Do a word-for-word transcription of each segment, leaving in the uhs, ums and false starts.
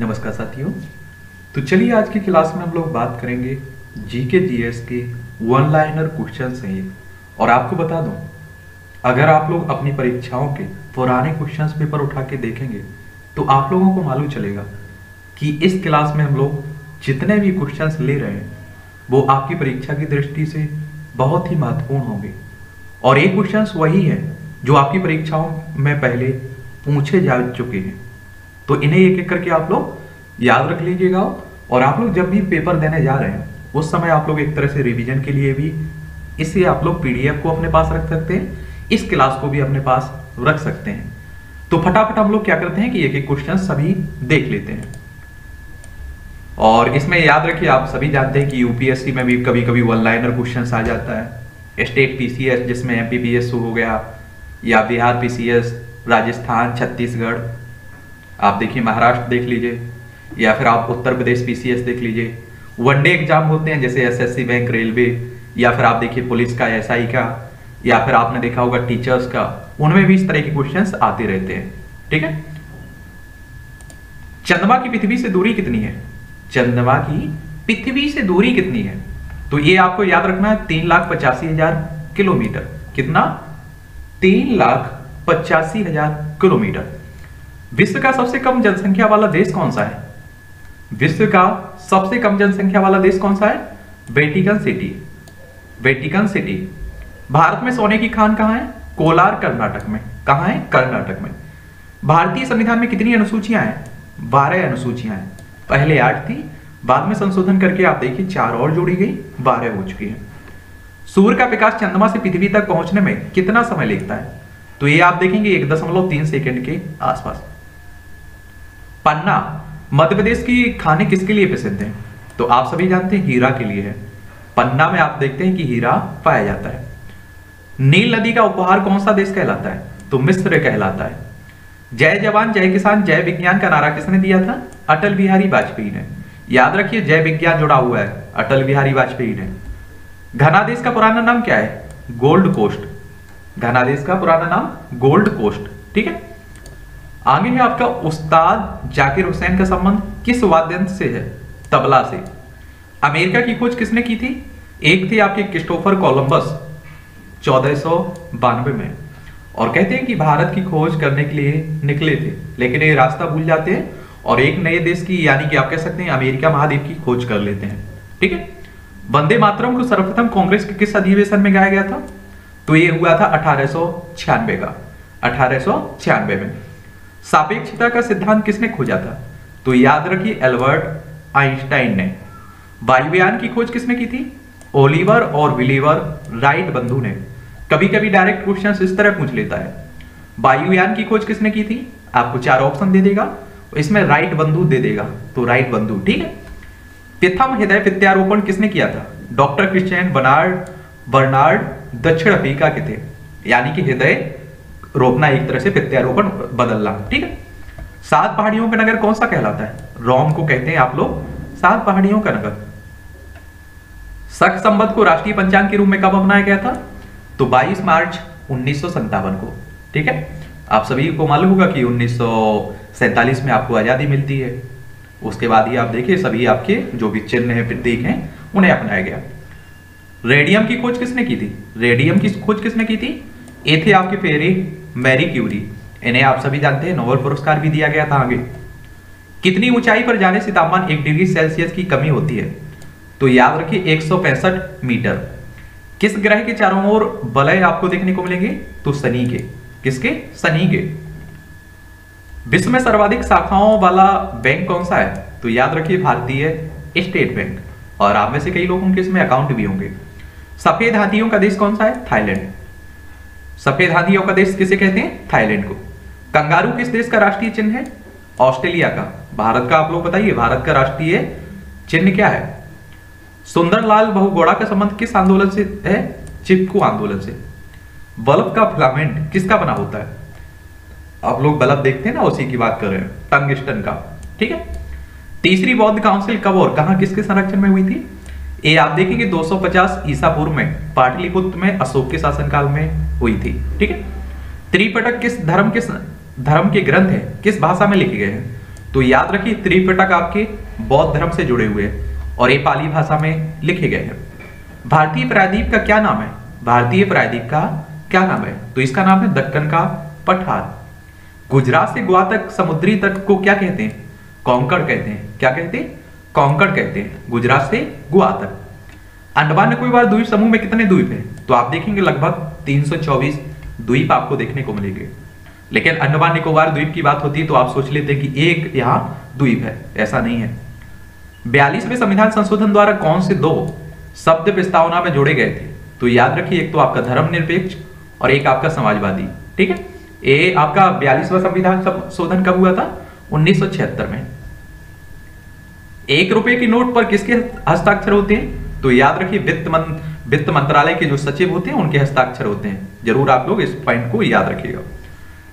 नमस्कार साथियों, तो चलिए आज की क्लास में हम लोग बात करेंगे जीके जीएस के वन लाइनर क्वेश्चन सहित। और आपको बता दूं, अगर आप लोग अपनी परीक्षाओं के पुराने क्वेश्चंस पेपर उठा के देखेंगे तो आप लोगों को मालूम चलेगा कि इस क्लास में हम लोग जितने भी क्वेश्चंस ले रहे हैं वो आपकी परीक्षा की दृष्टि से बहुत ही महत्वपूर्ण होंगे। और ये क्वेश्चंस वही हैं जो आपकी परीक्षाओं में पहले पूछे जा चुके हैं, तो इन्हें एक एक करके आप लोग याद रख लीजिएगा। और आप लोग जब भी पेपर देने जा रहे हैं उस समय आप लोग एक तरह से रिवीजन के लिए भी इसे आप लोग पीडीएफ को अपने पास रख सकते हैं, इस क्लास को भी अपने पास रख सकते हैं। तो फटाफट हम लोग क्या करते हैं कि एक एक क्वेश्चन सभी देख लेते हैं। और इसमें याद रखिए, आप सभी जानते हैं कि यूपीएससी में भी कभी कभी वन लाइनर क्वेश्चन आ जाता है। स्टेट पीसीएस जिसमें एमपीपीएस हो गया, या बिहार पीसीएस, राजस्थान, छत्तीसगढ़, आप देखिए महाराष्ट्र देख लीजिए, या फिर आप उत्तर प्रदेश पीसीएस देख लीजिए। वनडे एग्जाम होते हैं जैसे एसएससी, बैंक, रेलवे, या फिर आप देखिए पुलिस का, एसआई का, या फिर आपने देखा होगा टीचर्स का, उनमें भी इस तरह के क्वेश्चंस आते रहते हैं। ठीक है, चंद्रमा की पृथ्वी से दूरी कितनी है? चंद्रमा की पृथ्वी से दूरी कितनी है? तो ये आपको याद रखना है, तीन लाख पचासी हजार किलोमीटर। कितना? तीन लाख पचासी हजार किलोमीटर। विश्व का सबसे कम जनसंख्या वाला देश कौन सा है? विश्व का सबसे कम जनसंख्या वाला देश कौन सा है? Vatican city. Vatican city. Bharat में सोने की खान कहाँ है? कोलार, कर्नाटक में। कहाँ है? कर्नाटक में। भारतीय संविधान में कितनी अनुसूचियां हैं? बारह अनुसूचियां हैं। पहले आठ थी, बाद में संशोधन करके आप देखिए चार और जोड़ी गई, बारह हो चुकी है। सूर्य का विकास चंद्रमा से पृथ्वी तक पहुंचने में कितना समय लगता है? तो ये आप देखेंगे एक दशमलव तीन सेकेंड के आसपास। पन्ना मध्य प्रदेश की खाने किसके लिए प्रसिद्ध है? तो आप सभी जानते हैं हीरा के लिए है। पन्ना में आप देखते हैं कि हीरा पाया जाता है। नील नदी का उपहार कौन सा देश कहलाता है? तो मिस्र कहलाता है। जय जवान जय किसान जय विज्ञान का नारा किसने दिया था? अटल बिहारी वाजपेयी ने। याद रखिए, जय विज्ञान जुड़ा हुआ है अटल बिहारी वाजपेयी ने। घना देश का पुराना नाम क्या है? Gold coast. घना देश का पुराना नाम गोल्ड कोस्ट। ठीक है, आगे है आपका उस्ताद जाकिर हुसैन का संबंध किस वाद्ययंत्र से है? तबला से। अमेरिका की खोज किसने की थी? एक थी आपके क्रिस्टोफर कोलंबस चौदह सौ बानवे में। और कहते हैं कि भारत की खोज करने के लिए निकले थे, लेकिन ये रास्ता भूल जाते हैं और एक नए देश की, यानी कि आप कह सकते हैं अमेरिका महाद्वीप की खोज कर लेते हैं। ठीक है, वंदे मातरम को सर्वप्रथम कांग्रेस के किस अधिवेशन में गाया गया था? तो ये हुआ था अठारह सौ छियानवे का, अठारह सौ छियानवे में। सापेक्षता का सिद्धांत किसने खोजा था? तो याद रखिए अल्बर्ट आइंस्टाइन ने। वायुयान की खोज किसने की थी? ओलिवर और विलीवर राइट बंधु ने। कभी कभी डायरेक्ट क्वेश्चन इस तरह पूछ लेता है। वायुयान की खोज किसने की थी? आपको चार ऑप्शन दे देगा, इसमें राइट बंधु दे देगा, तो राइट बंधु। ठीक है, प्रथम हृदय प्रत्यारोपण किसने किया था? डॉक्टर क्रिश्चियन बर्नार्ड बर्नार्ड दक्षिण अफ्रीका के थे। यानी कि हृदय रोपना एक तरह से प्रत्यारोपण बदलना। ठीक है, सात पहाड़ियों का नगर कौन सा कहलाता है? रोम को कहते हैं आप लोग सात पहाड़ियों का नगर। शक संबंध को राष्ट्रीय पंचांग के रूप में कब अपनाया गया था? तो बाईस मार्च उन्नीस सौ सत्तावन को। ठीक है, आप सभी को मालूम होगा कि उन्नीस सौ सैतालीस में आपको आजादी मिलती है, उसके बाद ही आप देखिए सभी आपके जो भी चिन्ह है, प्रतीक हैं, उन्हें अपनाया गया। रेडियम की खोज किसने की थी? रेडियम की खोज किसने की थी? ये थे आपके फेरे मैरी क्यूरी। इन्हें आप सभी जानते हैं, नोबेल पुरस्कार भी दिया गया था। आगे, कितनी ऊंचाई पर जाने से तापमान एक डिग्री सेल्सियस की कमी होती है? तो याद रखिए एक सौ पैंसठ मीटर। किस ग्रह के चारों ओर वलय आपको देखने को मिलेंगे? तो शनि के। किसके? शनि के। विश्व में सर्वाधिक शाखाओं वाला बैंक कौन सा है? तो याद रखिए भारतीय स्टेट बैंक। और आप में से कई लोगों के इसमें अकाउंट भी होंगे। सफेद हाथियों का देश कौन सा है? थाईलैंड। सफेद हाथियों का देश किसे कहते हैं? थाईलैंड को। कंगारू किस देश का राष्ट्रीय चिन्ह है? ऑस्ट्रेलिया का। भारत का आप लोग बताइए, भारत का राष्ट्रीय चिन्ह क्या है? सुंदरलाल बहुगौड़ा का संबंध किस आंदोलन से है? चिपको आंदोलन से। बल्ब का फिलामेंट किसका बना होता है? आप लोग बल्ब देखते हैं ना, उसी की बात कर रहे हैं, टंगस्टन का। ठीक है, तीसरी बौद्ध काउंसिल कब और कहां किसके संरक्षण में हुई थी? ये आप देखेंगे दो सौ पचास ईसा पूर्व में पाटलिपुत्र में अशोक के शासनकाल में हुई थी। ठीक है, त्रिपिटक किस धर्म के धर्म के ग्रंथ हैं? किस भाषा में लिखे गए हैं? तो याद रखिए त्रिपिटक आपके बौद्ध धर्म से जुड़े हुए हैं और ये पाली भाषा में लिखे गए हैं। भारतीय प्रायद्वीप का क्या नाम है? भारतीय प्रायद्वीप का क्या नाम है? तो इसका नाम है दक्कन का पठार। गुजरात से गोवा तक समुद्री तट को क्या कहते हैं? कोंकण कहते हैं। क्या कहते हैं? कोंकण कहते हैं। गुजरात से गोवा तक। अंडमान निकोबार द्वीप समूह में कितने द्वीप हैं? तो आप देखेंगे लगभग तीन सौ चौबीस द्वीप आपको देखने को मिलेंगे। लेकिन अंडमान निकोबार द्वीप की बात होती है तो आप सोच लेते हैं कि एक यहाँ द्वीप है, ऐसा नहीं है। बयालीसवें संविधान संशोधन द्वारा कौन से दो शब्द प्रस्तावना में जोड़े गए थे? तो याद रखिए एक तो आपका धर्मनिरपेक्ष और एक आपका समाजवादी। ठीक है, ये आपका बयालीसवां संविधान संशोधन कब हुआ था? उन्नीस सौ छिहत्तर में। एक रुपए की नोट पर किसके हस्ताक्षर होते हैं? तो याद रखिए वित्त मंत्र वित्त मंत्रालय के जो सचिव होते हैं उनके हस्ताक्षर होते हैं। जरूर आप लोग इस पॉइंट को याद रखिएगा।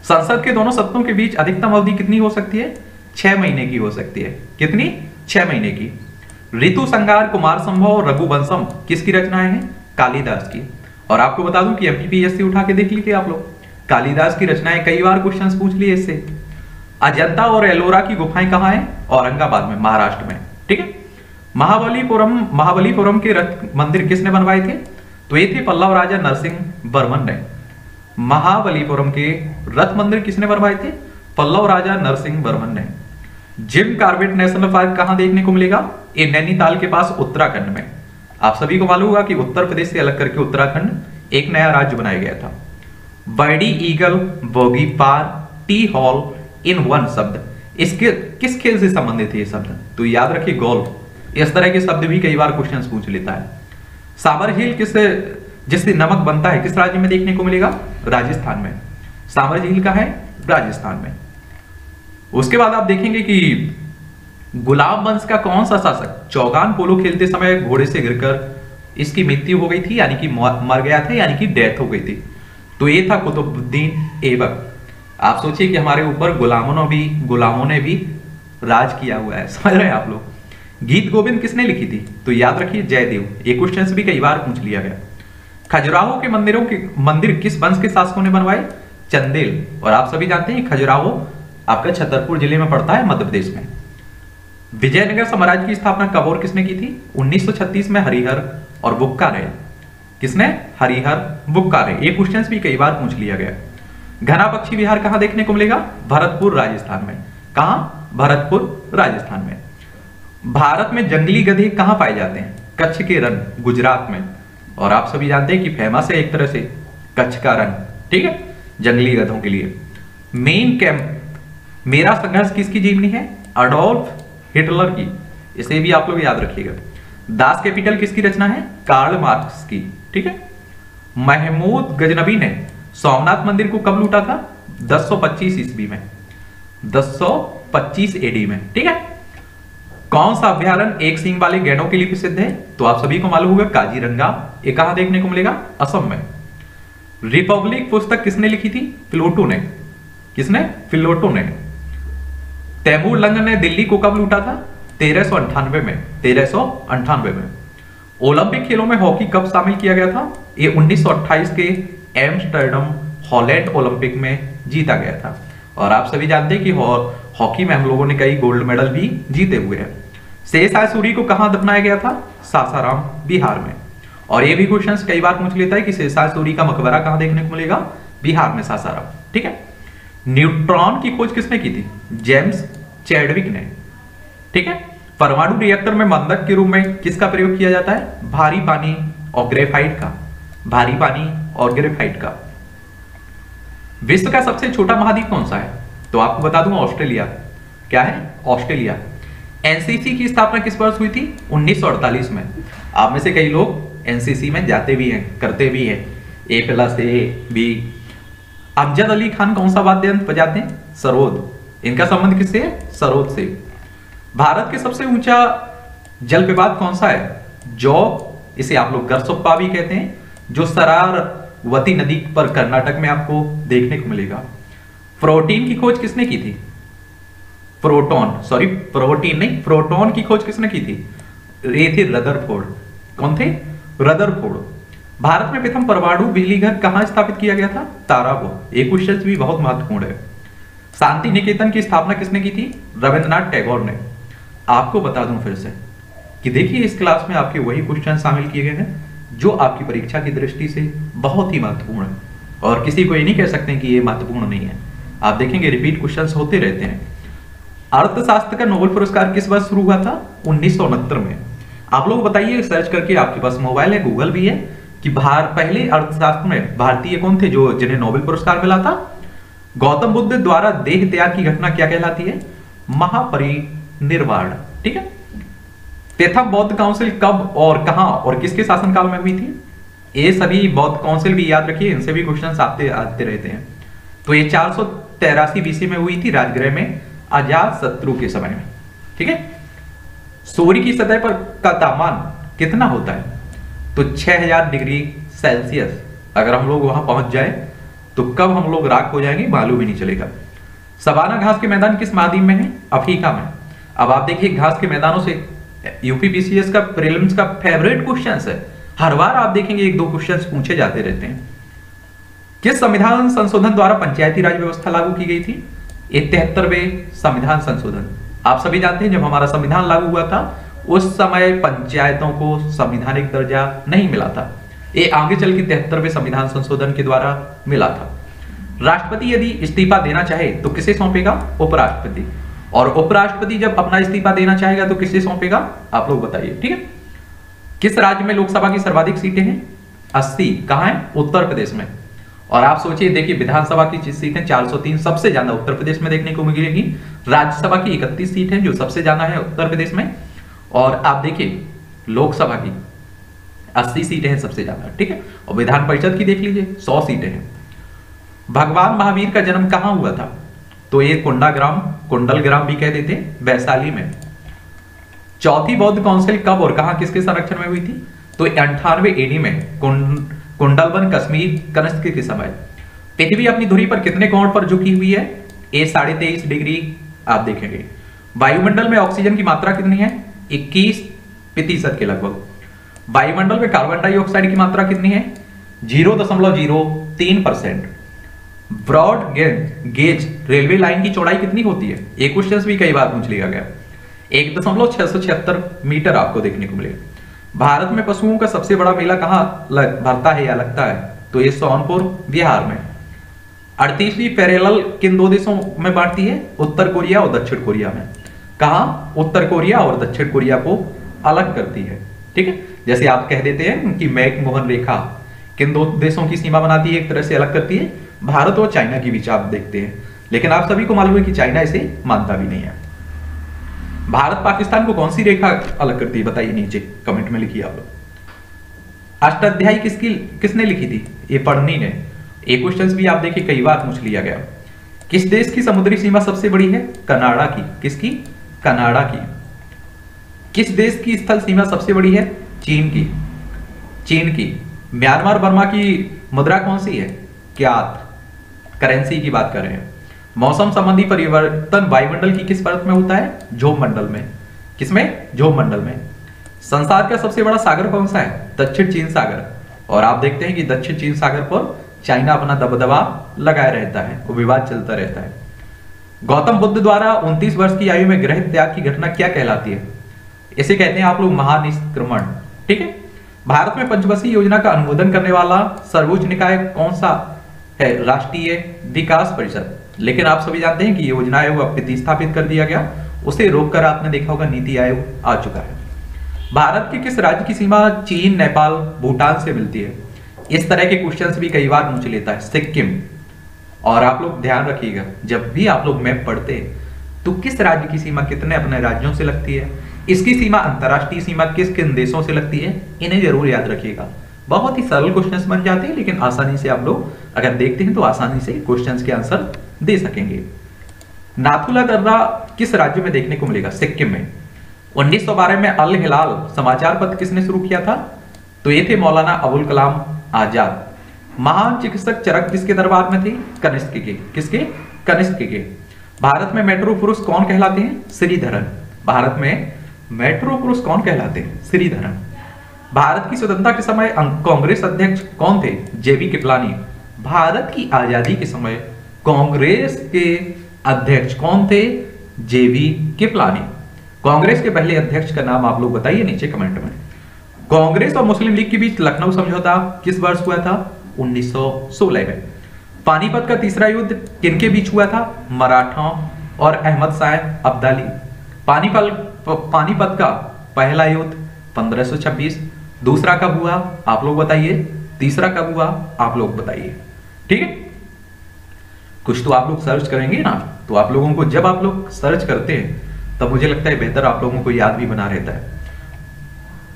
संसद के दोनों सदनों के बीच अधिकतम अवधि कितनी हो सकती है? छह महीने की हो सकती है। कितनी? छह महीने की। ऋतु संहार, कुमार संभव और रघुवंशम किसकी रचनाएं हैं? कालिदास की। और आपको बता दूं कि एमपीपीएससी उठा के देख लीजिए आप लोग, कालिदास की रचनाएं कई बार क्वेश्चन पूछ लिए इससे। अजंता और एलोरा की गुफाएं कहाँ हैं? औरंगाबाद में, महाराष्ट्र में। ठीक है। महाबलीपुरम महाबलीपुरम के रथ मंदिर किसने बनवाए थे? तो ये थे पल्लव राजा नरसिंह वर्मन ने। महाबलीपुरम के रथ मंदिर किसने बनवाए थे? पल्लव राजा नरसिंह वर्मन ने। जिम कॉर्बेट नेशनल पार्क कहां देखने को मिलेगा? ये नैनीताल के पास उत्तराखंड में। आप सभी को मालूम होगा कि उत्तर प्रदेश से अलग करके उत्तराखंड एक नया राज्य बनाया गया था। Birdie eagle, bogey par, tee hole in one शब्द इसके किस खेल से संबंधित है ये शब्द? तो याद रखिए गोल्फ। इस तरह के शब्द भी कई बार क्वेश्चन पूछ लेता है। साबर हिल किस जिससे नमक बनता है किस राज्य में देखने को मिलेगा? राजस्थान में। सांवर झील का है राजस्थान में। उसके बाद आप देखेंगे कि गुलाब वंश का कौन सा शासक चौगान पोलो खेलते समय घोड़े से गिरकर इसकी मृत्यु हो गई थी, यानी कि मर गया था, यानी कि डेथ हो गई थी? तो ये था कुतुबुद्दीन ऐबक। आप सोचिए कि हमारे ऊपर गुलामों ने भी गुलामों ने भी राज किया हुआ है, समझ रहे हैं आप लोग। गीत गोविंद किसने लिखी थी? तो याद रखिए जयदेव। ये क्वेश्चन भी कई बार पूछ लिया गया। खजुराहो के मंदिरों के मंदिर किस वंश के शासकों ने बनवाए? चंदेल। और आप सभी जानते हैं खजुराहो आपका छतरपुर जिले में पड़ता है, मध्य प्रदेश में। विजयनगर साम्राज्य की स्थापना कब और किसने की थी? उन्नीस सौ छत्तीस में हरिहर और बुक्का ने। किसने? हरिहर बुक्का ने। ये क्वेश्चन भी कई बार पूछ लिया गया। घना पक्षी विहार कहां देखने को मिलेगा? भरतपुर, राजस्थान में। कहां? भरतपुर, राजस्थान में। भारत में जंगली गधे कहां पाए जाते हैं? कच्छ के रण, गुजरात में। और आप सभी जानते हैं कि फेमस है एक तरह से कच्छ का रण, ठीक है, जंगली गधों के लिए। मेन कैंप, मेरा संघर्ष किसकी जीवनी है? अडोल्फ हिटलर की। इसे भी आप लोग याद रखिएगा। दास कैपिटल किसकी रचना है? कार्ल मार्क्स की। ठीक है। महमूद गजनबी ने सोमनाथ मंदिर को कब लूटा था? दस सौ पच्चीस ईस्वी में, दस सौ पच्चीस एडी में। ठीक है। कौन सा अभ्यारण्य एक सींग वाले गैंडों के लिए प्रसिद्ध है? तो आप सभी को मालूम होगा काजीरंगा। ये कहां देखने को मिलेगा? असम में। रिपब्लिक पुस्तक किसने लिखी थी? प्लेटो ने। किसने? प्लेटो ने। तैमूर लंगर ने दिल्ली को कब लूटा था? तेरह सौ अंठानवे में, तेरह सौ अंठानवे में। ओलंपिक खेलों में हॉकी कब शामिल किया गया था? ये उन्नीस सौ अट्ठाईस के एम्स्टर्डम हॉलैंड ओलंपिक में जीता गया था। और आप सभी जानते हैं कि हॉकी में हम लोगों ने कई गोल्ड मेडल भी जीते हुए हैं। शेष आयसूरी को कहां दफनाया गया था? सासाराम, बिहार में। और ये भी क्वेश्चन कई बार पूछ लेता है कि शेष आयसूरी का मकबरा कहां देखने को मिलेगा? बिहार में, सासाराम। ठीक है। न्यूट्रॉन की खोज किसने की थी? जेम्स चैडविक ने। ठीक है। परमाणु रिएक्टर में बंधक के रूप में किसका प्रयोग किया जाता है? भारी पानी और ग्रेफाइट का। भारी पानी और ग्रेफाइट का। विश्व का सबसे छोटा महाद्वीप कौन सा है? तो आपको बता दूं ऑस्ट्रेलिया। क्या है? ऑस्ट्रेलिया। एनसीसी की स्थापना किस वर्ष हुई थी? उन्नीस सौ अड़तालीस में। आप में से कई लोग एनसीसी में जाते भी हैं, करते भी हैं। A plus A B. Amjad Ali Khan कौन सा वाद्य यंत्र बजाते हैं? सरोद। इनका संबंध किससे? सरोद से। भारत के सबसे ऊंचा जलप्रपात कौन सा है? जो इसे आप लोग गरसोप्पा भी कहते हैं, जो सरारवती नदी पर कर्नाटक में आपको देखने को मिलेगा। प्रोटीन की खोज किसने की थी? प्रोटॉन, सॉरी प्रोटीन नहीं, प्रोटॉन की खोज किसने की थी? ये थे रदरफोर्ड। कौन थे? रदरफोर्ड। भारत में प्रथम परमाणु बिजलीघर कहां स्थापित किया गया था? ताराबो। ये क्वेश्चन भी बहुत महत्वपूर्ण है। शांति निकेतन की स्थापना किसने की थी? रविंद्रनाथ टैगोर ने। आपको बता दूं फिर से कि देखिए इस क्लास में आपके वही क्वेश्चन शामिल किए गए हैं जो आपकी परीक्षा की दृष्टि से बहुत ही महत्वपूर्ण है और किसी को ये नहीं कह सकते कि ये महत्वपूर्ण नहीं है। आप देखेंगे रिपीट क्वेश्चंस होते रहते हैं। अर्थशास्त्र का नोबेल पुरस्कार किस वर्ष शुरू हुआ था? उन्नीस सौ उनहत्तर में। आप लोग बताइए सर्च करके, आपके पास मोबाइल है, गूगल भी है, कि भार, पहले अर्थशास्त्र में भारतीय कौन थे जो जिन्हें नोबेल पुरस्कार मिला था? गौतम बुद्ध द्वारा देह त्याग की घटना क्या कहलाती है? महापरिनिर्वाण। ठीक है। प्रथम बौद्ध काउंसिल कब और कहां और किसके शासनकाल में हुई थी? ये सभी बौद्ध काउंसिल भी याद रखिए, इनसे भी क्वेश्चंस आते आते रहते हैं। तो ये चार सौ तेरासी बीसी में हुई थी, राजगृह में अजात शत्रु के समय में। ठीक है। सूर्य की सतह पर का तापमान कितना होता है? तो छह हज़ार डिग्री सेल्सियस। अगर हम लोग वहां पहुंच जाए तो कब हम लोग राख हो जाएंगे मालूम भी नहीं चलेगा। सवाना घास के मैदान किस महाद्वीप में है? अफ्रीका में। अब आप देखिए घास के मैदानों से यूपीपीसीएस का प्रीलिम्स का फेवरेट क्वेश्चन है। हर बार आप देखेंगे एक दो क्वेश्चन पूछे जाते रहते हैं। किस संविधान संशोधन द्वारा पंचायती राज व्यवस्था लागू की गई थी? तिहत्तरवें संविधान संशोधन। आप सभी जानते हैं जब हमारा संविधान लागू हुआ था उस समय पंचायतों को संवैधानिक दर्जा नहीं मिला था। ये आगे चल के तिहत्तरवें संविधान संशोधन के द्वारा मिला था। राष्ट्रपति यदि इस्तीफा देना चाहे तो किसे सौंपेगा? उपराष्ट्रपति। और उपराष्ट्रपति जब अपना इस्तीफा देना चाहेगा तो किसे सौंपेगा? आप लोग बताइए। ठीक है। किस राज्य में लोकसभा की सर्वाधिक सीटें हैं? अस्सी। कहाँ है? उत्तर प्रदेश में। और आप सोचिए देखिए विधानसभा की सीटें चार सौ तीन सबसे ज्यादा उत्तर प्रदेश में देखने को मिलेगी। राज्यसभा की इकतीस सीट है जो सबसे ज्यादा है उत्तर प्रदेश में। और आप देखिए लोकसभा की अस्सी सीटें हैं सबसे ज्यादा। ठीक है। और विधान परिषद की देख लीजिए सौ सीटें हैं। भगवान महावीर का जन्म कहाँ हुआ था? तो ये कुंडा ग्राम, कुंडल ग्राम भी कह देते, वैशाली में। चौथी बौद्ध काउंसिल कब और कहाँ किसके संरक्षण में हुई थी? तो अंठानवे एडी में, कुंडलवन कश्मीर कनिष्क के समय। पृथ्वी अपनी धुरी पर कितने कोण पर झुकी हुई है? ए साढ़े तेईस डिग्री। आप देखेंगे वायुमंडल में ऑक्सीजन की मात्रा कितनी है? इक्कीस प्रतिशत के लगभग। वायुमंडल में कार्बन डाइऑक्साइड की मात्रा कितनी है? जीरो दशमलव जीरो तीन percent. Broad gauge railway line की चौड़ाई कितनी होती है? एक क्वेश्चन भी कई बार पूछ लिया गया। एक दशमलव छह सौ छिहत्तर मीटर आपको देखने को मिलेगा। भारत में पशुओं का सबसे बड़ा मेला कहाँ लग भरता है या लगता है? तो ये सोनपुर, बिहार में। अड़तीसवीं पैरेलल किन दो देशों में बांटती है? उत्तर कोरिया और दक्षिण कोरिया में। कहाँ? उत्तर कोरिया और दक्षिण कोरिया को अलग करती है। ठीक है। जैसे आप कह देते हैं कि मैकमोहन रेखा किन दो देशों की सीमा बनाती है, एक तरह से अलग करती है। भारत और चाइना की बीच आप देखते हैं, लेकिन आप सभी को मालूम है कि चाइना इसे मानता भी नहीं है। भारत पाकिस्तान को कौन सी रेखा अलग करती है? बताइए नीचे कमेंट में लिखिए आप लोग। अष्टाध्यायी किसकी किसने लिखी थी? ये पढ़नी ने। ये क्वेश्चंस भी आप देखिए कई बार पूछ लिया गया। किस देश की समुद्री सीमा सबसे बड़ी है? कनाडा की। किसकी? कनाडा की। किस देश की स्थल सीमा सबसे बड़ी है? चीन की। चीन की। म्यांमार बर्मा की मुद्रा कौन सी है? क्यात। करेंसी की बात कर रहे हैं। मौसम संबंधी परिवर्तन वायुमंडल की किस परत में होता है? झोम मंडल में। किसमें? झोम मंडल में। संसार का सबसे बड़ा सागर कौन सा है? दक्षिण चीन सागर। और आप देखते हैं कि दक्षिण चीन सागर पर चाइना अपना दबदबा लगाए रहता है, वो विवाद चलता रहता है। गौतम बुद्ध द्वारा उनतीस वर्ष की आयु में गृह त्याग की घटना क्या कहलाती है? इसे कहते हैं आप लोग महानिष्क्रमण। ठीक है। भारत में पंचवसी योजना का अनुमोदन करने वाला सर्वोच्च निकाय कौन सा है? राष्ट्रीय विकास परिषद। लेकिन आप सभी जानते हैं कि योजना आयोग अब प्रतिस्थापित कर दिया गया, उसे रोककर आपने देखा होगा नीति आयोग आ चुका है। भारत के किस राज्य की सीमा चीन, नेपाल, भूटान से मिलती है? इस तरह के क्वेश्चंस भी कई बार पूछ लेता है। सिक्किम। और आप लोग ध्यान रखिएगा जब भी आप लोग मैप पढ़ते तो किस राज्य की सीमा कितने अपने राज्यों से लगती है, इसकी सीमा अंतर्राष्ट्रीय सीमा किस किन देशों से लगती है, इन्हें जरूर याद रखिएगा। बहुत ही सरल क्वेश्चंस बन जाते हैं, लेकिन आसानी से आप लोग अगर देखते हैं तो आसानी से क्वेश्चंस के आंसर दे सकेंगे। नाथुला दर्रा किस राज्य में देखने को मिलेगा? सिक्किम में। उन्नीस सौ बारह में अल हिलाल समाचार पत्र किसने शुरू किया था? तो ये थे मौलाना अबुल कलाम आजाद। महान चिकित्सक चरक किसके दरबार में थे? कनिष्क के। किसके? कनिष्क के। भारत में मेट्रो पुरुष कौन कहलाते हैं? श्रीधरन। भारत में मेट्रो पुरुष कौन कहलाते हैं? श्रीधरन। भारत की स्वतंत्रता के समय कांग्रेस अध्यक्ष कौन थे? जेबी किपलानी। भारत की आजादी के समय कांग्रेस के अध्यक्ष कौन थे? जेबी किपलानी। कांग्रेस के पहले अध्यक्ष का नाम आप लोग बताइए नीचे कमेंट में। कांग्रेस और मुस्लिम लीग के बीच लखनऊ समझौता किस वर्ष हुआ था? उन्नीस सौ सोलह में। पानीपत का तीसरा युद्ध किनके बीच हुआ था? मराठों और अहमद शाह अब्दाली। पानीपत पानीपत का पहला युद्ध पंद्रह सौ छब्बीस, दूसरा कब हुआ आप लोग बताइए, तीसरा कब हुआ आप लोग बताइए। ठीक है, कुछ तो आप लोग सर्च करेंगे ना, तो आप लोगों को जब आप लोग सर्च करते हैं तब मुझे लगता है बेहतर आप लोगों को याद भी बना रहता है।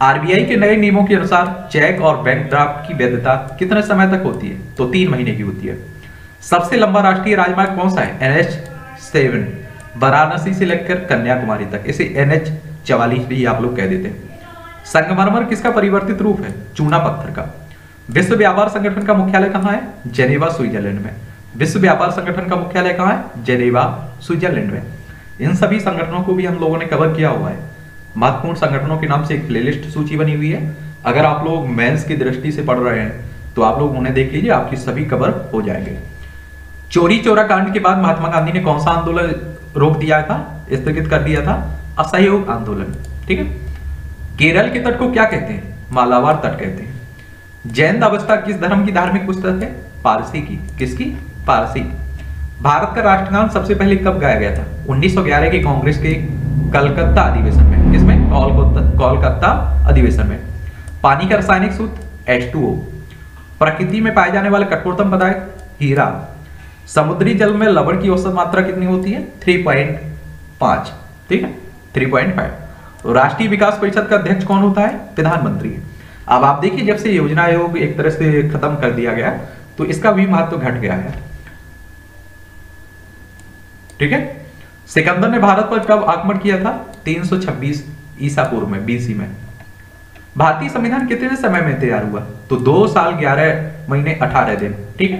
आरबीआई के नए नियमों के अनुसार चेक और बैंक ड्राफ्ट की वैधता कितने समय तक होती है? तो तीन महीने की होती है। सबसे लंबा राष्ट्रीय राजमार्ग कौन सा है? एन एच सेवन, वाराणसी से लेकर कन्याकुमारी तक, इसे एनएच चवालीस भी आप लोग कह देते हैं। संगमरमर किसका परिवर्तित रूप है? चूना पत्थर का। विश्व व्यापार संगठन का मुख्यालय कहाँ है? जेनेवा स्विट्जरलैंड में। विश्व व्यापार संगठन का मुख्यालय कहाँ है? जेनेवा स्विट्जरलैंड में। इन सभी संगठनों को भी हम लोगों ने कवर किया हुआ है। महत्वपूर्ण संगठनों के नाम से एक प्लेलिस्ट सूची बनी हुई है, अगर आप लोग मेंस की दृष्टि से पढ़ रहे हैं तो आप लोग उन्हें देख लीजिए, आपकी सभी कवर हो जाएंगे। चोरी चोरा कांड के बाद महात्मा गांधी ने कौन सा आंदोलन रोक दिया था, स्थगित कर दिया था? असहयोग आंदोलन। ठीक है, केरल के तट को क्या कहते हैं? मालाबार तट कहते हैं। जैन अवस्था किस धर्म की धार्मिक पुस्तक है? पारसी की। किसकी? पारसी। भारत का राष्ट्रगान सबसे पहले कब गाया गया था? उन्नीस सौ ग्यारह के कांग्रेस के कलकत्ता अधिवेशन में। किसमें? कोलकाता अधिवेशन में। पानी का रासायनिक सूत्र एच टू ओ। प्रकृति में पाए जाने वाला कठोरतम पदार्थ हीरा। समुद्री जल में लवण की औसत मात्रा कितनी होती है? तीन पॉइंट पाँच। ठीक है, तीन पॉइंट पाँच। राष्ट्रीय विकास परिषद का अध्यक्ष कौन होता है? प्रधानमंत्री। अब आप देखिए, जब से योजना आयोग एक तरह से खत्म कर दिया गया तो इसका भी महत्व घट गया है। ठीक है, सिकंदर ने भारत पर कब आक्रमण किया था? तीन सौ छब्बीस ईसा पूर्व में, बीसी में। भारतीय संविधान कितने समय में तैयार हुआ? तो दो साल ग्यारह महीने अठारह दिन। ठीक है,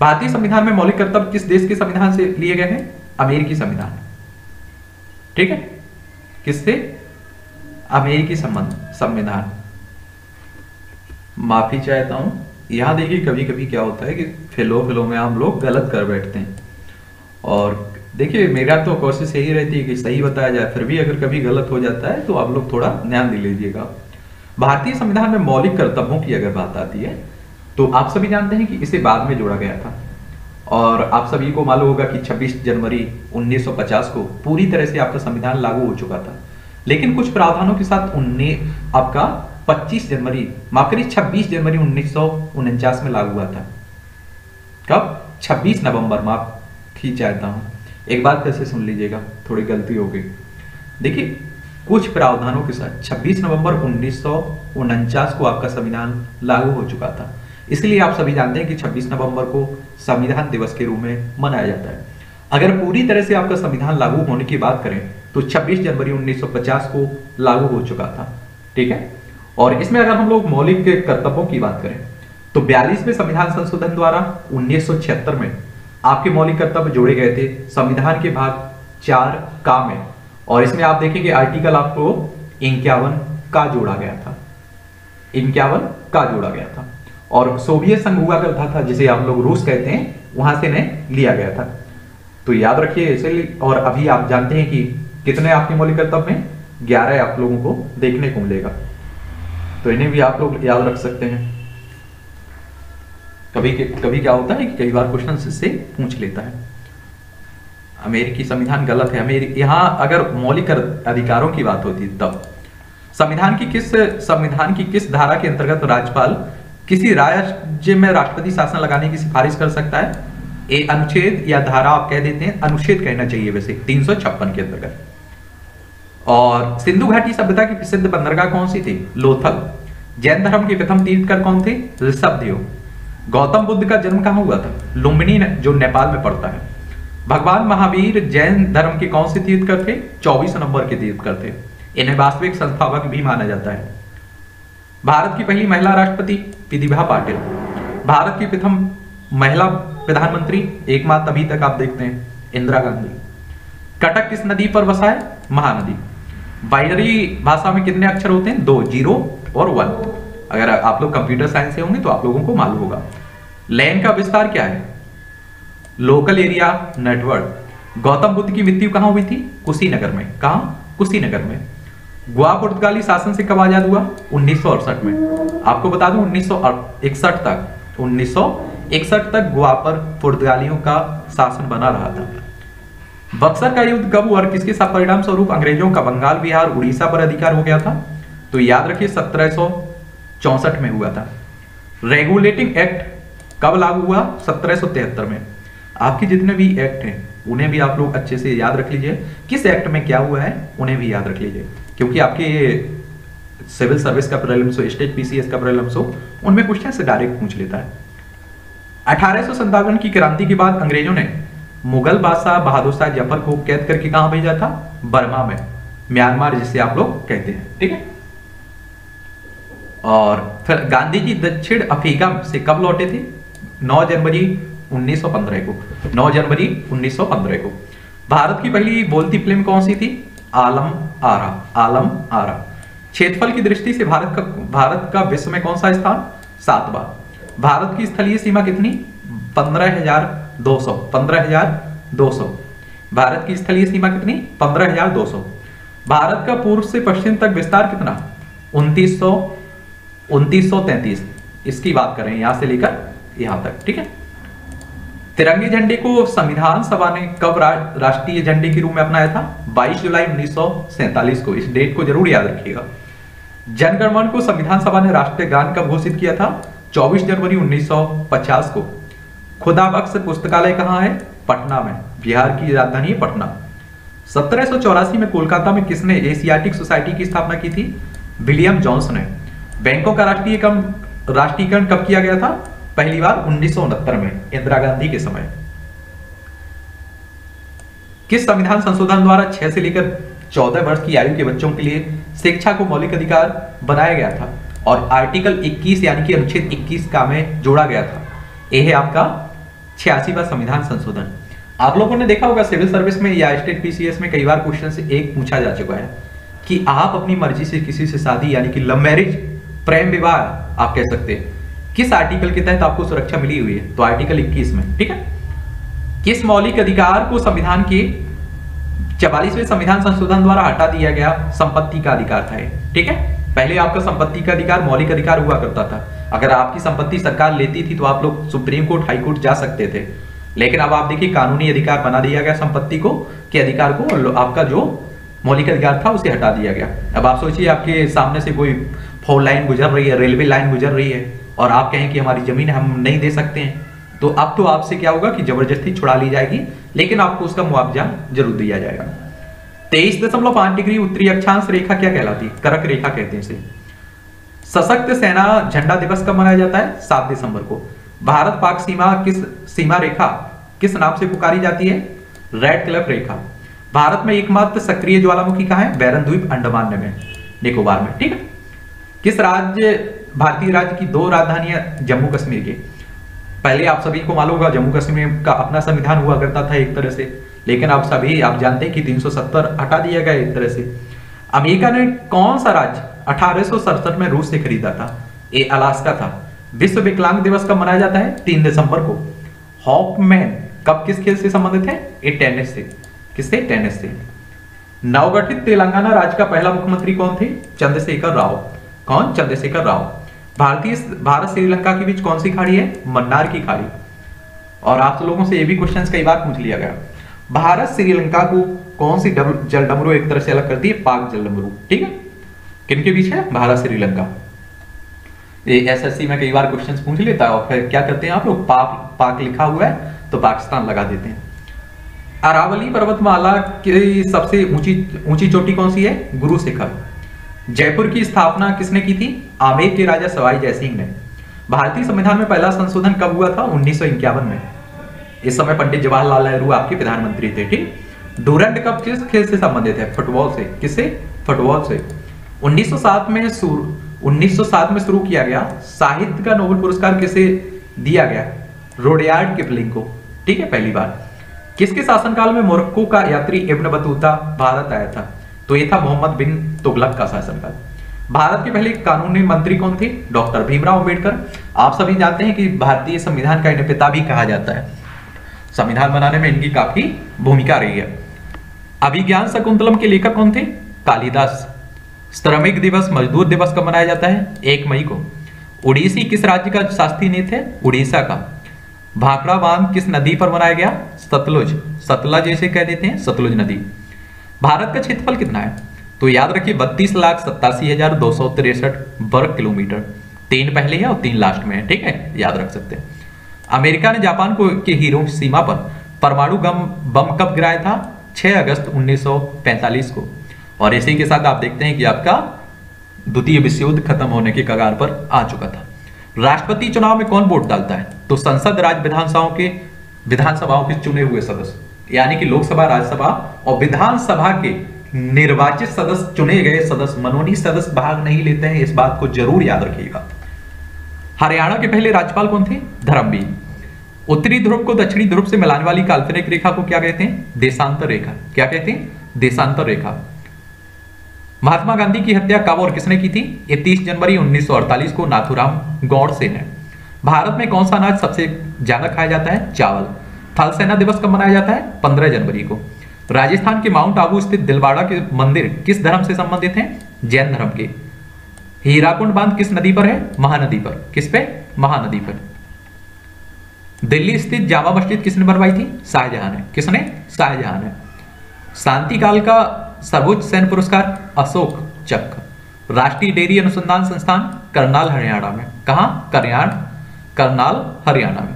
भारतीय संविधान में मौलिक कर्तव्य किस देश के संविधान से लिए गए हैं? अमेरिकी संविधान। ठीक है, किससे? अमेरिकी संविधान। माफी चाहता हूं, यहां देखिए कभी कभी क्या होता है कि फिलो फिलो में हम लोग गलत कर बैठते हैं, और देखिए मेरा तो कोशिश यही रहती है कि सही बताया जाए, फिर भी अगर कभी गलत हो जाता है तो आप लोग थोड़ा ध्यान दे लीजिएगा। भारतीय संविधान में मौलिक कर्तव्यों की अगर बात आती है तो आप सभी जानते हैं कि इसे बाद में जोड़ा गया था, और आप सभी को मालूम होगा कि छब्बीस जनवरी उन्नीस सौ पचास को पूरी तरह से आपका संविधान लागू हो चुका था, लेकिन कुछ प्रावधानों के साथ उन्नीस आपका पच्चीस जनवरी माफ करिए छब्बीस जनवरी उन्नीस सौ उनचास में लागू हुआ था। कब? छब्बीस नवंबर। माफी चाहता हूँ, एक बार फिर से सुन लीजिएगा, थोड़ी गलती हो गई। देखिए, कुछ प्रावधानों के साथ छब्बीस नवंबर उन्नीस सौ उनचास को आपका संविधान लागू हो चुका था, इसलिए आप सभी जानते हैं कि छब्बीस नवंबर को संविधान दिवस के रूप में मनाया जाता है। अगर पूरी तरह से आपका संविधान लागू होने की बात करें तो छब्बीस जनवरी उन्नीस सौ पचास को लागू हो चुका था। ठीक है, और इसमें अगर हम लोग मौलिक कर्तव्यों की बात करें तो बयालीसवें संविधान संशोधन द्वारा उन्नीस सौ छिहत्तर में आपके मौलिक कर्तव्य जोड़े गए थे संविधान के भाग चार का में, और इसमें आप देखेंगे आर्टिकल आपको इक्यावन का जोड़ा गया था, इक्यावन का जोड़ा गया था, और सोवियत संघ हुआ करता था जिसे आप लोग रूस कहते हैं, वहां से इन्हें लिया गया था, तो याद रखिए ऐसे। और अभी आप जानते हैं कि कितने आपके मौलिक कर्तव्य में ग्यारह आप लोगों को देखने को मिलेगा, तो इन्हें भी आप लोग याद रख सकते हैं। कभी कभी क्या होता है कि कई बार क्वेश्चन इससे पूछ लेता है। अमेरिकी संविधान गलत है, यहाँ अगर मौलिक अधिकारों की बात होती तब संविधान की किस संविधान की किस धारा के अंतर्गत राज्यपाल किसी राज्य में राष्ट्रपति शासन लगाने की सिफारिश कर सकता है? ए अनुच्छेद या धारा आप कह देते हैं, अनुच्छेद कहना चाहिए वैसे, तीन सौ छप्पन के अंतर्गत। और सिंधु घाटी सभ्यता की प्रसिद्ध बंदरगाह कौन सी थी? लोथल। जैन धर्म के प्रथम तीर्थकर कौन थे? ऋषभदेव। गौतम बुद्ध का जन्म कहाँ हुआ था? लुम्बिनी, जो नेपाल में पड़ता है। भगवान महावीर जैन धर्म के कौन से तीर्थकर थे? चौबीस नंबर के तीर्थकर थे। इन्हें वास्तविक संस्थापक भी माना जाता है। भारत की पहली महिला राष्ट्रपति? प्रतिभा पाटिल। भारत की प्रथम महिला प्रधानमंत्री? एकमात्र अभी तक आप देखते हैं इंदिरा गांधी। कटक किस नदी पर बसा है? महानदी। बाइनरी भाषा में कितने अक्षर होते हैं? दो, जीरो और वन। अगर आप लोग कंप्यूटर साइंस से होंगे तो आप लोगों को मालूम होगा। लैंड का विस्तार क्या है? Local area network. Gautam Buddha की मृत्यु कहाँ हुई थी? कुशीनगर में। कहाँ? कुशीनगर में। गोवा पुर्तगाली शासन से कब आजाद हुआ? उन्नीस सौ अड़सठ में। आपको बता दूं उन्नीस सौ इकसठ तक उन्नीस सौ इकसठ तक गोवा पर पुर्तगालियों का शासन बना रहा था। बक्सर का युद्ध कब हुआ और किसके साथ? परिणाम स्वरूप अंग्रेजों का बंगाल, बिहार, उड़ीसा पर अधिकार हो गया था। तो याद रखिए सत्रह सौ चौसठ में हुआ था। रेगुलेटिंग एक्ट कब लागू हुआ? सत्रह सौ तिहत्तर में। आपके जितने भी एक्ट हैं उन्हें भी आप लोग अच्छे से याद रख लीजिए, किस एक्ट में क्या हुआ है उन्हें भी याद रख लीजिए, क्योंकि आपके सिविल सर्विस का प्रीलिम्स हो, स्टेट पीसीएस का प्रीलिम्स हो, उनमें क्वेश्चन से डायरेक्ट पूछ लेता है। अठारह सौ सत्तावन की क्रांति के बाद अंग्रेजों ने मुगल बादशाह बहादुर शाह जफर को कैद करके कहां भेजा था? बर्मा में, म्यांमार जिसे आप लोग कहते हैं, ठीक है। और फिर गांधी जी दक्षिण अफ्रीका से कब लौटे थे? नौ जनवरी उन्नीस सौ पंद्रह को। नौ जनवरी उन्नीस सौ पंद्रह को। भारत की पहली बोलती फिल्म कौन सी थी? आलम आरा। आलम आरा। क्षेत्रफल की दृष्टि से भारत का भारत का विश्व में कौन सा स्थान? सातवां। भारत की स्थलीय सीमा कितनी? पंद्रह हजार दो सौ। पंद्रह हजार दो सौ। भारत की स्थलीय सीमा कितनी? पंद्रह हजार दो सौ। भारत का पूर्व से पश्चिम तक विस्तार कितना? उनतीस सौ उनतीस सौ तैंतीस। इसकी बात करें यहां से लेकर यहां तक, ठीक है। तिरंगे झंडे को संविधान सभा ने कब रा, राष्ट्रीय झंडे के रूप में अपनाया था? बाईस जुलाई उन्नीस सौ सैंतालीस को। इस डेट को जरूर याद रखिएगा। जनगणमन को संविधान सभा ने राष्ट्रीय गान कब घोषित किया था? चौबीस जनवरी उन्नीस सौ पचास को। खुदाबख्श पुस्तकालय कहाँ है? पटना में। बिहार की राजधानी है पटना। सत्रह सौ चौरासी में कोलकाता में किसने एशियाटिक सोसाइटी की स्थापना की थी? विलियम जॉन्स ने। बैंकों का राष्ट्रीयकरण राष्ट्रीयकरण कब किया गया था? पहली बार उन्नीस सौ उनहत्तर में, इंदिरा गांधी के समय। किस संविधान संशोधन द्वारा छह से लेकर चौदह वर्ष की आयु के बच्चों के लिए शिक्षा को मौलिक अधिकार बनाया गया था और आर्टिकल इक्कीस यानी कि अनुच्छेद इक्कीस का में जोड़ा गया था? यह है आपका छियासीवां संविधान संशोधन। आप लोगों ने देखा होगा सिविल सर्विस में या स्टेट पीसीएस में कई बार क्वेश्चन से एक पूछा जा चुका है कि आप अपनी मर्जी से किसी से शादी यानी कि लव मैरिज, प्रेम विवाह आप कह सकते हैं, किस आर्टिकल के तहत आपको सुरक्षा मिली हुई है? तो आर्टिकल इक्कीस में, ठीक है। किस मौलिक अधिकार को संविधान के चवालीसवें संविधान संशोधन द्वारा हटा दिया गया? संपत्ति का अधिकार था, ठीक है। पहले आपका संपत्ति का अधिकार मौलिक अधिकार हुआ करता था। अगर आपकी संपत्ति सरकार लेती थी तो आप लोग सुप्रीम कोर्ट, हाई कोर्ट जा सकते थे, लेकिन अब आप देखिए कानूनी अधिकार बना दिया गया संपत्ति को के अधिकार को, और आपका जो मौलिक अधिकार था उसे हटा दिया गया। अब आप सोचिए आपके सामने से कोई फोर लाइन गुजर रही है, रेलवे लाइन गुजर रही है, और आप कहें कि हमारी जमीन हम नहीं दे सकते हैं, तो अब तो आपसे क्या होगा कि जबरदस्ती छुड़ा ली जाएगी, लेकिन आपको उसका मुआवजा जरूर दिया जाएगा। तेईस दशमलव पांच डिग्री उत्तरी अक्षांश रेखा क्या कहलाती? कर्क रेखा कहते हैं इसे। सशक्त सेना झंडा दिवस कब मनाया जाता है? सात दिसंबर को। भारत पाक सीमा किस सीमा रेखा किस नाम से पुकारी जाती है? रेड क्लिफ रेखा। भारत में एकमात्र सक्रिय ज्वालामुखी कहाँ है? बैरन द्वीप, अंडमान में, निकोबार में, ठीक है। किस राज्य भारतीय राज्य की दो राजधानियां? जम्मू कश्मीर की। पहले आप सभी को मालूम होगा जम्मू कश्मीर का अपना संविधान हुआ करता था एक तरह से, लेकिन आप सभी आप जानते हैं कि तीन सौ सत्तर हटा दिया गया एक तरह से। अमेरिका ने कौन सा राज्य अठारह सौ सड़सठ में रूस से खरीदा था? ये अलास्का था। विश्व विकलांग दिवस कब मनाया जाता है? तीन दिसंबर को। हॉपमैन कब किस खेल से संबंधित है? ये टेनिस से। किससे? टेनिस से। नवगठित तेलंगाना राज्य का पहला मुख्यमंत्री कौन थे? चंद्रशेखर राव। कौन? चंद्रशेखर राव। भारतीय भारत श्रीलंका के बीच कौन सी खाड़ी है? मन्नार की खाड़ी। और आप लोगों से ये भी क्वेश्चन कई बार पूछ लिया गया। भारत श्रीलंका को कौन सी जल डमरू एक तरह से अलग करती है? पाक जल डमरू, ठीक है। किनके बीच है? भारत श्रीलंका। एसएससी में कई बार क्वेश्चंस पूछ लेता है और फिर क्या करते हैं आप लोग, पाक पाक लिखा हुआ है तो पाकिस्तान लगा देते हैं। अरावली पर्वतमाला की सबसे ऊंची ऊंची चोटी कौन सी है? गुरु शिखर। जयपुर की स्थापना किसने की थी? आमेर के राजा सवाई जयसिंह ने। भारतीय संविधान में पहला संशोधन कब हुआ था? उन्नीस सौ इक्यावन में। इस समय पंडित जवाहरलाल नेहरू आपके प्रधानमंत्री थे, ठीक। डूरंड कप किस खेल से संबंधित है? फुटबॉल से। किससे? फुटबॉल से। उन्नीस सौ सात में उन्नीस सौ सात में शुरू किया गया साहित्य का नोबेल पुरस्कार किसे दिया गया? रुडयार्ड किपलिंग को, ठीक है, पहली बार। किसके शासनकाल में मोरक्को का यात्री इब्न बतूता भारत आया था? तो यह था मोहम्मद बिन तुगलक का शासनकाल। भारत के पहले कानूनी मंत्री कौन थे? डॉक्टर भीमराव अम्बेडकर। आप सभी जानते हैं कि भारतीय संविधान का इन्हें पिता भी कहा जाता है। संविधान बनाने में इनकी काफी भूमिका रही है। अभिज्ञान शकुंतलम के लेखक कौन थे? कालिदास। श्रमिक दिवस मजदूर दिवस कब मनाया जाता है? एक मई को। उड़ीसी किस राज्य का शासकीय नेता है? उड़ीसा का। भाखड़ा बांध किस नदी पर बनाया गया? सतलुज, सतलज जैसे कह देते हैं, सतलुज नदी। भारत का क्षेत्रफल कितना है? तो याद रखिए बत्तीस लाख सत्तासी हजार दो सौ तिरसठ वर्ग किलोमीटर। तीन पहले है और तीन लास्ट में है, ठीक है, याद रख सकते हैं। अमेरिका ने जापान को के हिरोशिमा पर परमाणु गम बम कब गिराया था? छह अगस्त उन्नीस सौ पैंतालीस को। और इसी के साथ आप देखते हैं कि आपका द्वितीय विश्व युद्ध खत्म होने के कगार पर आ चुका था। राष्ट्रपति चुनाव में कौन वोट डालता है? तो संसद, राज्य विधानसभाओं के विधानसभाओं के चुने हुए सदस्य, यानी कि लोकसभा, राज्यसभा और विधानसभा के निर्वाचित सदस्य, चुने गए सदस्य, मनोनीत सदस्य भाग नहीं लेते हैं, इस बात को जरूर याद रखिएगा। हरियाणा के पहले राज्यपाल कौन थे? धर्मवीर। उत्तरी ध्रुव को दक्षिणी ध्रुव से मिलाने वाली काल्पनिक रेखा को क्या कहते हैं? देशांतर रेखा। क्या कहते हैं? देशांतर रेखा। महात्मा गांधी की हत्या कब और किसने की थी? इकतीस जनवरी उन्नीस सौ अड़तालीस को नाथूराम गौडसे ने। भारत में कौन सा अनाज सबसे ज्यादा खाया जाता है? चावल। थल सेना दिवस कब मनाया जाता है? पंद्रह जनवरी को। राजस्थान के माउंट आबू स्थित दिलवाड़ा के मंदिर किस धर्म से संबंधित हैं? जैन धर्म के। हीराकुंड बांध किस नदी पर है? महानदी पर। किस पे? महानदी पर। दिल्ली स्थित जामा मस्जिद किसने बनवाई थी? शाहजहां ने। किसने? शाहजहां ने। शांति काल का सर्वोच्च सैन्य पुरस्कार अशोक चक्र। राष्ट्रीय डेयरी अनुसंधान संस्थान करनाल हरियाणा में। कहां? करनाल हरियाणा में।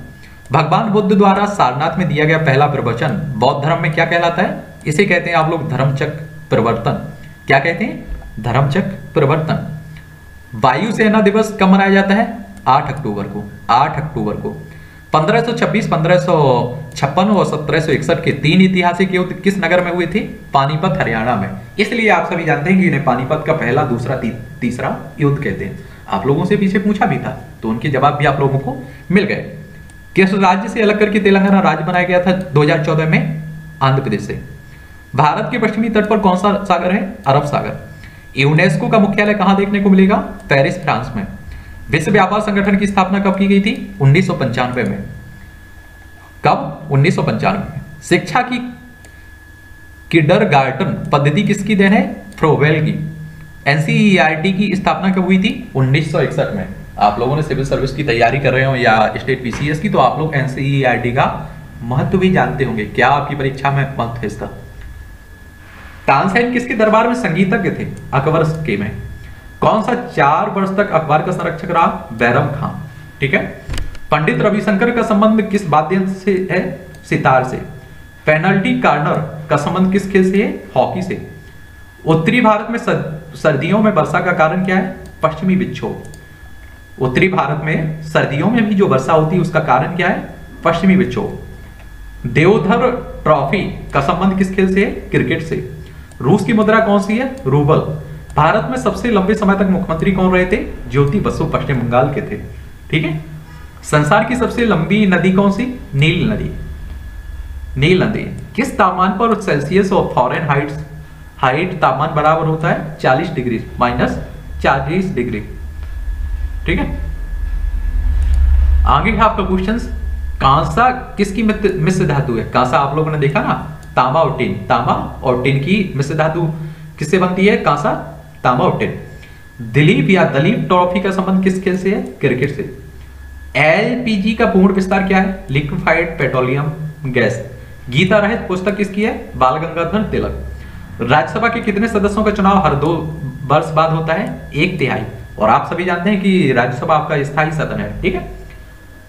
भगवान बुद्ध द्वारा सारनाथ में दिया गया पहला प्रवचन बौद्ध धर्म में क्या कहलाता है? इसे कहते हैं आप लोग धर्मचक्र प्रवर्तन। क्या कहते हैं? धर्मचक्र प्रवर्तन। वायुसेना दिवस कब मनाया जाता है? आठ अक्टूबर को। आठ अक्टूबर को। पंद्रह सौ छब्बीस, पंद्रह सौ छप्पन और सत्रह सौ इकसठ के तीन ऐतिहासिक युद्ध किस नगर में हुए थे? पानीपत हरियाणा में। इसलिए आप सभी जानते हैं कि इन्हें पानीपत का पहला, दूसरा, ती, तीसरा युद्ध कहते हैं। आप लोगों से पीछे पूछा भी था तो उनके जवाब भी आप लोगों को मिल गए। किस राज्य से अलग करके तेलंगाना राज्य बनाया गया था दो हजार चौदह में? आंध्र प्रदेश से। भारत के पश्चिमी तट पर कौन सा सागर है? अरब सागर। यूनेस्को का मुख्यालय कहाँ देखने को मिलेगा? पेरिस, फ्रांस में। विश्व व्यापार संगठन की स्थापना कब की गई थी? उन्नीस सौ पंचानवे में। कब? उन्नीस सौ पंचानवे में। शिक्षा की किंडरगार्टन पद्धति किसकी देन है? फ्रोवेल की। एनसीईआरटी की स्थापना कब हुई थी? उन्नीस सौ इकसठ में। आप लोगों ने सिविल सर्विस की तैयारी कर रहे हो या स्टेट पीसीएस की, तो आप लोग एनसीईआरटी का महत्व भी जानते होंगे। क्या आपकी परीक्षा में महत्व है इसका? तानसेन किसके दरबार में संगीतज्ञ थे? अकबर के में। कौन सा चार वर्ष तक अखबार का संरक्षक रहा? बैरम खां। ठीक है। पंडित रविशंकर का संबंध किस वाद्य से है? सितार से। पेनल्टी कार्नर का संबंध किस खेल से है? हॉकी से। उत्तरी भारत में सर्दियों में वर्षा का कारण क्या है? पश्चिमी विक्षोभ। उत्तरी भारत में सर्दियों में भी जो वर्षा होती है उसका कारण क्या है? पश्चिमी विक्षोभ। देवधर ट्रॉफी का संबंध किस खेल से है? क्रिकेट से। रूस की मुद्रा कौन सी है? रूबल। भारत में सबसे लंबे समय तक मुख्यमंत्री कौन रहे थे? ज्योति बसु, पश्चिम बंगाल के थे। ठीक है। संसार की सबसे लंबी नदी कौन सी? नील नदी। नील नदी किस तापमान पर सेल्सियस और फॉरेन हाइट हाइट तापमान बराबर होता है? चालीस डिग्री माइनस चालीस डिग्री। ठीक है। आगे आपका क्वेश्चन, कांसा किसकी मिश्र धातु है? कांसा आप लोगों ने देखा ना, तांबा और टिन। तांबा और टिन की मिश्र धातु किससे बनती है? कांसा, तांबा और टिन। दिलीप या दलीप ट्रॉफी का संबंध किस खेल से है? क्रिकेट से। एलपीजी का पूर्ण विस्तार क्या है? Liquefied petroleum gas. गीता रहस्य पुस्तक किसकी है? बाल गंगाधर तिलक। राज्यसभा के कितने सदस्यों का चुनाव हर दो वर्ष बाद होता है? एक तिहाई। और आप सभी जानते हैं कि राज्यसभा आपका स्थायी सदन है। ठीक है।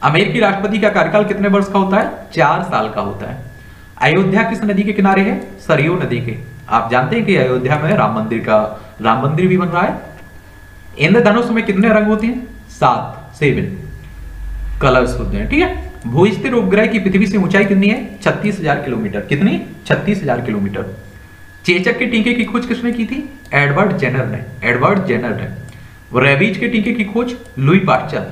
अमेरिकी राष्ट्रपति का कार्यकाल कितने वर्ष का होता है? चार साल का होता है। अयोध्या किस नदी के किनारे है? सरयू नदी के। आप जानते हैं कि अयोध्या में राम मंदिर का राम मंदिर भी बन रहा है। इंद्रधनुष में कितने रंग होते हैं? सात, सेवन कलर्स होते हैं। ठीक है। भूस्थिर उपग्रह की पृथ्वी से ऊंचाई कितनी है? छत्तीस हजार किलोमीटर। कितनी? छत्तीस हजार किलोमीटर। चेचक के टीके की खोज किसने की थी? एडवर्ड जेनर ने। एडवर्ड जेनर ने। रेबीज के टीके की खोज लुई पाश्चर।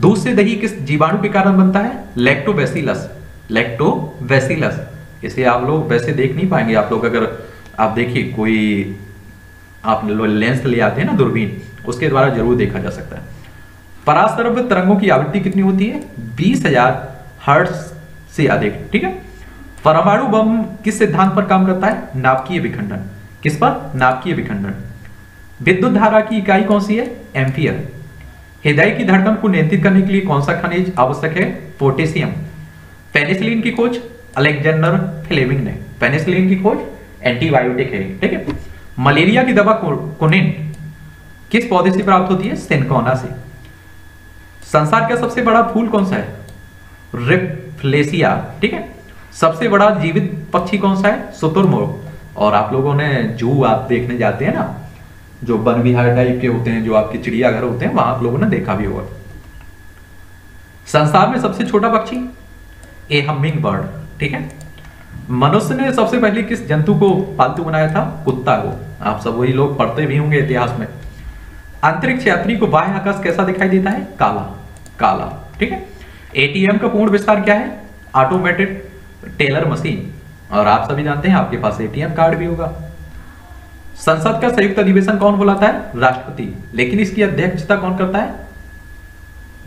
दूध से दही किस जीवाणु के कारण बनता है? लैक्टोबैसिलस। लैक्टोबैसिलस। इसे आप लोग वैसे देख नहीं पाएंगे। आप लोग अगर आप देखिए कोई आप लेंस ले आते हैं ना, दूरबीन, उसके द्वारा जरूर देखा जा सकता है। परासरभ तरंगों की आवृत्ति कितनी होती है? बीस हजार हर्ट्ज से याद रखिए, ठीक है। परमाणु बम किस सिद्धांत पर काम करता है? नाभिकीय विखंडन। किस पर? नाभिकीय विखंडन। विद्युत धारा की इकाई कौन सी है? एम्पीयर। हृदय की धड़कन को नियंत्रित करने के लिए कौन सा खनिज आवश्यक है? पोटेशियम। पेनिसिलिन की खोज अलेक्जेंडर फ्लेमिंग ने। पेनिसिलिन की खोज एंटीबायोटिक है, ठीक है। मलेरिया की दवा कोनिन किस पौधे से प्राप्त होती है? सिनकोना से। संसार का सबसे बड़ा फूल कौन सा है? रिफ्लेसिया, ठीक है। सबसे बड़ा जीवित पक्षी कौन सा है? शुतुरमुर्ग। और आप लोगों ने जू आप देखने जाते हैं ना, जो वन विहार टाइप के होते हैं, जो आपके चिड़ियाघर होते हैं, वहां आप लोगों ने देखा भी होगा। संसार में सबसे छोटा पक्षी ए हमिंग बर्ड, ठीक है। मनुष्य ने सबसे पहले किस जंतु को पालतू बनाया था? कुत्ता को। आप सब वही लोग पढ़ते भी होंगे इतिहास में। अंतरिक्ष यात्री को बाह्य आकाश कैसा दिखाई देता है? काला, काला, ठीक है। एटीएम का पूर्ण विस्तार क्या है? Automated teller machine. और आप सभी जानते हैं आपके पास एटीएम कार्ड भी होगा। संसद का संयुक्त अधिवेशन कौन बुलाता है? राष्ट्रपति। लेकिन इसकी अध्यक्षता कौन करता है?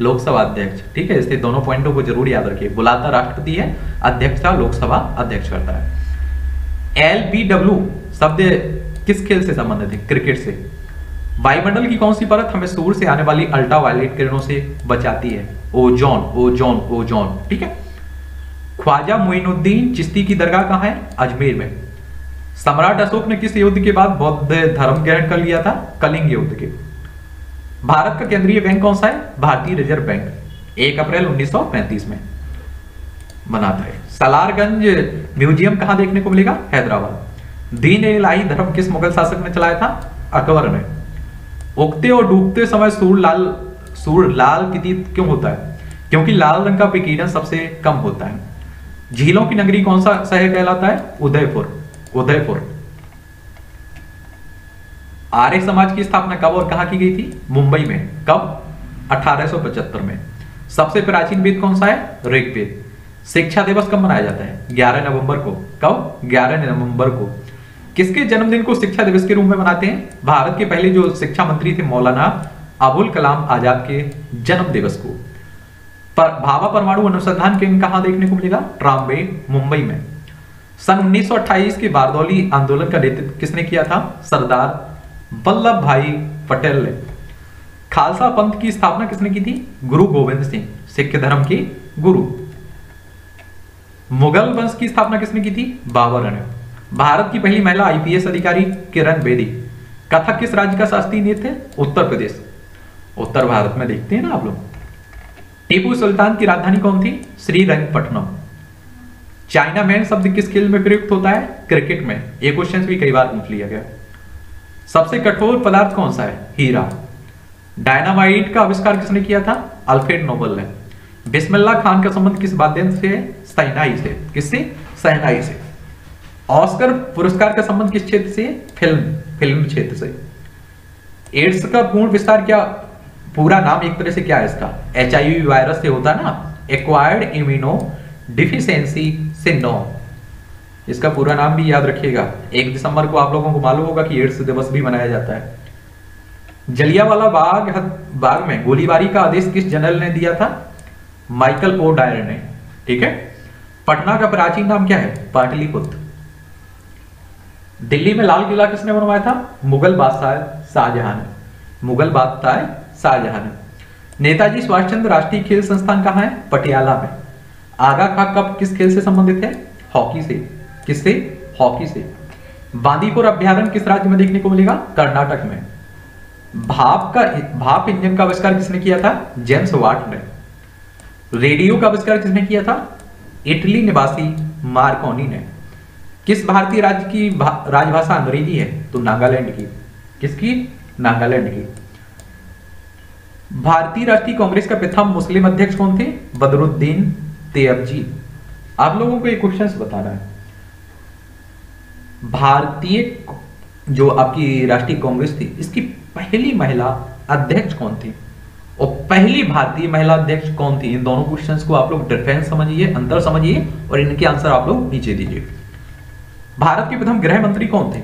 लोकसभा अध्यक्ष, ठीक है। इससे दोनों पॉइंटों को जरूर याद रखिए। बुलाता राष्ट्रपति है, अध्यक्षता लोकसभा अध्यक्ष करता है। एल बी डब्ल्यू शब्द किस खेल से संबंधित है? क्रिकेट से। वायुमंडल की कौन सी परत हमें सूर्य से आने वाली अल्ट्रावायलेट किरणों से बचाती है? ओजोन, ओजोन, ओजोन, ठीक है। ख्वाजा मोइनुद्दीन चिश्ती की दरगाह कहाँ है? अजमेर में। सम्राट अशोक ने किस युद्ध के बाद बौद्ध धर्म ग्रहण कर लिया था? कलिंग युद्ध के। भारत का केंद्रीय बैंक कौन सा है? भारतीय रिजर्व बैंक। एक अप्रैल उन्नीस सौ पैंतीस में बना था। सलारगंज म्यूजियम कहाँ देखने को मिलेगा? हैदराबाद। दीन इलाही धर्म किस मुगल शासक ने चलाया था? अकबर ने। उगते और डूबते समय सूर्य लाल सूर्य लाल प्रतीत क्यों होता है? क्योंकि लाल रंग का विकिरण सबसे कम होता है। झीलों की नगरी कौन सा शहर कहलाता है? उदयपुर, उदयपुर। आर्य समाज की स्थापना कब और कहां की गई थी? मुंबई में। कब? अठारह सौ पचहत्तर में। सबसे प्राचीन वेद कौन सा है? ऋग्वेद। शिक्षा दिवस कब मनाया जाता है? ग्यारह नवंबर को। कब? ग्यारह नवंबर को। किसके जन्मदिन को शिक्षा दिवस के रूप में मनाते हैं? भारत के पहले जो शिक्षा मंत्री थे मौलाना अबुल कलाम आजाद के जन्म दिवस को। पर भाभा परमाणु अनुसंधान केंद्र कहां देखने को मिलेगा? ट्राम्बे, मुंबई में। सन उन्नीस सौ अट्ठाईस के बारदौली आंदोलन का नेतृत्व किसने किया था? सरदार वल्लभ भाई पटेल ने। खालसा पंथ की स्थापना किसने की थी? गुरु गोविंद सिंह, सिख धर्म के गुरु। मुगल वंश की स्थापना किसने की थी? बाबर ने। भारत की पहली महिला आईपीएस अधिकारी किरण बेदी। कथक किस राज्य का शास्त्रीय नृत्य है? उत्तर प्रदेश, उत्तर भारत में देखते हैं ना आप लोग। टीपू सुल्तान की राजधानी कौन थी? श्रीरंगपट्टनम। चाइना मैन शब्द किस खेल में प्रयुक्त होता है? क्रिकेट में। ये क्वेश्चन भी कई बार पूछ लिया गया। सबसे कठोर पदार्थ कौन सा है? हीरा। डायनामाइट का आविष्कार किसने किया था? अल्फ्रेड नोबल ने। बिस्मिल्लाह खान का संबंध किस वाद्ययंत्र से है? शहनाई से। किससे? शहनाई से। ऑस्कर पुरस्कार का संबंध किस क्षेत्र से? फिल्म, फिल्म क्षेत्र से। एड्स का पूर्ण विस्तार क्या, पूरा नाम एक तरह से क्या है इसका? एच आई वी वायरस से होता है ना, एक्वायर्ड इम्यूनो डिफिशियंसी सिंड्रोम। इसका पूरा नाम भी याद रखिएगा। एक दिसंबर को आप लोगों को मालूम होगा कि एड्स दिवस भी मनाया जाता है। जलियांवाला बाग बाग में गोलीबारी का आदेश किस जनरल ने दिया था? माइकल ओ डायर ने, ठीक है। पटना का प्राचीन नाम क्या है? पाटलिपुत्र। दिल्ली में लाल किला किसने बनवाया था? मुगल बादशाह शाहजहां ने, मुगल बादशाह शाहजहां ने। नेताजी सुभाष चंद्र राष्ट्रीय खेल संस्थान कहाँ है? पटियाला में। आगा खां कप किस खेल से संबंधित है? हॉकी से। किससे? हॉकी से। बांदीपुर अभ्यारण्य किस राज्य में देखने को मिलेगा? कर्नाटक में। भाप का भाप इंजन का आविष्कार किसने किया था? जेम्स वाट ने। रेडियो का आविष्कार किसने किया था? इटली निवासी मार्कोनी ने। किस भारतीय राज्य की राजभाषा अंग्रेजी है? तो नागालैंड की। किसकी? नागालैंड की। भारतीय राष्ट्रीय कांग्रेस का प्रथम मुस्लिम अध्यक्ष कौन थे? बदरुद्दीन जी। आप लोगों को एक क्वेश्चन बताना है। भारतीय जो आपकी राष्ट्रीय कांग्रेस थी, इसकी पहली महिला अध्यक्ष कौन थी और पहली भारतीय महिला अध्यक्ष कौन थी? इन दोनों क्वेश्चंस को आप लोग डिफरेंस समझिए, अंतर समझिए और इनके आंसर आप लोग नीचे दीजिए। भारत के प्रथम गृह मंत्री कौन थे?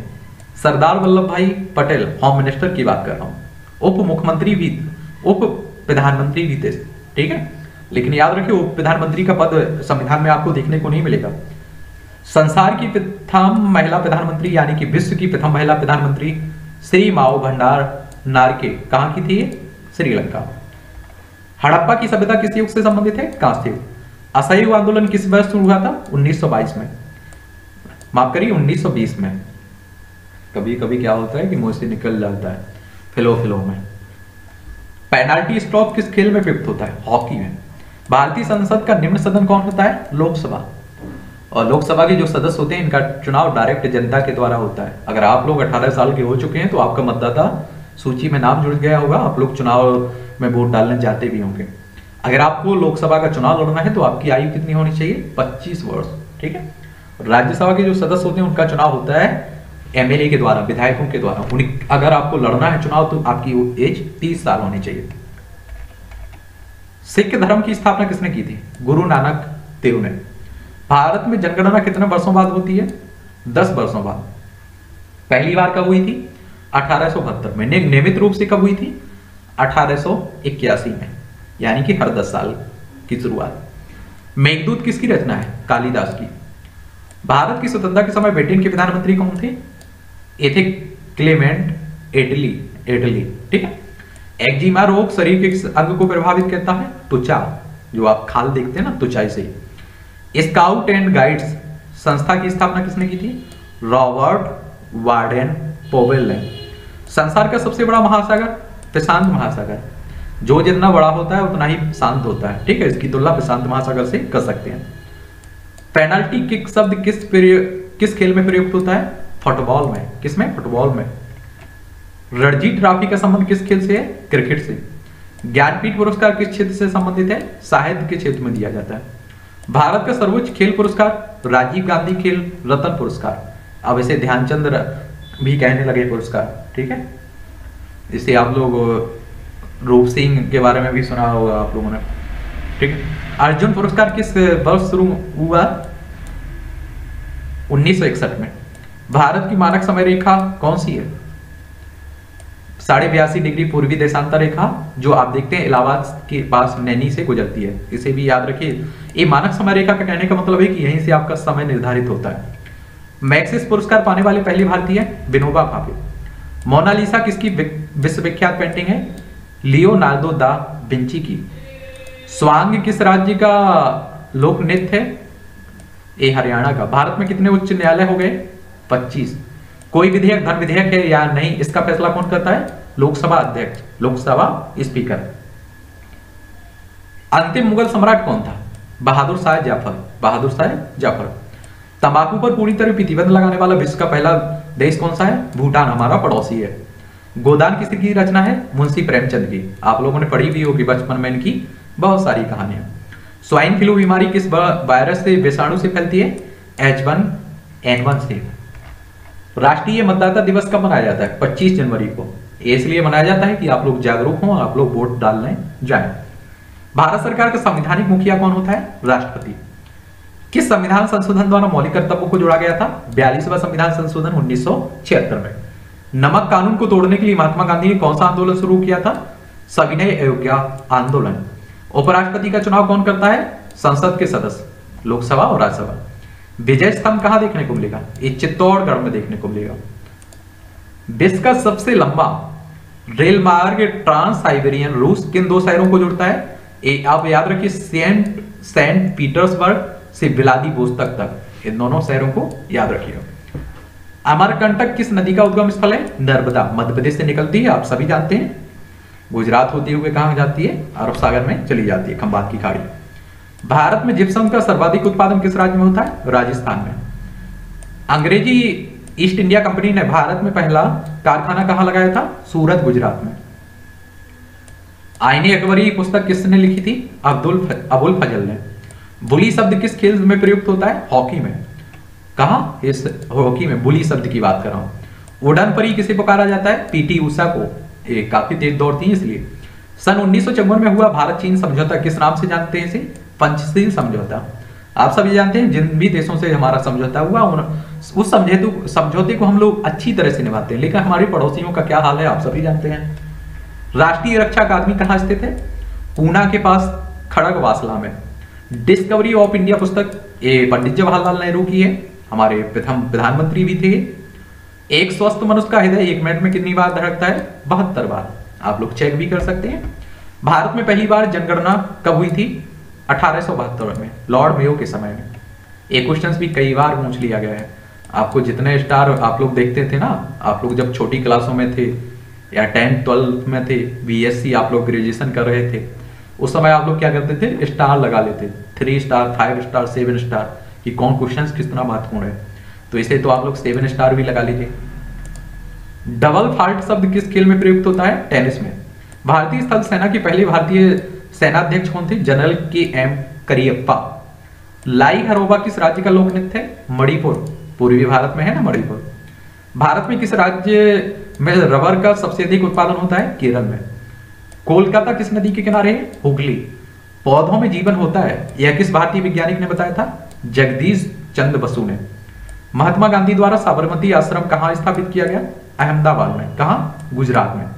सरदार वल्लभ भाई पटेल। होम मिनिस्टर की बात कर रहा हूं। उप मुख्यमंत्री भी, उप प्रधानमंत्री भी थे, ठीक है। लेकिन याद रखिए वो प्रधानमंत्री का पद संविधान में आपको देखने को नहीं मिलेगा। संसार की प्रथम महिला प्रधानमंत्री यानी कि विश्व की प्रथम महिला प्रधानमंत्री श्री माओ भंडार नारके कहाँ की थी? श्रीलंका। हड़प्पा की सभ्यता किस युग से संबंधित है? कांस्य युग। असहयोग आंदोलन किस वर्ष शुरू हुआ था? उन्नीस सौ बाईस में, माफ करिए उन्नीस सौ बीस में। कभी कभी क्या होता है कि मुंह से निकल जाता है फिलो फिलो में। पेनाल्टी स्टॉप किस खेल में प्रयुक्त होता है? हॉकी में। भारतीय संसद का निम्न सदन कौन होता है? लोकसभा। और लोकसभा के जो सदस्य होते हैं इनका चुनाव डायरेक्ट जनता के द्वारा होता है। अगर आप लोग अठारह साल के हो चुके हैं तो आपका मतदाता सूची में नाम जुड़ गया होगा, आप लोग चुनाव में वोट डालने जाते भी होंगे। अगर आपको लोकसभा का चुनाव लड़ना है तो आपकी आयु कितनी होनी चाहिए? पच्चीस वर्ष, ठीक है। राज्यसभा के जो सदस्य होते हैं उनका चुनाव होता है एमएलए के द्वारा, विधायकों के द्वारा। उन्हें अगर आपको लड़ना है चुनाव तो आपकी एज तीस साल होनी चाहिए। सिख धर्म की स्थापना किसने की थी? गुरु नानक देव ने। भारत में जनगणना कितने वर्षों बाद होती है? दस वर्षों बाद। पहली बार कब हुई थी? अठारह सौ बहत्तर में। नियमित रूप से कब हुई थी? अठारह सौ इक्यासी में, यानी कि हर दस साल की शुरुआत। मेघदूत किसकी रचना है? कालिदास की। भारत की स्वतंत्रता के समय ब्रिटेन के प्रधानमंत्री कौन थे? एथे क्लेमेंट एटली एटली ठीक है। एक्जिमा रोग शरीर के अंग को प्रभावित करता है, त्वचा, जो आप खाल देखते हैं ना त्वचा से। स्काउट एंड गाइड्स संस्था की स्थापना किसने की थी? रॉबर्ट वार्डन पोवेल ने। संसार का सबसे बड़ा महासागर? प्रशांत महासागर। जो जितना बड़ा होता है उतना ही शांत होता है, ठीक है। इसकी तुलना प्रशांत महासागर से कर सकते हैं। पेनल्टी किक शब्द किस किस खेल में प्रयुक्त होता है? फुटबॉल में। किसमें? फुटबॉल में। रणजी ट्रॉफी का संबंध किस खेल से है? क्रिकेट से। ज्ञानपीठ पुरस्कार किस क्षेत्र से संबंधित है? साहित्य के क्षेत्र में दिया जाता है। भारत का सर्वोच्च खेल पुरस्कार? राजीव गांधी खेल रत्न पुरस्कार। अब इसे ध्यानचंद भी कहने लगे पुरस्कार, ठीक है। इसे आप लोग रूप सिंह के बारे में भी सुना होगा आप लोगों ने, ठीक है। अर्जुन पुरस्कार किस वर्ष शुरू हुआ? उन्नीस सौ इकसठ में। भारत की मानक समय रेखा कौन सी है? साढ़े बयासी डिग्री पूर्वी देशांतर रेखा, जो आप देखते हैं इलाहाबाद के पास नैनी से गुजरती है। इसे भी याद रखिए। ये मानक समय रेखा का कहने का मतलब है कि यहीं से आपका समय निर्धारित होता है। मैग्सेसे पुरस्कार पाने वाले पहले भारतीय विनोबा भावे। मोनालिसा किसकी विश्वविख्यात पेंटिंग है? लियोनार्डो दा विंची की। स्वांग किस राज्य का लोक नृत्य है? ये हरियाणा का। भारत में कितने उच्च न्यायालय हो गए? पच्चीस। कोई विधेयक धन विधेयक है या नहीं इसका फैसला कौन करता है? लोकसभा अध्यक्ष, लोकसभा स्पीकर। अंतिम मुगल सम्राट कौन था? बहादुर शाह जाफर, बहादुर शाह जाफर। तंबाकू पर पूरी तरह प्रतिबंध लगाने वाला विश्व का पहला देश कौन सा है? भूटान, हमारा पड़ोसी है। गोदान किसकी रचना है? मुंशी प्रेमचंद की। आप लोगों ने पढ़ी भी होगी बचपन में इनकी बहुत सारी कहानियां। स्वाइन फ्लू बीमारी किस वायरस से, विषाणु से फैलती है? एच वन एन वन से। राष्ट्रीय मतदाता दिवस कब मनाया जाता है? पच्चीस जनवरी को। इसलिए मनाया जाता है कि आप लोग जागरूक हों और आप लोग वोट डालने जाएं। भारत सरकार का संवैधानिक मुखिया कौन होता है? राष्ट्रपति। किस संविधान संशोधन द्वारा मौलिक कर्तव्यों को जोड़ा गया था? बयालीसवां संविधान संशोधन उन्नीस सौ छिहत्तर में। नमक कानून को तोड़ने के लिए महात्मा गांधी ने कौन सा आंदोलन शुरू किया था? सविनय अवज्ञा आंदोलन। उपराष्ट्रपति का चुनाव कौन करता है? संसद के सदस्य, लोकसभा और राज्यसभा। विजय स्तंभ कहाँ देखने को मिलेगा? ये चित्तौड़गढ़ में देखने को मिलेगा। विश्व का सबसे लंबा रेल मार्ग ट्रांस साइबेरियन रूस किन दो शहरों को जोड़ता है? ए, आप याद रखिए सेंट सेंट पीटर्सबर्ग से व्लादिवोस्तोक तक, इन दोनों शहरों को याद रखिए। अमरकंटक किस नदी का उद्गम स्थल है? नर्मदा, मध्य प्रदेश से निकलती है, आप सभी जानते हैं। गुजरात होते हुए कहाँ जाती है? अरब सागर में चली जाती है, खंभात की खाड़ी। भारत में जिप्सम का सर्वाधिक उत्पादन किस राज्य में होता है? राजस्थान में। अंग्रेजी ईस्ट इंडिया कंपनी ने भारत में पहला कारखाना कहाँ लगाया था? सूरत, गुजरात में। आईने अकबरी पुस्तक किसने लिखी थी? अब्दुल अबुल फजल ने। बुली शब्द किस खेल में प्रयुक्त होता है? हॉकी में। कहा? इस हॉकी में, बुली शब्द की बात कर रहा हूं। उड़न परी किसे पुकारा जाता है? पीटी ऊषा को, ये काफी तेज दौड़ती है इसलिए। सन उन्नीस सौ चौवन में हुआ भारत चीन समझौता किस नाम से जानते हैं इसे? पंचशील समझौता। आप सभी जानते हैं जिन भी देशों से हमारा समझौता हुआ उस समझौते समझौते को हम लोग अच्छी तरह से निभाते हैं, लेकिन हमारे पड़ोसियों का क्या हाल है आप सभी जानते हैं। राष्ट्रीय रक्षा अकादमी कहाँ स्थित है? पूना के पास खड़गवासला में। डिस्कवरी ऑफ इंडिया पुस्तक ये पंडित जवाहरलाल नेहरू की है, हमारे प्रथम प्रधानमंत्री भी थे। एक स्वस्थ मनुष्य का हृदय एक मिनट में कितनी बार धड़कता है? बहत्तर बार। आप लोग चेक भी कर सकते हैं। भारत में पहली बार जनगणना कब हुई थी? अठारह सौ बहत्तर में, लॉर्ड मेयो के समय में। ये क्वेश्चन भी कई बार पूछ लिया गया है। आपको जितने स्टार आप लोग देखते थे ना, आप लोग जब छोटी क्लासों में थे या टेंथ ट्वेल्थ में थे, बीएससी आप लोग ग्रेजुएशन कर रहे थे, उस समय आप लोग क्या करते थे? स्टार लगा लेते, three star, five star, seven star कि कौन क्वेश्चन कितना महत्वपूर्ण है। तो इसे तो आप लोग सेवन स्टार भी लगा लीजिए। डबल फाल्ट शब्द किस खेल में प्रयुक्त होता है? टेनिस में। भारतीय स्थल सेना के पहले भारतीय सेनाध्यक्ष कौन थे? जनरल के एम करियप्पा। लाई हरोबा किस राज्य का लोक नृत्य है? मणिपुर, पूर्वी भारत में है ना मणिपुर। भारत में किस राज्य में रबर का सबसे अधिक उत्पादन होता है? केरल में। कोलकाता किस नदी के किनारे है? हुगली। पौधों में जीवन होता है यह किस भारतीय वैज्ञानिक ने बताया था? जगदीश चंद्र बसु ने। महात्मा गांधी द्वारा साबरमती आश्रम कहाँ स्थापित किया गया? अहमदाबाद में। कहाँ? गुजरात में।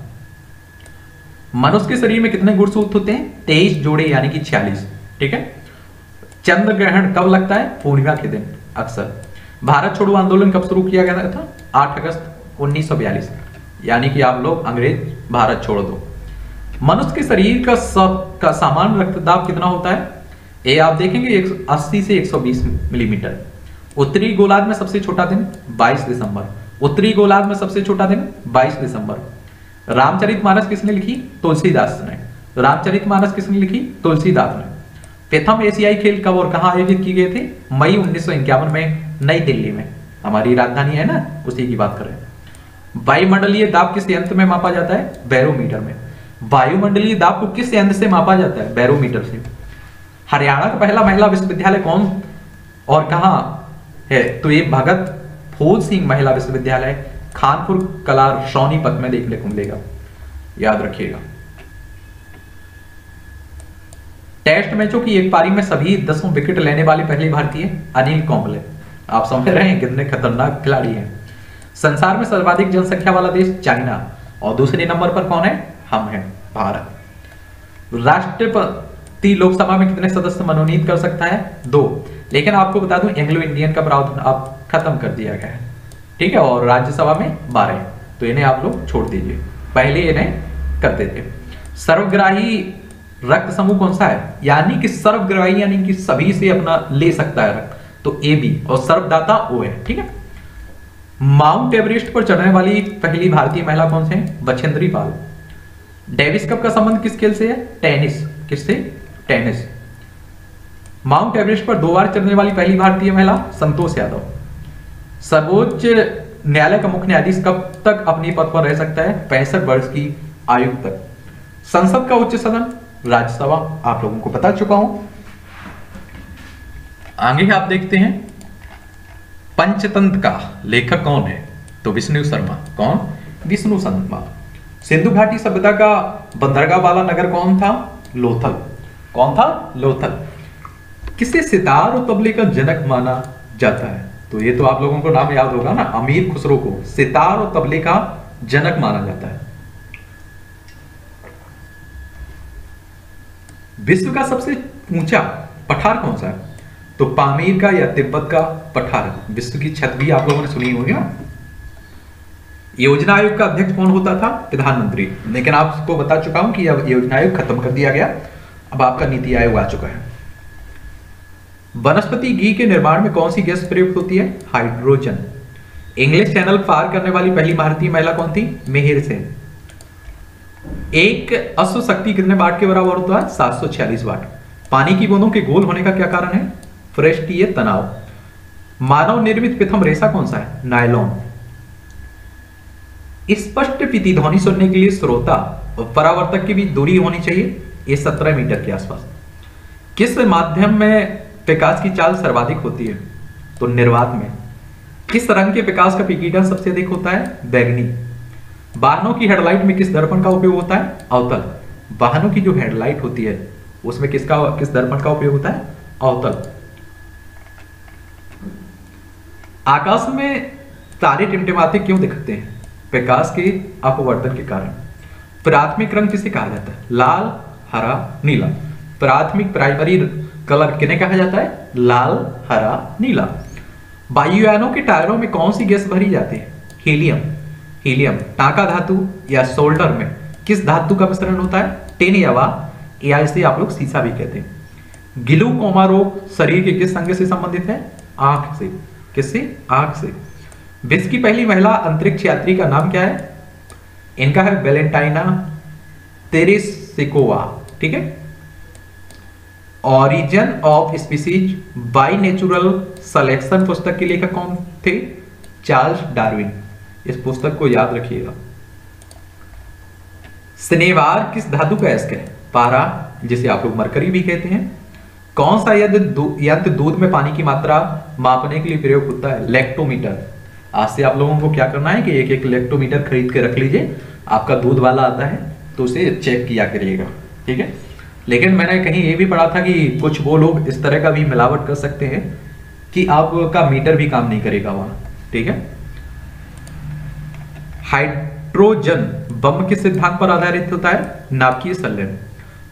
मनुष्य के शरीर में कितने गुणसूत्र होते हैं? तेईस जोड़े, यानी कि छियालीस। ठीक है। चंद्र ग्रहण कब लगता है? पूर्णिमा के दिन अक्सर। भारत छोड़ो आंदोलन कब शुरू किया गया था? आठ अगस्त उन्नीस सौ बयालीस, यानी कि आप लोग अंग्रेज भारत छोड़ दो। मनुष्य के शरीर का सब का सामान्य रक्तदाब कितना होता है? ये आप देखेंगे अस्सी से एक सौ बीस मिलीमीटर। उत्तरी गोलार्ध में सबसे छोटा दिन बाईस दिसंबर। उत्तरी गोलार्ध में सबसे छोटा दिन बाईस दिसंबर। रामचरितमानस किसने लिखी? तुलसीदास ने। रामचरितमानस किसने लिखी? तुलसीदास ने। प्रथम एशियाई खेल कब और कहाँ आयोजित किए गए थे? मई उन्नीस सौ इक्यावन में, नई दिल्ली में। हमारी राजधानी है ना, उसी की बात कर रहे हैं। वायुमंडलीय दाब किस यंत्र में मापा जाता है? बैरोमीटर में। वायुमंडलीय दाब को किस यंत्र से मापा जाता है? बैरोमीटर से। हरियाणा का पहला महिला विश्वविद्यालय कौन और कहाँ है? तो ये भगत फूल सिंह महिला विश्वविद्यालय खानपुर कला सोनीपत में देखने को मिलेगा, याद रखिएगा। टेस्ट मैचों की एक पारी में सभी दसों विकेट लेने वाले पहले भारतीय अनिल कुंबले। आप समझ रहे हैं कितने खतरनाक खिलाड़ी हैं। संसार में सर्वाधिक जनसंख्या वाला देश चाइना और दूसरे नंबर पर कौन है? हम हैं, भारत। राष्ट्रपति लोकसभा में कितने सदस्य मनोनीत कर सकता है? दो। लेकिन आपको बता दूं एंग्लो इंडियन का प्रावधान अब खत्म कर दिया गया है, ठीक है। और राज्यसभा में बारह, तो इन्हें आप लोग छोड़ दीजिए, पहले इन्हें करते थे। सर्वग्राही रक्त समूह कौन सा है? यानी कि सर्वग्राही यानी कि सभी से अपना ले सकता है रक्त, तो ए बी, और सर्वदाता ओ है, ठीक है। माउंट एवरेस्ट पर चढ़ने वाली पहली भारतीय महिला कौन से है? बछेंद्री पाल। डेविस कप का संबंध किस खेल से है? टेनिस। किससे? टेनिस। माउंट एवरेस्ट पर दो बार चढ़ने वाली पहली भारतीय महिला संतोष यादव। सर्वोच्च न्यायालय का मुख्य न्यायाधीश कब तक अपने पद पर रह सकता है? पैंसठ वर्ष की आयु तक। संसद का उच्च सदन राज्यसभा, आप लोगों को बता चुका हूं। आगे आप देखते हैं पंचतंत्र का लेखक कौन है? तो विष्णु शर्मा। कौन? विष्णु शर्मा। सिंधु घाटी सभ्यता का बंदरगाह वाला नगर कौन था? लोथल। कौन था? लोथल। किसे सितार और तबले का जनक माना जाता है? तो ये तो आप लोगों को नाम याद होगा ना, अमीर खुसरो को सितार और तबले का जनक माना जाता है। विश्व का सबसे ऊंचा पठार कौन सा है? तो पामीर का या तिब्बत का पठार। विश्व की छत भी आप लोगों ने सुनी होगी ना। योजना आयोग का अध्यक्ष कौन होता था? प्रधानमंत्री। लेकिन आपको बता चुका हूं कि अब योजना आयोग खत्म कर दिया गया, अब आपका नीति आयोग आ चुका है। वनस्पति घी के निर्माण में कौन सी गैस प्रयुक्त होती है? हाइड्रोजन। इंग्लिश चैनल पार करने वाली पहली भारतीय महिला कौन थी? मेहर सेन। एक अश्व शक्ति कितने वाट के बराबर होता है? सात सौ छियालीस वाट। पानी की बूंदों के गोल होने का क्या कारण है? पृष्ठीय तनाव। मानव निर्मित प्रथम रेशा कौन सा है? नायलॉन। स्पष्ट प्रतिध्वनि सुनने के लिए श्रोता और परावर्तक की भी दूरी होनी चाहिए, ये सत्रह मीटर के आसपास। किस माध्यम में विकास की चाल सर्वाधिक होती है? तो निर्वात में। किस रंग के विकास का विकिरण सबसे अधिक होता है? बैंगनी। वाहनों की हेडलाइट में किस दर्पण का उपयोग होता है? अवतल। वाहनों की जो हेडलाइट होती है उसमें किसका किस दर्पण का उपयोग होता है? अवतल। आकाश में तारे टिमटिमाते क्यों दिखते हैं? विकास के अपवर्तन के कारण। प्राथमिक रंग किसे कहा जाता है? लाल, हरा, नीला। प्राथमिक प्राइमरी कलर किन्हें कहा जाता है? लाल, हरा, नीला। वायुयानों के टायरों में कौन सी गैस भरी जाती है? हीलियम। हीलियम टाका धातु या सोल्डर में किस धातु का मिश्रण होता है? टिन यावा, या इसे आप लोग सीसा भी कहते हैं। ग्लूकोमा रोग शरीर के किस अंग से संबंधित है? आंख से। किससे? आंख से। विश्व की पहली महिला अंतरिक्ष यात्री का नाम क्या है? इनका है वेलेंटाइना तेरेसिकोवा, ठीक है। Origin of species by natural selection पुस्तक के लेखक कौन थे? Charles Darwin. इस पुस्तक को याद रखिएगा। स्नेवार किस धातु का अयस्क है? पारा, जिसे आप लोग मरकरी भी कहते हैं। कौन सा यंत्र दूध में पानी की मात्रा मापने के लिए प्रयोग होता है? लैक्टोमीटर। आज से आप लोगों को क्या करना है कि एक एक लैक्टोमीटर खरीद के रख लीजिए। आपका दूध वाला आता है तो उसे चेक किया करिएगा, ठीक है। लेकिन मैंने कहीं ये भी पढ़ा था कि कुछ वो लोग इस तरह का भी मिलावट कर सकते हैं कि आपका मीटर भी काम नहीं करेगा वहाँ, ठीक है। हाइड्रोजन बम किस सिद्धांत पर आधारित होता है? नाभिकीय संलयन।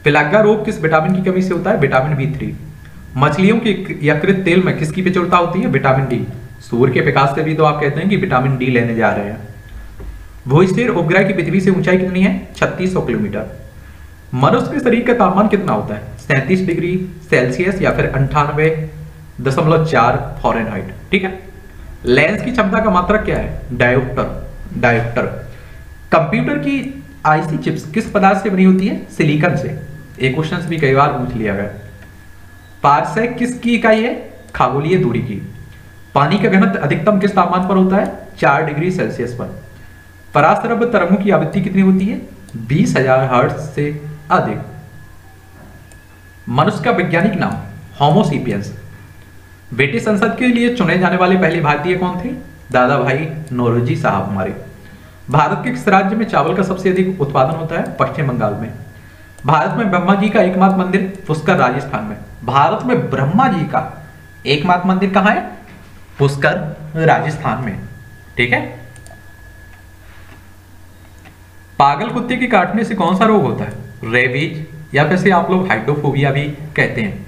पिलाग्गा रोग किस विटामिन की कमी से होता है? Vitamin B three. मछलियों के यकृत तेल में किसकी प्रचुरता होती है? Vitamin D. सूर्य के प्रकाश से भी तो आप कहते हैं कि विटामिन डी लेने जा रहे हैं। भूस्थिर उपग्रह की पृथ्वी से ऊंचाई कितनी है? छत्तीस सौ किलोमीटर। मनुष्य के शरीर का तापमान कितना होता है? सैंतीस डिग्री सेल्सियस या फिर अंठानवे दशमलव चार फॉरेनहाइट, ठीक है। लेंस की क्षमता का मात्रक क्या है? डायोप्टर। डायोप्टर। कंप्यूटर की आईसी चिप्स किस पदार्थ से बनी होती है? सिलिकॉन से। एक क्वेश्चन भी कई बार पूछ लिया गया। पार्सेक किसकी इकाई है? खगोलीय दूरी की। पानी का घनत्व अधिकतम किस तापमान पर होता है? चार डिग्री सेल्सियस पर। पराश्रव्य तरंगों की आवृत्ति कितनी होती है? बीस हजार हर्ट्ज से अधिक। मनुष्य का वैज्ञानिक नाम? होमो सेपियंस। ब्रिटिश संसद के लिए चुने जाने वाले पहले भारतीय कौन थे? दादा भाई नौरोजी साहब हमारे। भारत के किस राज्य में चावल का सबसे अधिक उत्पादन होता है? पश्चिम बंगाल में। भारत में ब्रह्मा जी का एकमात्र मंदिर? पुष्कर, राजस्थान में। भारत में ब्रह्मा जी का एकमात्र मंदिर कहाँ है? पुष्कर, राजस्थान में, ठीक है। पागल कुत्ते के काटने से कौन सा रोग होता है? रेबीज, या फिर आप लोग हाइड्रोफोबिया भी कहते हैं।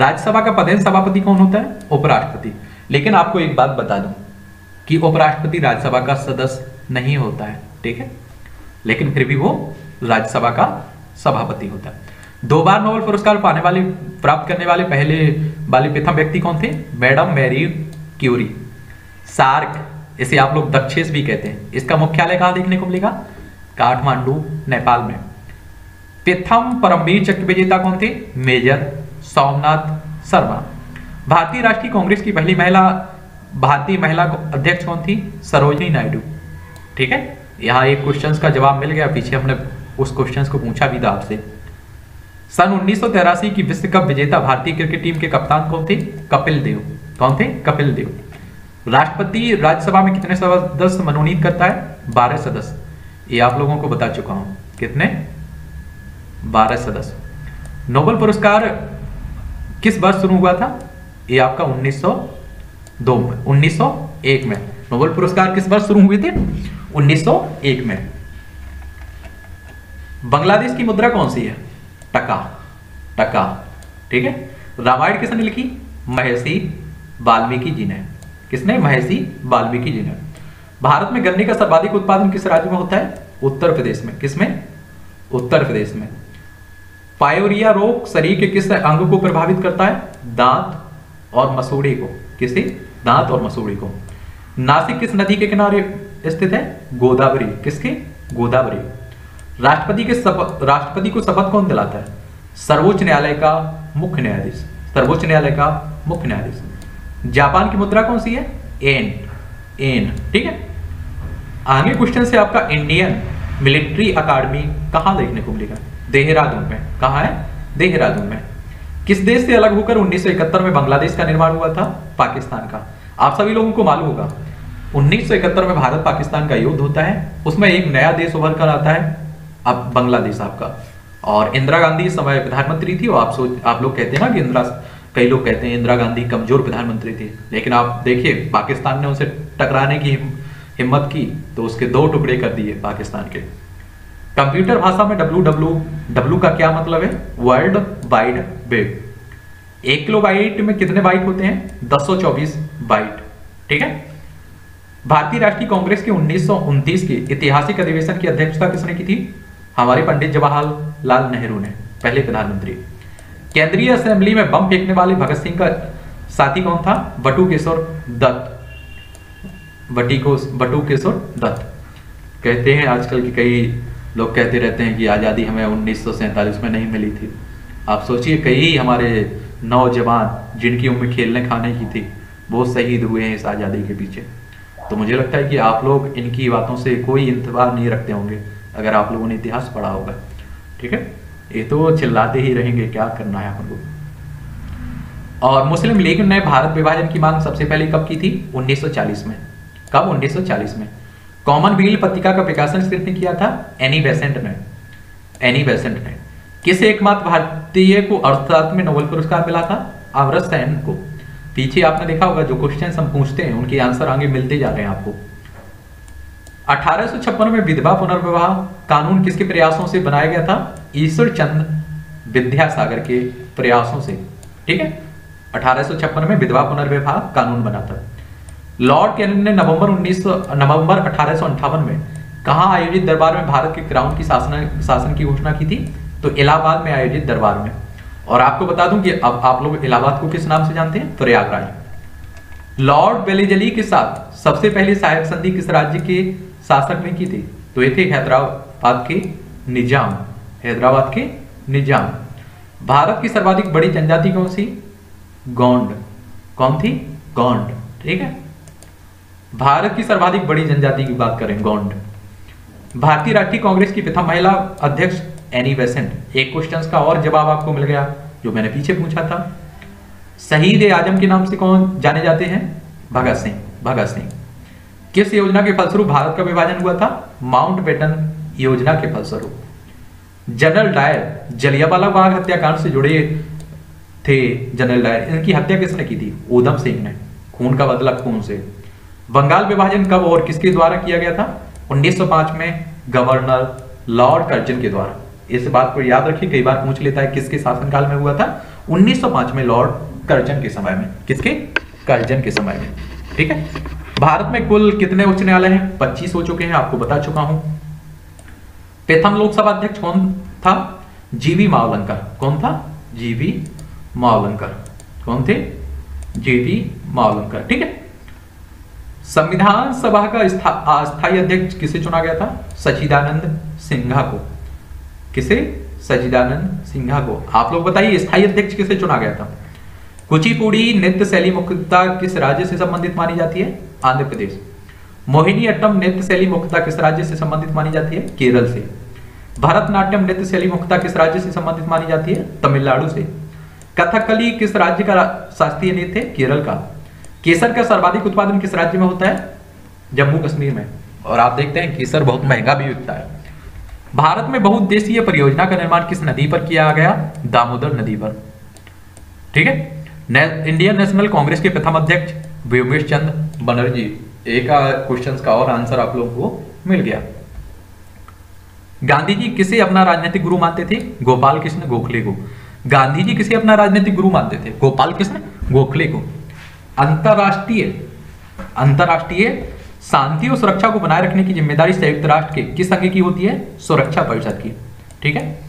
राज्यसभा का पदेन सभापति कौन होता है? उपराष्ट्रपति। लेकिन आपको एक बात बता दूं कि उपराष्ट्रपति राज्यसभा का सदस्य नहीं होता है, ठीक है, लेकिन फिर भी वो राज्यसभा का सभापति होता है। दो बार नोबेल पुरस्कार पाने वाले प्राप्त करने वाले पहले वाले प्रथम व्यक्ति कौन थे? Madam Marie Curie. सार्क, इसे आप लोग दक्षेस भी कहते हैं। इसका मुख्यालय कहाँ देखने को मिलेगा? काठमांडू, नेपाल में। प्रथम परमवीर चक्र विजेता कौन थे? मेजर सोमनाथ शर्मा। भारतीय राष्ट्रीय कांग्रेस की पहली महिला भारतीय महिला अध्यक्ष कौन थी? सरोजिनी नायडू, ठीक है। यहाँ एक क्वेश्चन का जवाब मिल गया, पीछे हमने उस क्वेश्चन को पूछा भी था आपसे। सन उन्नीस सौ तेरासी की विश्व कप विजेता भारतीय क्रिकेट टीम के कप्तान कौन थे? कपिल देव। कौन थे? कपिल देव। राष्ट्रपति राज्यसभा में कितने सदस्य मनोनीत करता है? बारह सदस्य। ये आप लोगों को बता चुका हूं, कितने? बारह सदस्य। नोबेल पुरस्कार किस वर्ष शुरू हुआ था? ये आपका उन्नीस सौ दो में, उन्नीस सौ एक में। नोबेल पुरस्कार किस वर्ष शुरू हुए थे? उन्नीस सौ एक में। बांग्लादेश की मुद्रा कौन सी है? टका। टका, ठीक है। रामायण किसने लिखी? महर्षि वाल्मीकि जी ने। किसने? महर्षि वाल्मीकि जी ने। भारत में गन्ने का सर्वाधिक उत्पादन किस राज्य में होता है? उत्तर प्रदेश में। किसमें? उत्तर प्रदेश में। पायोरिया रोग शरीर के किस अंग को प्रभावित करता है? दांत और मसूड़े को। किसे? दांत और मसूड़े को। नासिक किस नदी के किनारे स्थित है? गोदावरी। किसके? गोदावरी। राष्ट्रपति के राष्ट्रपति को शपथ कौन दिलाता है? सर्वोच्च न्यायालय का मुख्य न्यायाधीश। सर्वोच्च न्यायालय का मुख्य न्यायाधीश। जापान की मुद्रा कौन सी है? एन। एन, ठीक है। आगे क्वेश्चन से आपका इंडियन मिलिट्री अकादमी कहाँ देखने को मिलेगा? देहरादून में। कहाँ है? देहरादून में। किस देश से अलग होकर उन्नीस सौ इकहत्तर में बांग्लादेश का निर्माण हुआ था? पाकिस्तान का। आप सभी लोगों को मालूम होगा उन्नीस सौ इकहत्तर में भारत पाकिस्तान का युद्ध होता है, उसमें एक नया देश उभर कर आता है, अब बांग्लादेश आपका। और इंदिरा गांधी इस समय प्रधानमंत्री थी। और आप सोच आप लोग कहते हैं ना कि इंदिरा, कई लोग कहते हैं इंदिरा गांधी कमजोर प्रधानमंत्री थी, लेकिन आप देखिए पाकिस्तान ने उनसे टकराने की हिम्मत की तो उसके दो टुकड़े कर दिए पाकिस्तान के। कंप्यूटर भाषा में डब्ल्यू डब्ल्यू डब्ल्यू का क्या मतलब है? World Wide Web. एक किलो बाइट में कितने बाइट होते हैं? दो सौ चौबीस बाइट। ठीक है। भारतीय राष्ट्रीय कांग्रेस के उन्नीस सौ उनतीस के ऐतिहासिक अधिवेशन की अध्यक्षता किसने की थी? हमारे पंडित जवाहरलाल नेहरू ने, पहले प्रधानमंत्री। केंद्रीय असेंबली में बम फेंकने वाले भगत सिंह का साथी कौन था? बटू किशोर दत्त। बटी को बटू किशोर दत्त कहते हैं। आजकल के कई लोग कहते रहते हैं कि आज़ादी हमें उन्नीस सौ सैंतालीस में नहीं मिली थी। आप सोचिए, कई हमारे नौजवान जिनकी उम्र खेलने खाने की थी वो शहीद हुए हैं इस आज़ादी के पीछे। तो मुझे लगता है कि आप लोग इनकी बातों से कोई इंतजार नहीं रखते होंगे अगर आप लोगों ने इतिहास पढ़ा होगा। ठीक है, ये तो चिल्लाते ही रहेंगे, क्या करना है अपन को। और मुस्लिम लीग ने भारत विभाजन की मांग सबसे पहले कब की थी? उन्नीस सौ चालीस में। कब? उन्नीस सौ चालीस में। कॉमनवेल पत्रिका का प्रकाशन किसने किया था? एनी बेसेंट ने। एनी बेसेंट ने। किस एकमात्र भारतीय को अर्थशास्त्र में नोबेल पुरस्कार मिला था? अमर्त्य सेन को। पीछे आपने देखा होगा जो क्वेश्चन हम पूछते हैं उनके आंसर आगे मिलते जा रहे हैं आपको। अठारह सौ छप्पन में विधवा पुनर्विवाह कानून किसके प्रयासों से बनाया गया था? ईश्वर चंद्र विद्यासागर के प्रयासों से। ठीक है, अठारह सौ छप्पन में विधवा पुनर्विवाह कानून बना था। लॉर्ड कैनिंग ने नवंबर उन्नीस नवंबर अठारह सौ अंठावन में कहाँ आयोजित दरबार में भारत के क्राउन की शासन शासन की घोषणा की थी? तो इलाहाबाद में आयोजित दरबार में। और आपको बता दूं कि अब आप लोग इलाहाबाद को किस नाम से जानते हैं? प्रयागराज। लॉर्ड बेलिजली के साथ सबसे पहली सहायक संधि किस राज्य के शासक ने की थी? तो ये थे हैदराबाद के निजाम। हैदराबाद के निजाम। भारत की सर्वाधिक बड़ी जनजाति कौन सी? गोंड। कौन थी? गोंड। ठीक है, भारत की सर्वाधिक बड़ी जनजाति की बात करें, गोंड। भारतीय राष्ट्रीय कांग्रेस की प्रथम महिला अध्यक्ष एनी बेसेंट। एक क्वेश्चन का और जवाब आपको मिल गया जो मैंने पीछे पूछा था। शहीद आजम के नाम से कौन जाने जाते हैं? भगत सिंह। भगत सिंह। किस योजना के फलस्वरूप भारत का विभाजन हुआ था? माउंटबेटन योजना के फलस्वरूप। जनरल डायर जलियांवाला बाग हत्याकांड से जुड़े थे। जनरल डायर, इनकी हत्या किसने की थी? ऊधम सिंह ने। खून का बदला खून से। बंगाल विभाजन कब और किसके द्वारा किया गया था? उन्नीस सौ पाँच में गवर्नर लॉर्ड कर्जन के द्वारा। इस बात को याद रखिए, कई बार पूछ लेता है किसके शासनकाल में हुआ था। उन्नीस सौ पाँच में लॉर्ड कर्जन के समय में। किसके? कर्जन के समय में। ठीक है। भारत में कुल कितने उच्च न्यायालय हैं? पच्चीस हो चुके हैं, आपको बता चुका हूं। प्रथम लोकसभा अध्यक्ष कौन था? जीवी मावलंकर। कौन था? जीवी मावलंकर। कौन थे? जीवी मावलंकर। ठीक है। संविधान सभा का अस्थायी अध्यक्ष किसे चुना गया था? सच्चिदानंद सिन्हा को। किसे? सच्चिदानंद सिन्हा को। आप लोग बताइए स्थायी अध्यक्ष किसे चुना गया था? कुचिपुड़ी नृत्य शैली मुख्यतः किस राज्य से संबंधित मानी जाती है? आंध्र प्रदेश। मोहिनीअट्टम नृत्य शैली मुख्यतः किस राज्य से संबंधित मानी जाती है? केरल से। भरतनाट्यम नृत्य शैली मुख्यतः किस राज्य से संबंधित मानी जाती है? तमिलनाडु से। कथकली किस राज्य का शास्त्रीय नृत्य है? केरल का। केसर का सर्वाधिक उत्पादन किस राज्य में होता है? जम्मू कश्मीर में। और आप देखते हैं केसर बहुत महंगा भी बिकता है। भारत में बहुउद्देशीय परियोजना का निर्माण किस नदी पर किया गया? दामोदर नदी पर। ठीक है। इंडियन नेशनल कांग्रेस के प्रथम अध्यक्ष व्योमेश चंद्र बनर्जी। एक क्वेश्चन का और आंसर आप लोगों को मिल गया। गांधी जी किसे अपना राजनीतिक गुरु मानते थे? गोपाल कृष्ण गोखले को। गांधी जी किसे अपना राजनीतिक गुरु मानते थे? गोपाल कृष्ण गोखले को। अंतरराष्ट्रीय अंतरराष्ट्रीय शांति और सुरक्षा को बनाए रखने की जिम्मेदारी संयुक्त राष्ट्र के किस अंग की होती है? सुरक्षा परिषद की। ठीक है।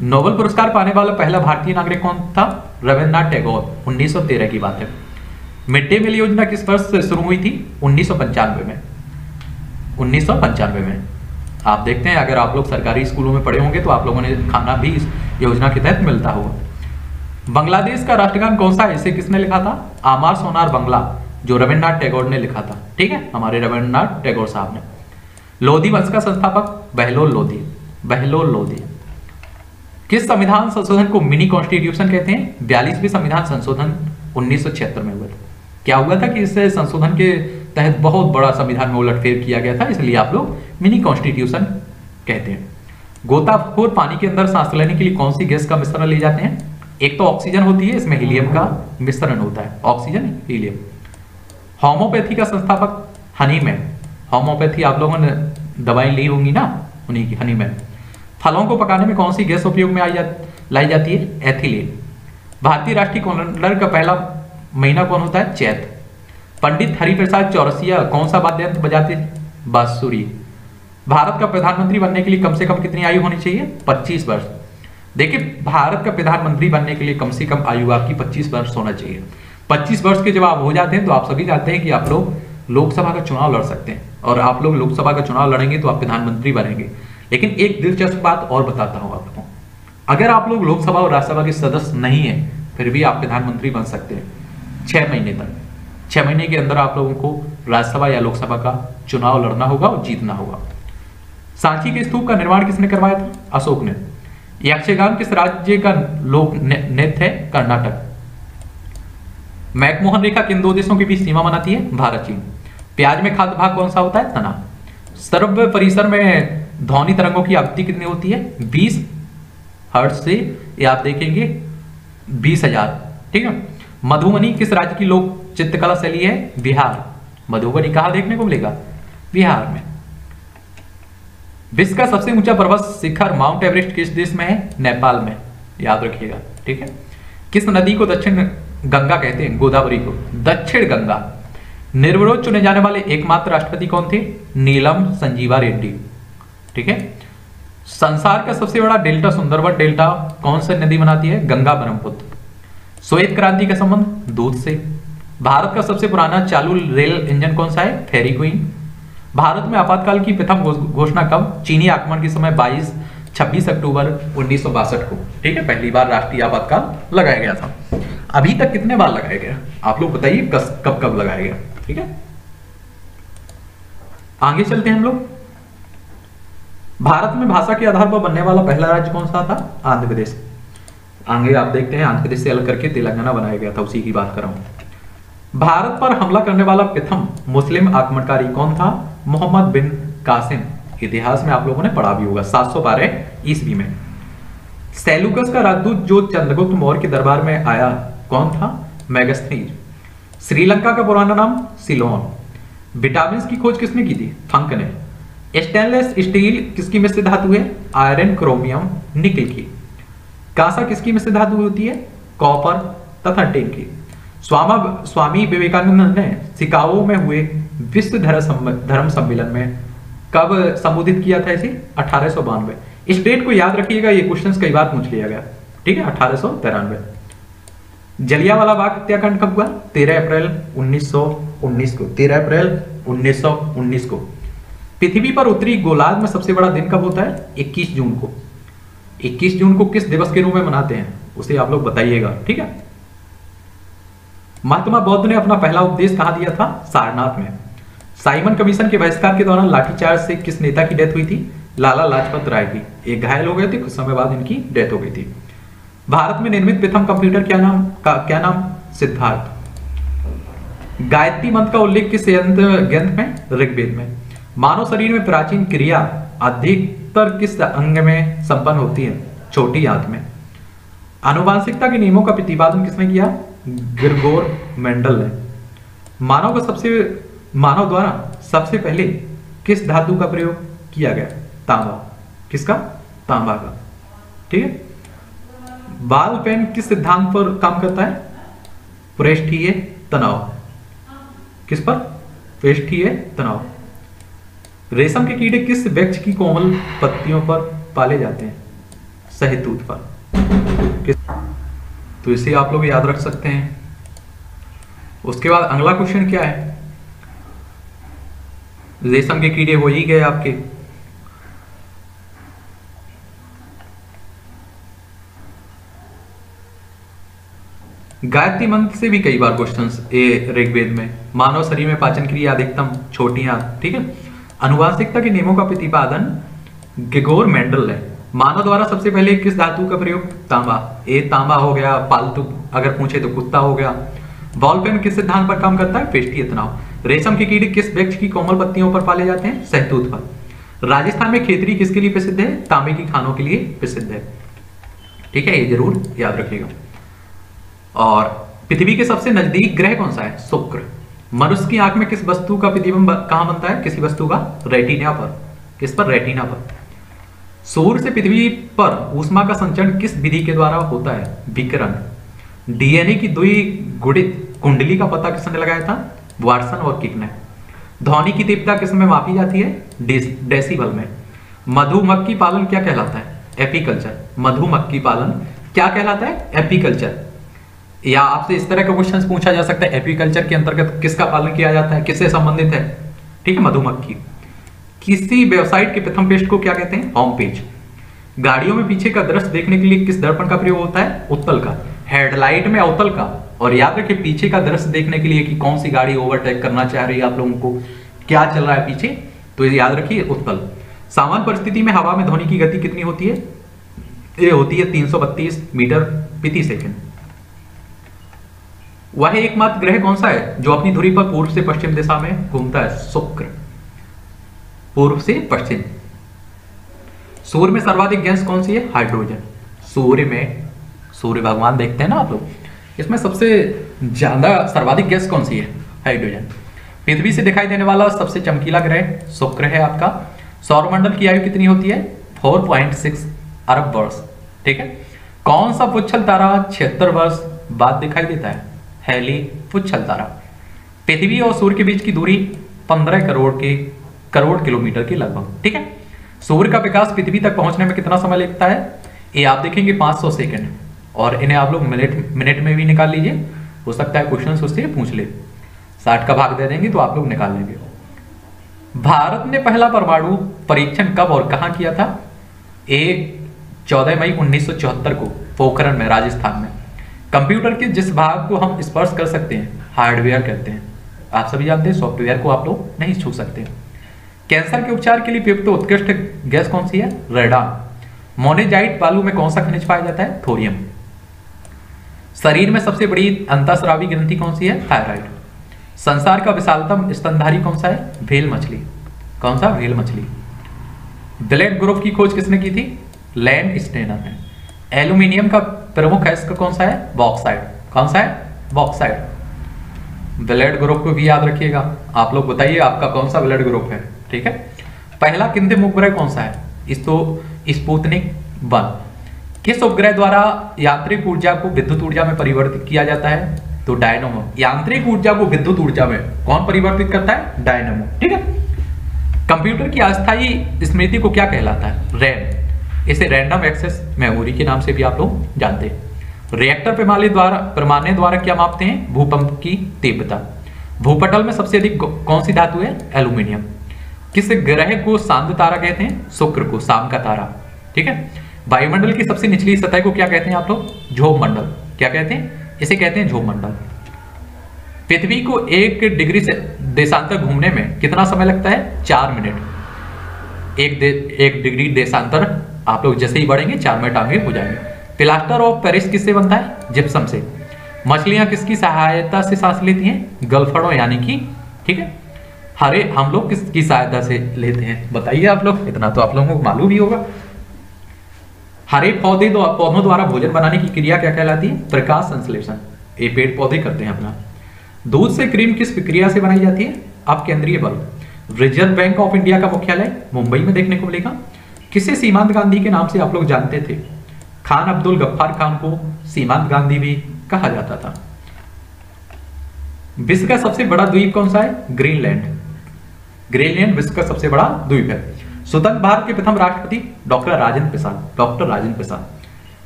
नोबेल पुरस्कार पाने वाला पहला भारतीय नागरिक कौन था? रविन्द्रनाथ टैगोर। उन्नीस सौ तेरह की बात है। मिड डे मील योजना किस वर्ष से शुरू हुई थी? उन्नीस सौ पंचानवे में। उन्नीस सौ पंचानवे में। आप देखते हैं, अगर आप लोग सरकारी स्कूलों में पढ़े होंगे तो आप लोगों ने खाना भी इस योजना के तहत मिलता होगा। बांग्लादेश का राष्ट्रगान कौन सा है? इसे किसने लिखा था? आमार सोनार बंगला, जो रविन्द्रनाथ टैगोर ने लिखा था। ठीक है, हमारे रविन्द्रनाथ टैगोर साहब ने। लोधी वंश का संस्थापक? बहलोल लोधी। बहलोल लोधी। किस संविधान संशोधन को मिनी कॉन्स्टिट्यूशन कहते हैं? बयालीसवें संविधान संशोधन उन्नीस सौ छिहत्तर में हुआ था। क्या हुआ था कि इससे संशोधन के तहत बहुत बड़ा संविधान में उलटफेर किया गया था, इसलिए आप लोग मिनी कॉन्स्टिट्यूशन कहते हैं। गोताखोर पानी के अंदर सांस लेने के लिए कौन सी गैस का मिश्रण ले जाते हैं? एक तो ऑक्सीजन होती है, इसमें हीलियम का मिश्रण होता है। Oxygen helium. होम्योपैथी का संस्थापक? हनीमैन। होम्योपैथी आप लोगों ने दवाई ली होंगी ना, उन्हीं की, हनीमैन। फलों को पकाने में कौन सी गैस उपयोग में आई जा, लाई जाती है? एथिलीन। भारतीय राष्ट्रीय कैलेंडर का पहला महीना कौन होता है? चैत। पंडित हरिप्रसाद चौरसिया कौन सा वाद्य यंत्र बजाते हैं? बांसुरी। भारत का प्रधानमंत्री बनने के लिए कम से कम कितनी आयु होनी चाहिए? पच्चीस वर्ष। देखिए, भारत का प्रधानमंत्री बनने के लिए कम से कम आयु आपकी पच्चीस वर्ष होना चाहिए। पच्चीस वर्ष के जब आप हो जाते हैं तो आप सभी जानते हैं कि आप लोग लोकसभा का चुनाव लड़ सकते हैं, और आप लोग लोकसभा का चुनाव लड़ेंगे तो आप प्रधानमंत्री बनेंगे। लेकिन एक दिलचस्प बात और बताता हूं आपको, अगर आप लोग लोकसभा और राज्यसभा के सदस्य नहीं है फिर भी आप प्रधानमंत्री बन सकते हैं। छह महीने तक छह महीने के अंदर आप लोगों को राज्यसभा या लोकसभा का चुनाव लड़ना होगा और जीतना होगा। सांची के स्तूप का निर्माण किसने करवाया था? अशोक ने। यक्षगान किस राज्य का लोक नृत्य है? कर्नाटक। मैकमोहन रेखा किन दो देशों के बीच सीमा बनाती है? भारत चीन। प्याज में खाद्य भाग कौन सा होता है? तना। सर्व परिसर में ध्वनि तरंगों की आवृत्ति कितनी होती है? बीस हर्ट्ज से ये आप देखेंगे बीस हजार, ठीक है। मधुबनी किस राज्य की लोक चित्रकला शैली है? बिहार। मधुबनी कहाँ देखने को मिलेगा? बिहार में। विश्व का सबसे ऊंचा पर्वत शिखर माउंट एवरेस्ट किस देश में है? नेपाल में, याद रखिएगा, ठीक है। किस नदी को दक्षिण गंगा कहते हैं? गोदावरी को दक्षिण गंगा। निर्विरोध चुने जाने वाले एकमात्र राष्ट्रपति कौन थे? नीलम संजीवा रेड्डी, ठीक है। संसार का सबसे बड़ा डेल्टा सुंदरबन डेल्टा कौन सी नदी बनाती है? गंगा ब्रह्मपुत्र। श्वेत क्रांति का संबंध दूध से। भारत का सबसे पुराना चालू रेल इंजन कौन सा है? फेरी क्वीन। भारत में आपातकाल की प्रथम घोषणा कब? चीनी आक्रमण के समय बाईस छब्बीस अक्टूबर उन्नीस सौ बासठ को, ठीक है। पहली बार राष्ट्रीय आपातकाल लगाया गया था। अभी तक कितने बार लगाया गया आप लोग बताइए, कब कब लगाया गया, ठीक है। आगे चलते हैं हम लोग। भारत में भाषा के आधार पर बनने वाला पहला राज्य कौन सा था? आंध्र प्रदेश। आगे आप देखते हैं आंध्र प्रदेश से अलग करके तेलंगाना बनाया गया था, उसी की बात कर रहा हूं। भारत पर हमला करने वाला प्रथम मुस्लिम आक्रमणकारी कौन था? मोहम्मद बिन कासिम। इतिहास में आप लोगों ने पढ़ा भी होगा, सात सौ बारह ईस्वी में। सेलूकस का राजदूत जो चंद्रगुप्त मौर्य के दरबार में आया कौन था? मेगस्थनीज। श्रीलंका का पुराना नाम सिलोन। विटामिन की खोज किसने की थी? फंक ने। स्टेनलेस स्टील किसकी मिश्र धातु है? आयरन, क्रोमियम, निकल की। कांसा किसकी मिश्र धातु होती है? कॉपर तथा टिन की। स्वामी विवेकानंद ने शिकागो में हुए विश्व धर्म सम्मेलन में कब संबोधित किया था इसे? अठारह सौ बानवे। स्टेट को याद रखिएगा, ये क्वेश्चंस कई बार पूछ लिया गया, ठीक है। अठारह सौ तिरानवे। जलियांवाला बाग हत्याकांड कब हुआ? तेरह अप्रैल उन्नीस सौ उन्नीस को। तेरह अप्रैल उन्नीस सौ उन्नीस को। पृथ्वी पर उत्तरी गोलार्ध में सबसे बड़ा दिन कब होता है? इक्कीस जून को। इक्कीस जून को किस दिवस के रूप में मनाते हैं उसे आप लोग बताइएगा, ठीक है। महात्मा बुद्ध ने अपना पहला उपदेश कहाँ दिया था? सारनाथ में। साइमन कमीशन के बहिष्कार के दौरान लाठीचार्ज से किस नेता की डेथ हुई थी? लाला लाजपत राय की। एक घायल हो गए थे, कुछ समय बाद इनकी डेथ हो गई थी। भारत में निर्मित प्रथम कंप्यूटर क्या नाम का क्या नाम? सिद्धार्थ। गायत्री मंत्र का उल्लेख किस ग्रंथ में? ऋग्वेद में। मानव शरीर में प्राचीन क्रिया अधिकतर किस अंग में संपन्न होती है? छोटी आंत में। आनुवंशिकता के नियमों का प्रतिपादन किसने किया? ग्रेगोर मेंडल ने। मानव का सबसे मानव द्वारा सबसे पहले किस धातु का प्रयोग किया गया? तांबा। किसका? तांबा का, ठीक है। बॉल पेन किस सिद्धांत पर काम करता है? पृष्ठीय तनाव। किस पर? पृष्ठीय तनाव। रेशम के कीड़े किस वृक्ष की कोमल पत्तियों पर पाले जाते हैं? शहतूत पर। तो इसे आप लोग याद रख सकते हैं। उसके बाद अगला क्वेश्चन क्या है? रेशम के कीड़े हो ही गए आपके। गायत्री मंत्र से भी कई बार क्वेश्चंस ए ऋग्वेद में। मानव शरीर में पाचन क्रिया अधिकतम छोटी आंत, ठीक है। अनुवांशिकता के नियमों का प्रतिपादन ग्रेगोर मेंडल है। मानव द्वारा सबसे पहले किस धातु का प्रयोग? तांबा। ए तांबा हो गया, पालतू अगर पूछे तो कुत्ता हो गया। बॉल पेन किस सिद्धांत पर काम करता है? पेस्टी तनाव। रेशम के कीड़े किस वृक्ष की कोमल पत्तियों पर पाले जाते हैं? सहतूत पर। राजस्थान में खेतरी किसके लिए प्रसिद्ध है? तांबे की खानों के लिए प्रसिद्ध है, ठीक है। ये जरूर याद रखिएगा। और पृथ्वी के सबसे नजदीक ग्रह कौन सा है? शुक्र। मनुष्य की आंख में किस वस्तु का प्रतिबिंब कहाँ बनता है? किसी वस्तु का? रेटिना पर। किस पर? रेटिना पर। सूर्य से पृथ्वी पर ऊष्मा का संचरण किस विधि के द्वारा होता है? विकिरण। डीएनए की दुई गुणित कुंडली का पता किसने लगाया था? वाटसन और किक ने। ध्वनि की तीव्रता किसमें मापी जाती है? डेसिबल में। मधुमक्खी पालन क्या कहलाता है? एपीकल्चर। मधुमक्खी पालन क्या कहलाता है? एपीकल्चर। या आपसे इस तरह का क्वेश्चन पूछा जा सकता है, एपीकल्चर के अंतर्गत किसका पालन किया जाता है, किससे संबंधित है? ठीक है, मधुमक्खी। किसी वेबसाइट के प्रथम पेज को क्या कहते हैं? Home page. गाड़ियों में पीछे का दृश्य देखने के लिए किस दर्पण का प्रयोग होता है? उत्तल का। हेडलाइट में अवतल का। और याद रखिए, पीछे का दृश्य देखने के लिए कि कौन सी गाड़ी ओवरटेक करना चाह रही है, आप लोगों को क्या चल रहा है पीछे, तो याद रखिए उत्तल। सामान्य परिस्थिति में हवा में ध्वनि की गति कितनी होती है? ये होती है तीन सौ बत्तीस मीटर प्रति सेकंड। वह एकमात्र ग्रह कौन सा है जो अपनी धुरी पर पूर्व से पश्चिम दिशा में घूमता है? शुक्र। पूर्व से पश्चिम। सूर्य में सर्वाधिक गैस कौन सी है? हाइड्रोजन। सूर्य में, सूर्य भगवान देखते हैं ना आप लोग, इसमें सबसे ज्यादा सर्वाधिक गैस कौन सी है? हाइड्रोजन। पृथ्वी से दिखाई देने वाला सबसे चमकीला ग्रह शुक्र है आपका। सौरमंडल की आयु कितनी होती है? चार पॉइंट छह अरब वर्ष। ठीक है। कौन सा पुच्छल तारा छिहत्तर वर्ष बाद दिखाई देता है? हेली पुच्छल तारा। पृथ्वी और सूर्य के बीच की दूरी पंद्रह करोड़ के करोड़ किलोमीटर के लगभग। ठीक है। सूर्य का विकास पृथ्वी तक पहुंचने में कितना समय लगता है? ये आप देखेंगे पाँच सौ सेकंड, और इन्हें आप लोग मिनट मिनट में भी निकाल लीजिए, हो सकता है क्वेश्चन उससे पूछ ले। साठ का भाग दे देंगे तो आप लोग निकाल लेंगे। भारत ने पहला परमाणु परीक्षण कब और कहां किया था? ए चौदह मई उन्नीस सौ चौहत्तर को पोखरण में, राजस्थान में। कंप्यूटर के जिस भाग को हम स्पर्श कर सकते हैं हार्डवेयर कहते हैं, आप सभी जानते हैं। सॉफ्टवेयर को आप लोग नहीं छू सकते। कैंसर के उपचार के लिए प्रयुक्त उत्कृष्ट गैस कौन सी है? रेडॉन। मोनेजाइट बालू में कौन सा खनिज पाया जाता है? थोरियम। शरीर में सबसे बड़ी अंतःस्रावी ग्रंथि कौन सी है? थायराइड। संसार का विशालतम स्तनधारी कौन सा है? व्हेल मछली। कौन सा? व्हेल मछली। ब्लैक ग्रुप की खोज किसने की थी? लैंड स्टेनर ने। एल्यूमिनियम का प्रमुख अयस्क कौन सा है? बॉक्साइड। कौन सा है? बॉक्साइड। ब्लड ग्रुप को भी याद रखिएगा। आप लोग बताइए आपका कौन सा ब्लड ग्रुप है। ठीक है। पहला कृत्रिम उपग्रह कौन सा है? इस तो स्पुतनिक वन। किस उपग्रह द्वारा यांत्रिक ऊर्जा को विद्युत ऊर्जा में परिवर्तित किया जाता है? तो डायनेमो। यांत्रिक ऊर्जा को विद्युत ऊर्जा में कौन परिवर्तित करता है? डायनेमो। ठीक है। कंप्यूटर की अस्थायी स्मृति को क्या कहलाता है? रैम। इसे रैंडम एक्सेस मेमोरी के नाम से भी आप लोग जानते हैं। रिएक्टर पैमाने द्वारा पैमाने द्वारा क्या मापते हैं? भूकंप की तीव्रता। भूपटल में सबसे अधिक कौन सी धातु है? एल्यूमिनियम। किस ग्रह को चांद तारा कहते हैं? शुक्र को, शाम का तारा। ठीक है। वायुमंडल की सबसे निचली सतह को क्या कहते हैं आप लोग? झोम मंडल। क्या कहते हैं? इसे कहते हैं झोम मंडल। पृथ्वी को एक डिग्री से देशांतर घूमने में कितना समय लगता है? चार मिनट। एक, दे, एक डिग्री देशांतर आप लोग जैसे ही बढ़ेंगे चार मिनट आगे हो जाएंगे। प्लास्टर ऑफ पेरिस किससे बनता है? जिप्सम से। मछलियां किसकी सहायता से सांस लेती हैं? गलफड़ों, यानी कि। ठीक है। हरे हम लोग किसकी सहायता से लेते हैं बताइए आप लोग, इतना तो आप लोगों को मालूम ही होगा। हरे पौधे पौधों द्वारा भोजन बनाने की क्रिया क्या कहलाती है? प्रकाश संश्लेषण। ये पेड़ पौधे करते हैं अपना। दूध से क्रीम किस प्रक्रिया से बनाई जाती है? आप केंद्रीय बल। रिजर्व बैंक ऑफ इंडिया का मुख्यालय मुंबई में देखने को मिलेगा। किसे सीमांत गांधी के नाम से आप लोग जानते थे? खान अब्दुल गफ्फार खान को सीमांत गांधी भी कहा जाता था। विश्व का सबसे बड़ा द्वीप कौन सा है? ग्रीनलैंड। ग्रीनलैंड विश्व का सबसे बड़ा द्वीप है। स्वतंत्र भारत के प्रथम राष्ट्रपति डॉक्टर राजेंद्र प्रसाद। डॉक्टर राजेंद्र प्रसाद।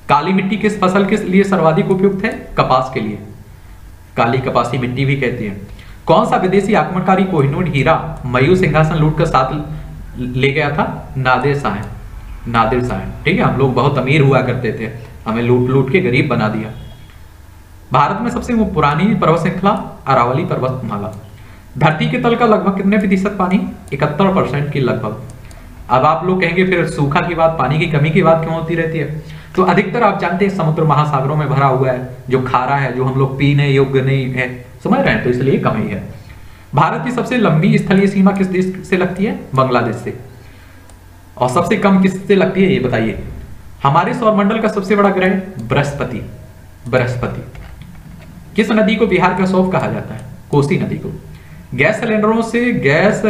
काली मिट्टी किस फसल के लिए सर्वाधिक उपयुक्त है? कपास के लिए। काली कपासी मिट्टी भी कहती है। कौन सा विदेशी आक्रमणकारी कोहिनूर हीरा मयूर सिंहासन लूटकर साथ ले गया था? नादिर शाह। नादिर शाह। ठीक है। हम लोग बहुत अमीर हुआ करते थे, हमें लूट लूट के गरीब बना दिया। भारत में सबसे पुरानी पर्वत श्रृंखला अरावली पर्वतमाला। धरती के तल का लगभग कितने प्रतिशत पानी? इकहत्तर परसेंट के लगभग। अब आप लोग कहेंगे फिर सूखा की बात, पानी की कमी की बात क्यों होती रहती है? तो अधिकतर आप जानते हैं समुद्र महासागरों में भरा हुआ है, जो खारा है, जो हम लोग पीने योग्य नहीं है, समझ रहे हैं, तो इसलिए कमी है। भारत की सबसे लंबी स्थलीय सीमा किस देश से लगती है? बांग्लादेश से। और सबसे कम किससे लगती है ये बताइए। हमारे सौरमंडल का सबसे बड़ा ग्रह बृहस्पति। बृहस्पति। किस नदी को बिहार का शोक कहा जाता है? कोसी नदी को। गैस सिलेंडरों से गैस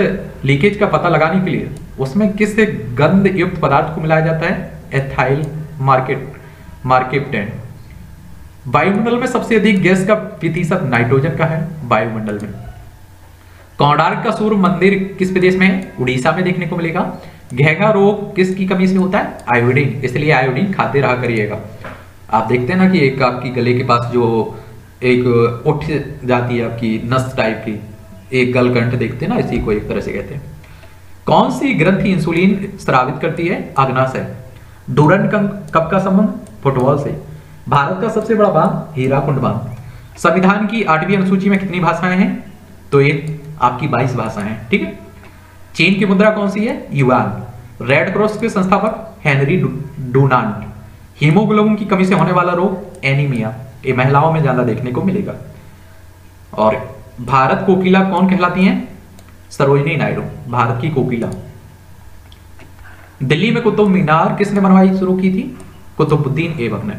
लीकेज का पता लगाने के लिए उसमें किस गंध युक्त पदार्थ को मिलाया जाता है? Ethyl market mercaptan. वायुमंडल में सबसे अधिक गैस का प्रतिशत नाइट्रोजन का है। वायुमंडल में कोणार्क का सूर्य मंदिर किस प्रदेश में है? उड़ीसा में देखने को मिलेगा। घेंघा रोग किसकी कमी से होता है? आयोडीन, इसलिए आयोडीन खाते रहा करिएगा। आप देखते हैं ना कि एक आपकी गले के पास जो एक उठ जाती है आपकी नस टाइप की, एक गलगंठ देखते हैं ना, इसी को एक तरह से कहते हैं। कौन सी ग्रंथि इंसुलिन स्रावित करती है? अग्नाशय। डूरंड कप का संबंध फुटबॉल से। भारत का सबसे बड़ा बांध हीराकुंड बांध। संविधान की आठवीं अनुसूची में कितनी भाषाएं हैं? तो ये आपकी बाईस भाषाएं हैं, ठीक है। चीन की मुद्रा कौन सी है? युआन। रेड क्रॉस के संस्थापक हेनरी डुनांट। हीमोग्लोबिन की कमी से होने वाला रोग एनीमिया, ये महिलाओं में ज्यादा देखने को मिलेगा। और भारत कोकिला कौन कहलाती है? सरोजिनी नायडू, भारत की कोकिला। दिल्ली में कुतुब मीनार किसने बनवाई शुरू की थी? कुतुबुद्दीन ऐबक ने।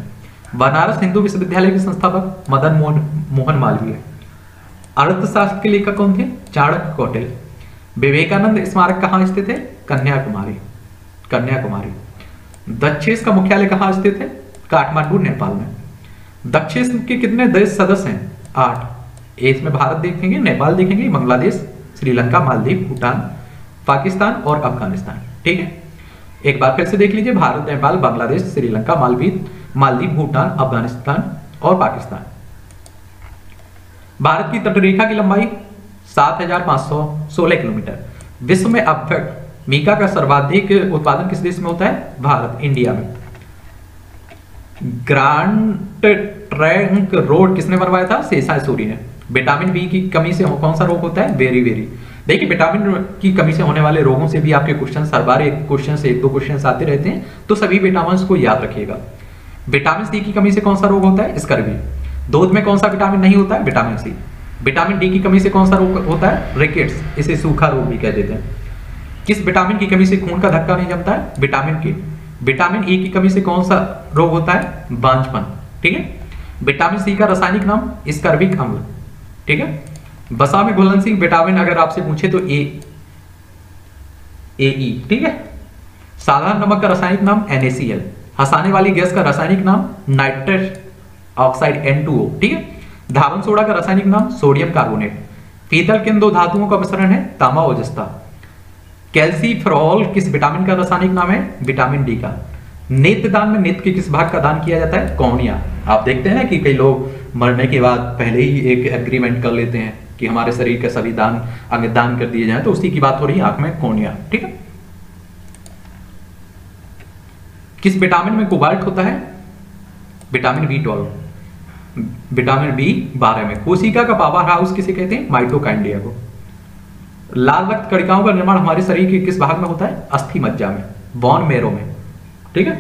बनारस हिंदू विश्वविद्यालय के संस्थापक मदन मोहन मोहन मालवीय। अर्थशास्त्र के लेखक कौन थे? चाणक्य कौटिल्य। विवेकानंद स्मारक कहाँ स्थित है? कन्याकुमारी, कन्याकुमारी। दक्षिण का मुख्यालय कहाँ स्थित है? काठमांडू, नेपाल में। दक्षिण के कितने देश सदस्य हैं? आठ। इसमें भारत देखेंगे, नेपाल देखेंगे, बांग्लादेश, श्रीलंका, मालदीव, भूटान, पाकिस्तान और अफगानिस्तान, ठीक है। एक बार फिर से देख लीजिए, भारत, नेपाल, बांग्लादेश, श्रीलंका, मालदीव, मालदीव, भूटान, अफगानिस्तान और पाकिस्तान। भारत की तटरेखा की लंबाई सात हजार पाँच सौ सोलह किलोमीटर। विश्व में अफ्रीका का सर्वाधिक उत्पादन किस देश में होता है? भारत, इंडिया में। ग्रांट ट्रंक रोड किसने बनवाया था? सेसा सूरी ने। विटामिन बी की कमी से कौन सा रोग होता है? Berry berry. देखिए, विटामिन की कमी से होने वाले रोगों से भी आपके क्वेश्चन हर बार एक क्वेश्चन से एक दो क्वेश्चन आते रहते हैं, तो सभी विटामिन को याद रखिएगा। विटामिन सी की कमी से कौन सा रोग होता है? स्कर्वी। दूध में कौन सा विटामिन नहीं होता है? Vitamin C. विटामिन डी की कमी से कौन सा रोग होता है? रिकेट्स, इसे सूखा रोग भी कह देते हैं। किस विटामिन की कमी से खून का धक्का नहीं जमता है? विटामिन के। विटामिन ई की कमी से कौन सा रोग होता है? बांझपन, ठीक है। विटामिन सी का रासायनिक नाम स्कर्विक अम्ल, ठीक है। बसा में घुलनशील विटामिन अगर आपसे पूछे तो ए ई, ठीक है। साधारण नमक का रासायनिक नाम एन ए सी एल। हंसाने वाली गैस का रासायनिक नाम nitrous oxide N two O, ठीक है। धावन सोडा का रासायनिक नाम सोडियम कार्बोनेट। पीतल किन दो धातुओं का मिश्रण है? तांबा और जस्ता। कैल्सीफेरॉल किस विटामिन का रासायनिक नाम है? विटामिन डी का। नेत्र दान में नेत्र के किस भाग का दान किया जाता है? कौनिया। आप देखते हैं ना कि कई लोग मरने के बाद पहले ही एक एग्रीमेंट कर लेते हैं कि हमारे शरीर का सभी दान अंग दान कर दिए जाए, तो उसी की बात हो रही है, आंख में कौनिया, ठीक है। किस विटामिन में कोबाल्ट होता है? Vitamin B twelve. Vitamin B बारह में। कोशिका का पावर हाउस किसे कहते हैं? माइटोकाइंड्रिया को। लाल रक्त कणिकाओं का निर्माण हमारे शरीर के किस भाग में होता है? अस्थि मज्जा में, बॉन मेरो में, ठीक है।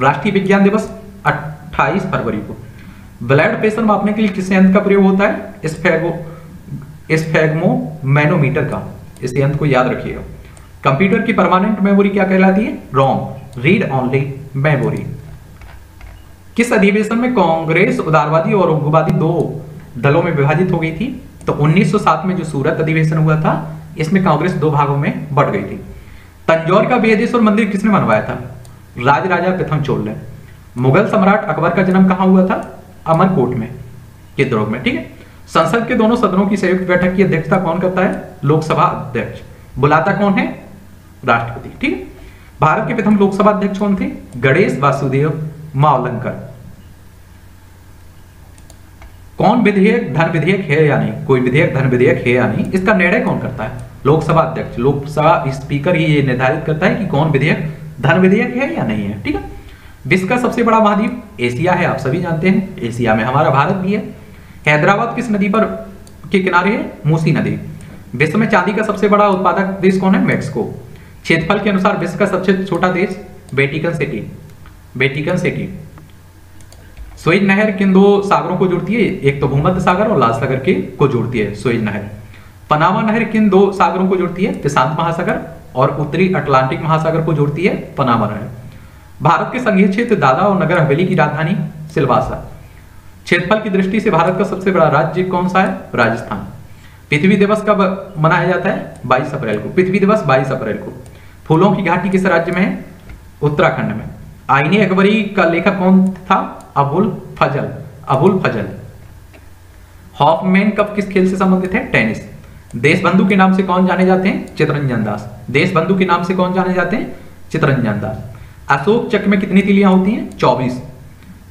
राष्ट्रीय विज्ञान दिवस अट्ठाईस फरवरी को। ब्लड प्रेशर मापने के लिए किस यंत्र का प्रयोग होता है? स्फेगो स्फेगमोमैनोमीटर का, इस यंत्र को याद रखिएगा। कंप्यूटर की परमानेंट मेमोरी क्या कहलाती है? ROM, read only memory. किस अधिवेशन में कांग्रेस उदारवादी और उपभोगवादी दो दलों में विभाजित हो गई थी? तो उन्नीस सौ सात में जो सूरत अधिवेशन हुआ था, इसमें कांग्रेस दो भागों में बंट गई थी। तंजौर का बृहदेश्वर मंदिर किसने बनवाया था? राजराजा प्रथम चोल ने। मुगल सम्राट अकबर का जन्म कहाँ हुआ था? अमरकोट में, चित्तौड़ में, ठीक है। संसद के दोनों सदनों की संयुक्त बैठक की अध्यक्षता कौन करता है? लोकसभा अध्यक्ष। बुलाता कौन है? राष्ट्रपति, ठीक है। भारत के प्रथम लोकसभा अध्यक्ष कौन थे? गणेश वासुदेव मावलंकर। कौन विधेयक धन विधेयक है या नहीं? कोई विधेयक धन विधेयक है या नहीं, इसका निर्णय कौन करता है? लोकसभा अध्यक्ष। लोकसभा स्पीकर ही ये निर्धारित करता है कि कौन विधेयक धन विधेयक है या नहीं है, ठीक है। विश्व का सबसे बड़ा महाद्वीप एशिया है, आप सभी जानते हैं। एशिया में हमारा भारत भी है। हैदराबाद किस नदी पर के किनारे है? मूसी नदी। विश्व में चांदी का सबसे बड़ा उत्पादक देश कौन है? मेक्सिको। क्षेत्रफल के अनुसार विश्व का सबसे छोटा देश? Vatican city, Vatican city. Suez नहर किन दो सागरों को जोड़ती है? एक तो भूमध्य सागर और लाल सागर के को जोड़ती है सुएज नहर। पनामा नहर किन दो सागरों को जोड़ती है? प्रशांत महासागर और उत्तरी अटलांटिक महासागर को जोड़ती है पनामा नहर। भारत के संघीय क्षेत्र दादा और नगर हवेली की राजधानी सिलवासा। क्षेत्रफल की दृष्टि से भारत का सबसे बड़ा राज्य कौन सा है? राजस्थान। पृथ्वी दिवस कब मनाया जाता है? बाईस अप्रैल को। पृथ्वी दिवस बाईस अप्रैल को। फूलों की घाटी किस राज्य में है? उत्तराखंड में। आईने अकबरी का लेखक कौन था? अबुल फजल। अबुल फजल। हॉफमैन कप किस खेल से संबंधित है? टेनिस। देशबंधु के नाम से कौन जाने जाते हैं? चितरंजन दास। देशबंधु के नाम से कौन जाने जाते हैं? चितरंजन दास। अशोक चक्र में कितनी तिलियां होती हैं? चौबीस।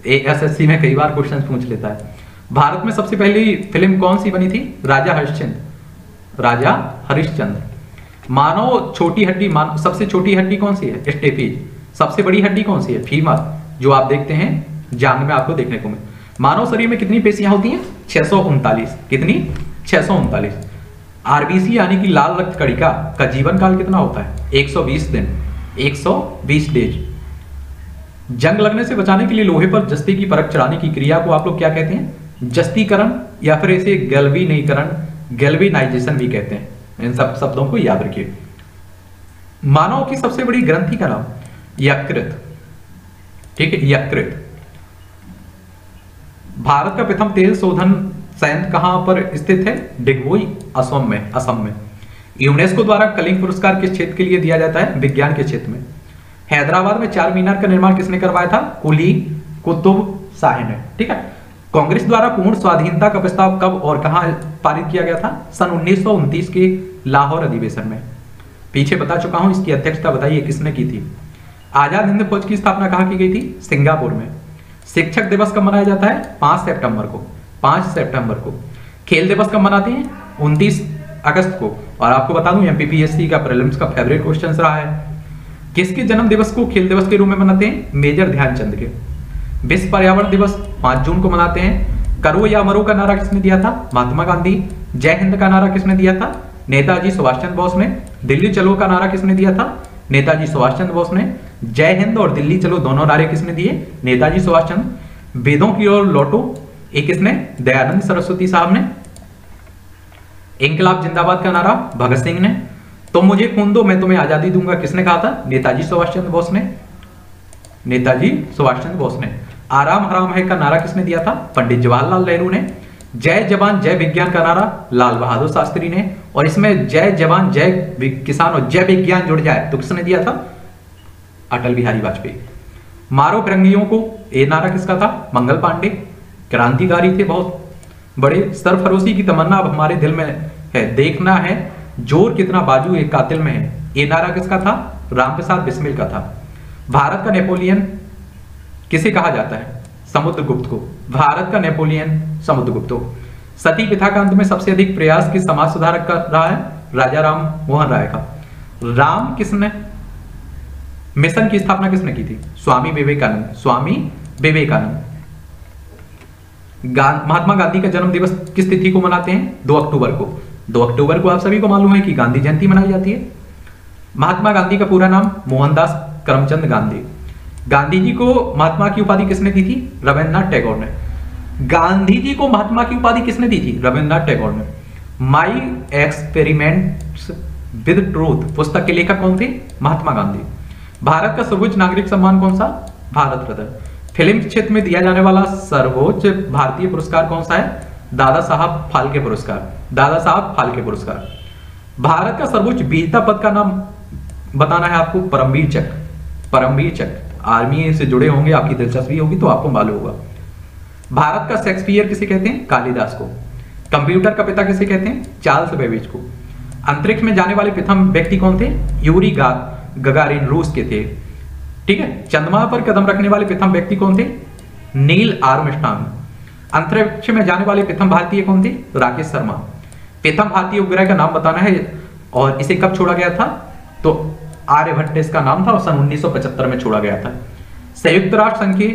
एएसएससी में कई बार क्वेश्चन पूछ लेता है। भारत में सबसे पहली फिल्म कौन सी बनी थी? राजा हरिश्चंद्र। राजा हरिश्चंद्र। मानव छोटी हड्डी, मानव सबसे छोटी हड्डी कौन सी है? स्टेपीज। सबसे बड़ी हड्डी कौन सी है? फीमर, जो आप देखते हैं जांग में आपको देखने को मिले। मानव शरीर में कितनी पेशियां होती हैं? छह सौ उनतालीस। कितनी? छह सौ उनतालीस। आरबीसी यानी कि लाल रक्त कणिका का जीवन काल कितना होता है? एक सौ बीस दिन, एक सौ बीस डेज। जंग लगने से बचाने के लिए लोहे पर जस्ती की परत चढ़ाने की क्रिया को आप लोग क्या कहते हैं? जस्तीकरण, या फिर इसे गैल्वेनाइजेशन, गैल्वेनाइजेशन भी कहते हैं। इन सब शब्दों को याद रखिए। मानव की सबसे बड़ी ग्रंथि का नाम? यकृत। ठीक है, यकृत। भारत का प्रथम तेल शोधन संयंत्र कहां पर स्थित है? डिगबोई, असम में। असम में। यूनेस्को द्वारा कलिंग पुरस्कार किस क्षेत्र के लिए दिया जाता है? विज्ञान के क्षेत्र में। हैदराबाद में चार मीनार का निर्माण किसने करवाया था? कुली कुतुब शाह ने। ठीक है। कांग्रेस द्वारा पूर्ण स्वाधीनता का प्रस्ताव कब और कहां पारित किया गया था? सन उन्नीस सौ उनतीस के लाहौर अधिवेशन में। पीछे बता चुका हूं, इसकी अध्यक्षता बताइए किसने की थी। आजाद हिंद फौज की स्थापना कहां की गई थी? सिंगापुर में। शिक्षक दिवस कब मनाया जाता है? पांच सितंबर को। पांच सितंबर को। खेल दिवस कब मनाते हैं? उनतीस अगस्त को। और आपको बता दूं, एमपीपीएससी का प्रीलिम्स का फेवरेट क्वेश्चन रहा है। किसके जन्म दिवस को खेल दिवस के रूप में मनाते हैं? मेजर ध्यानचंद के। विश्व पर्यावरण दिवस पांच जून को मनाते हैं। करो या मरो का नारा किसने दिया था? महात्मा गांधी। जय हिंद का नारा किसने दिया था? नेताजी सुभाष चंद्र बोस ने। दिल्ली चलो का नारा किसने दिया था? नेताजी सुभाष चंद्र बोस ने। जय हिंद और दिल्ली चलो दोनों नारे किसने दिए? नेताजी सुभाष चंद्र। वेदों की ओर लौटो एक किसने? दयानंद सरस्वती साहब ने। इंकलाब जिंदाबाद का नारा भगत सिंह ने। तो मुझे खून दो मैं तुम्हें आजादी दूंगा किसने कहा था? नेताजी सुभाष चंद्र बोस ने। नेताजी सुभाष चंद्र बोस ने। आराम हराम है का नारा किसने दिया था? पंडित जवाहरलाल नेहरू ने। जय जवान जय विज्ञान का नारा लाल बहादुर शास्त्री ने। और इसमें जय जवान जय किसान और जय विज्ञान जुड़ जाए तो किसने दिया था? अटल बिहारी वाजपेयी। मारो फिरंगियों को, ये नारा किसका था? मंगल पांडे। क्रांतिकारी थे बहुत बड़े। सरफरोशी की तमन्ना अब हमारे दिल में है, देखना है जोर कितना बाजू एक कातिल में है, ये नारा किसका था? रामप्रसाद बिस्मिल का था। भारत का नेपोलियन किसे कहा जाता है? समुद्रगुप्त को। भारत का नेपोलियन समुद्रगुप्त को। सती प्रथा के अंत में सबसे अधिक प्रयास किस समाज सुधारक का रहा है? राजा राम मोहन राय का। राम किसने मिशन की स्थापना किसने की थी? स्वामी विवेकानंद। स्वामी विवेकानंद। महात्मा गांधी का जन्म दिवस किस तिथि को मनाते हैं? दो अक्टूबर को। दो अक्टूबर को आप सभी को मालूम है कि गांधी जयंती मनाई जाती है। महात्मा गांधी का पूरा नाम? मोहनदास करमचंद गांधी। गांधी जी को महात्मा की उपाधि किसने दी थी? रविन्द्रनाथ टैगोर ने। गांधी जी को महात्मा की उपाधि किसने दी थी? रविन्द्रनाथ टैगोर ने। माई एक्सपेरिमेंट्स विद ट्रूथ पुस्तक के लेखक कौन थे? महात्मा गांधी। भारत का सर्वोच्च नागरिक सम्मान कौन सा? भारत रत्न। फिल्म क्षेत्र में दिया जाने वाला सर्वोच्च भारतीय पुरस्कार कौन सा है? दादा साहब फाल्के पुरस्कार। दादा साहब फाल्के पुरस्कार। भारत का सर्वोच्च वीरता पद का नाम बताना है आपको। परमवीर चक्र। परमवीर चक्र। आर्मी से जुड़े होंगे, आपकी दिलचस्पी होगी तो आपको मालूम होगा। भारत का शेक्सपियर किसे कहते हैं? कालिदास को। कंप्यूटर का पिता किसे कहते हैं? चार्ल्स बेबेज को। अंतरिक्ष में जाने वाले प्रथम व्यक्ति कौन थे? यूरी गार गगारिन, रूस के थे। ठीक है। चंद्रमा पर कदम रखने वाले प्रथम व्यक्ति कौन थे? Neil Armstrong. अंतरिक्ष में जाने वाले प्रथम भारतीय कौन थे? राकेश शर्मा। प्रथम भारतीय उपग्रह का नाम बताना है और इसे कब छोड़ा गया था? तो आर्यभट्ट इसका नाम था और सन उन्नीस सौ पचहत्तर में छोड़ा गया था। संयुक्त राष्ट्र संघ के,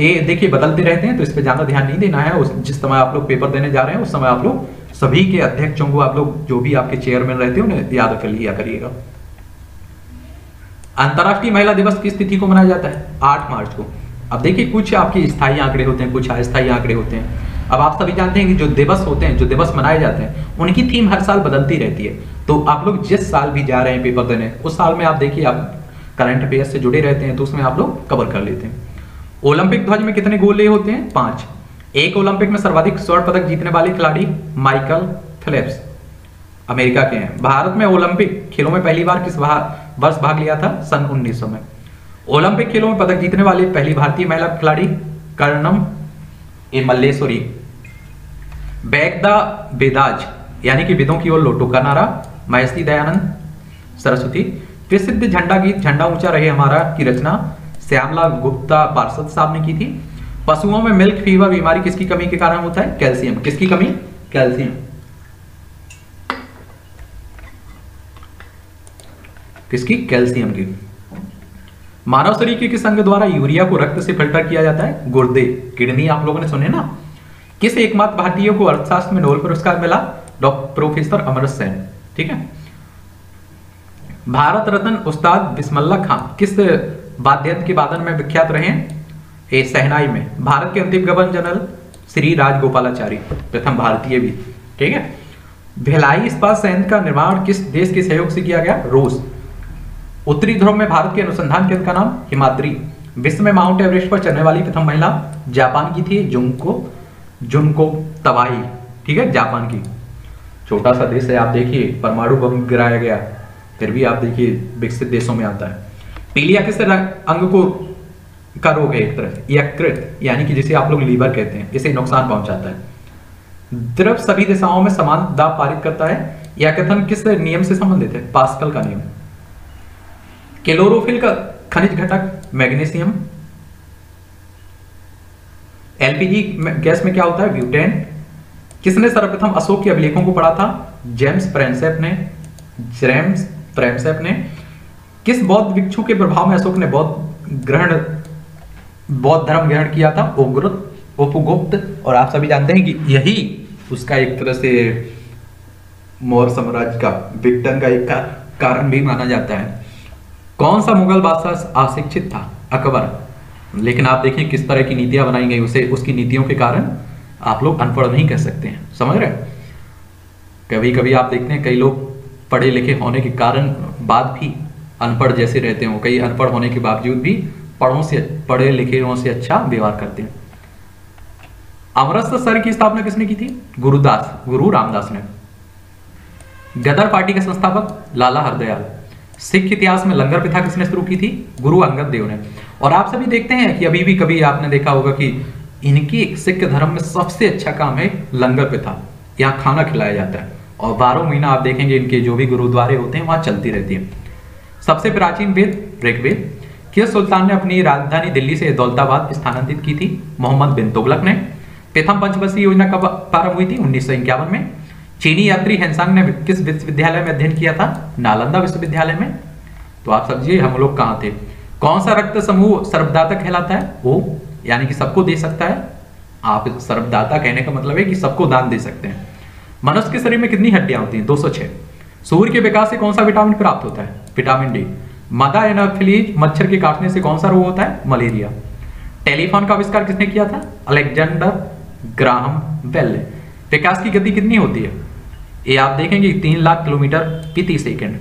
ये देखिए बदलते रहते हैं तो इस पर ज्यादा ध्यान नहीं देना है। उस जिस समय आप लोग पेपर देने जा रहे हैं उस समय आप लोग सभी के अध्यक्षों को, आप लोग जो भी आपके चेयरमैन रहते हैं उन्हें याद कर लिया करिएगा। अंतर्राष्ट्रीय महिला दिवस किस तिथि को मनाया जाता है? आठ मार्च को। अब देखिए, कुछ आपके स्थायी आंकड़े होते हैं, कुछ अस्थायी आंकड़े होते हैं। अब आप सभी जानते हैं कि जो दिवस होते हैं, जो दिवस मनाए जाते हैं, उनकी थीम हर साल बदलती रहती है। तो आप लोग जिस साल भी जा रहे हैं पेपर देने, उस साल में आप देखिए आप करंट अफेयर से जुड़े रहते हैं तो उसमें आप लोग कवर कर लेते हैं। ओलंपिक ध्वज में कितने गोले होते हैं? पांच। एक ओलंपिक में सर्वाधिक स्वर्ण पदक जीतने वाले खिलाड़ी? Michael Phelps. अमेरिका के हैं। भारत में ओलंपिक खेलों में पहली बार किस वर्ष भाग लिया था? सन उन्नीस सौ में। ओलंपिक खेलों में पदक जीतने वाली पहली भारतीय महिला खिलाड़ी Karnam A Malleswari. Back the Vedas यानी कि वेदों की ओर लौटो का नारा महर्षि दयानंद सरस्वती। प्रसिद्ध झंडा गीत झंडा ऊंचा रहे हमारा की रचना श्यामला गुप्ता पार्षद साहब ने की थी। पशुओं में मिल्क फीवर बीमारी किसकी कमी के कारण होता है? कैल्शियम। किसकी कमी? कैल्शियम। किसकी? कैल्शियम की। मानव शरीर के किस अंग द्वारा यूरिया को रक्त से फिल्टर किया जाता है? गुर्दे, किडनी। आप लोगों ने सुने ना। किस एकमात्र भारतीय को अर्थशास्त्र में नोबेल पुरस्कार मिला? Doctor professor Amartya Sen. ठीक है। भारत रत्न उस्ताद बिस्मिल्ला खान किस वाद्ययंत्र के वादन में विख्यात रहे? ए शहनाई में। भारत के अंतिम गवर्नर जनरल श्री राजगोपालाचारी, प्रथम भारतीय भी। ठीक है। भिलाई इस्पात संयंत्र का निर्माण किस देश के सहयोग से किया गया? रूस। उत्तरी ध्रुव में भारत के अनुसंधान केंद्र का नाम? हिमाद्री। विश्व में माउंट एवरेस्ट पर चढ़ने वाली प्रथम महिला जापान की थी जुंको जुनको तबाही। ठीक है। जापान की। छोटा सा देश है, आप देखिए परमाणु बम गिराया गया, फिर भी आप देखिए विकसित देशों में आता है। पीलिया किस अंग को का रोग है? एक तरफ यकृत यानी कि जिसे आप लोग लीवर कहते हैं, इसे नुकसान पहुंचाता है। द्रव सभी दिशाओं में समान दाब पारित करता है, या कथन किस नियम से संबंधित है? पास्कल का नियम। क्लोरोफिल का खनिज घटक मैग्नीशियम। एलपीजी गैस में क्या होता है? ब्यूटेन। किसने सर्वप्रथम अशोक के अभिलेखों को पढ़ा था? जेम्स प्रेमसेप ने। जेम्स प्रेमसेप ने। किस बौद्ध भिक्षु के प्रभाव में अशोक ने बौद्ध ग्रहण बौद्ध धर्म ग्रहण किया था? उपगुप्त। उपगुप्त। और आप सभी जानते हैं कि यही उसका एक तरह से मौर्य साम्राज्य का विघटन का एक कारण भी माना जाता है। कौन सा मुगल बादशाह अशिक्षित था? अकबर। लेकिन आप देखिए किस तरह की नीतियां बनाई गई, उसे उसकी नीतियों के कारण आप लोग अनपढ़ नहीं कह सकते हैं। समझ रहे हैं? कभी कभी आप देखते हैं कई लोग पढ़े लिखे होने के कारण बाद भी अनपढ़ जैसे रहते हो, कई अनपढ़ होने के बावजूद भी पढ़ों से पढ़े लिखेों से अच्छा व्यवहार करते हैं। अमृतसर की स्थापना किसने की थी? गुरुदास गुरु रामदास ने। गदर पार्टी के संस्थापक लाला हरदयाल। सिख इतिहास में लंगर प्रथा किसने शुरू की थी? गुरु अंगद देव ने। और आप सभी देखते हैं कि अभी भी कभी आपने देखा होगा कि इनकी सिख धर्म में सबसे अच्छा काम है लंगर प्रथा, यहाँ खाना खिलाया जाता है और बारह महीना आप देखेंगे इनके जो भी गुरुद्वारे होते हैं वहाँ चलती रहती है। सबसे प्राचीन वेद ऋग्वेद किस सुल्तान ने अपनी राजधानी दिल्ली से दौलताबाद स्थानांतरित की थी? मोहम्मद बिन तुगलक ने। प्रथम पंचवर्षीय योजना कब प्रारंभ हुई थी? उन्नीस सौ इक्यावन में। चीनी यात्री हेनसांग ने किस विश्वविद्यालय में अध्ययन किया था? नालंदा विश्वविद्यालय में। तो आप समझिए हम लोग कहाँ थे। कौन सा रक्त समूह सर्वदाता कहलाता है? ओ यानी कि सबको दे सकता है। आप सर्वदाता कहने का मतलब है कि सबको दान दे सकते हैं। मनुष्य के शरीर में कितनी हड्डियां होती हैं? दो सौ छह। सूर्य के विकास से कौन सा विटामिन प्राप्त होता है? Vitamin D. मादा एनाफिलीज मच्छर के काटने से कौन सा रोग होता है? मलेरिया। टेलीफोन का आविष्कार किसने किया था? Alexander Graham bell. प्रकाश की गति कितनी होती है? ये आप देखेंगे तीन लाख किलोमीटर प्रति सेकेंड।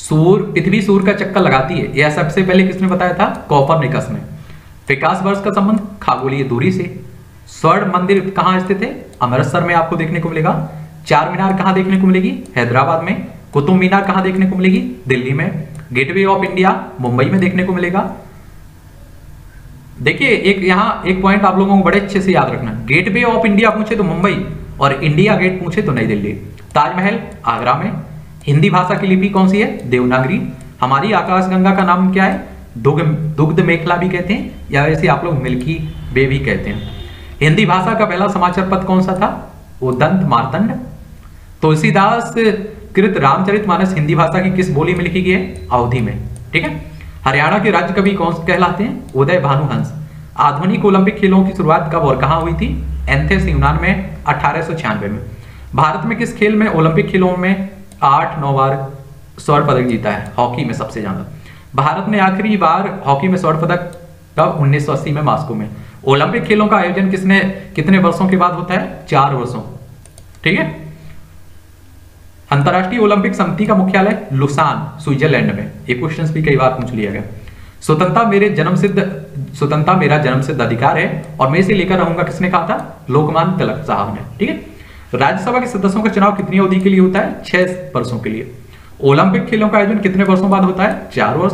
सूर्य पृथ्वी सूर्य का चक्कर लगाती है, यह सबसे पहले किसने बताया था? कोपरनिकस ने। प्रकाश वर्ष का संबंध खगोलीय दूरी से। स्वर्ण मंदिर कहाँ स्थित है? अमृतसर में आपको देखने को मिलेगा। चार मीनार कहाँ देखने को मिलेगी? हैदराबाद में। कुतुब मीनार कहाँ देखने को मिलेगी? दिल्ली में। गेटवे ऑफ इंडिया मुंबई में देखने को मिलेगा। देखिए एक यहाँ एक पॉइंट आप लोगों को बड़े अच्छे से याद रखना, गेटवे ऑफ इंडिया पूछे तो मुंबई और इंडिया गेट पूछे तो नई दिल्ली। ताजमहल आगरा में। हिंदी भाषा की लिपि कौन सी है? देवनागरी। हमारी आकाशगंगा का नाम क्या है? दुग, दुग्ध मेखला भी कहते हैं या वैसे आप लोग मिल्की वे भी कहते हैं। हिंदी भाषा का पहला समाचार पत्र कौन सा था? वो दंत मार्तंड। तुलसीदास कृत रामचरितमानस हिंदी भाषा की किस बोली में लिखी गई है? अवधी में। ठीक है। हरियाणा के राज्य कवि कौन कहलाते हैं? उदय भानुहंस। आधुनिक ओलंपिक खेलों की शुरुआत कब और कहाँ हुई थी? एंथेस यूनान में अठारह सौ छियानवे में। भारत में किस खेल में ओलंपिक खेलों में आठ नौ बार स्वर्ण पदक जीता है? हॉकी में सबसे ज्यादा। भारत ने आखिरी बार हॉकी में स्वर्ण पदक कब? उन्नीस सौ अस्सी में मॉस्को में। ओलंपिक खेलों का आयोजन किसने कितने वर्षों के बाद होता है? चार वर्षों। ठीक है। अंतरराष्ट्रीय ओलंपिक समिति का मुख्यालय लुसान स्विट्जरलैंड में। ये क्वेश्चन भी कई बार पूछ लिया गया। स्वतंत्रता मेरे जन्मसिद्ध स्वतंत्रता मेरा जन्मसिद्ध अधिकार है और मैं इसे लेकर रहूंगा किसने कहा था? लोकमान्य तिलक साहब ने। ठीक है। तो राज्यसभा के सदस्यों का चुनाव कितनी अवधि के लिए होता है? छह वर्षों के लिए। ओलंपिक खेलों का आयोजन कितने वर्षों बाद होता है? चार वर्ष।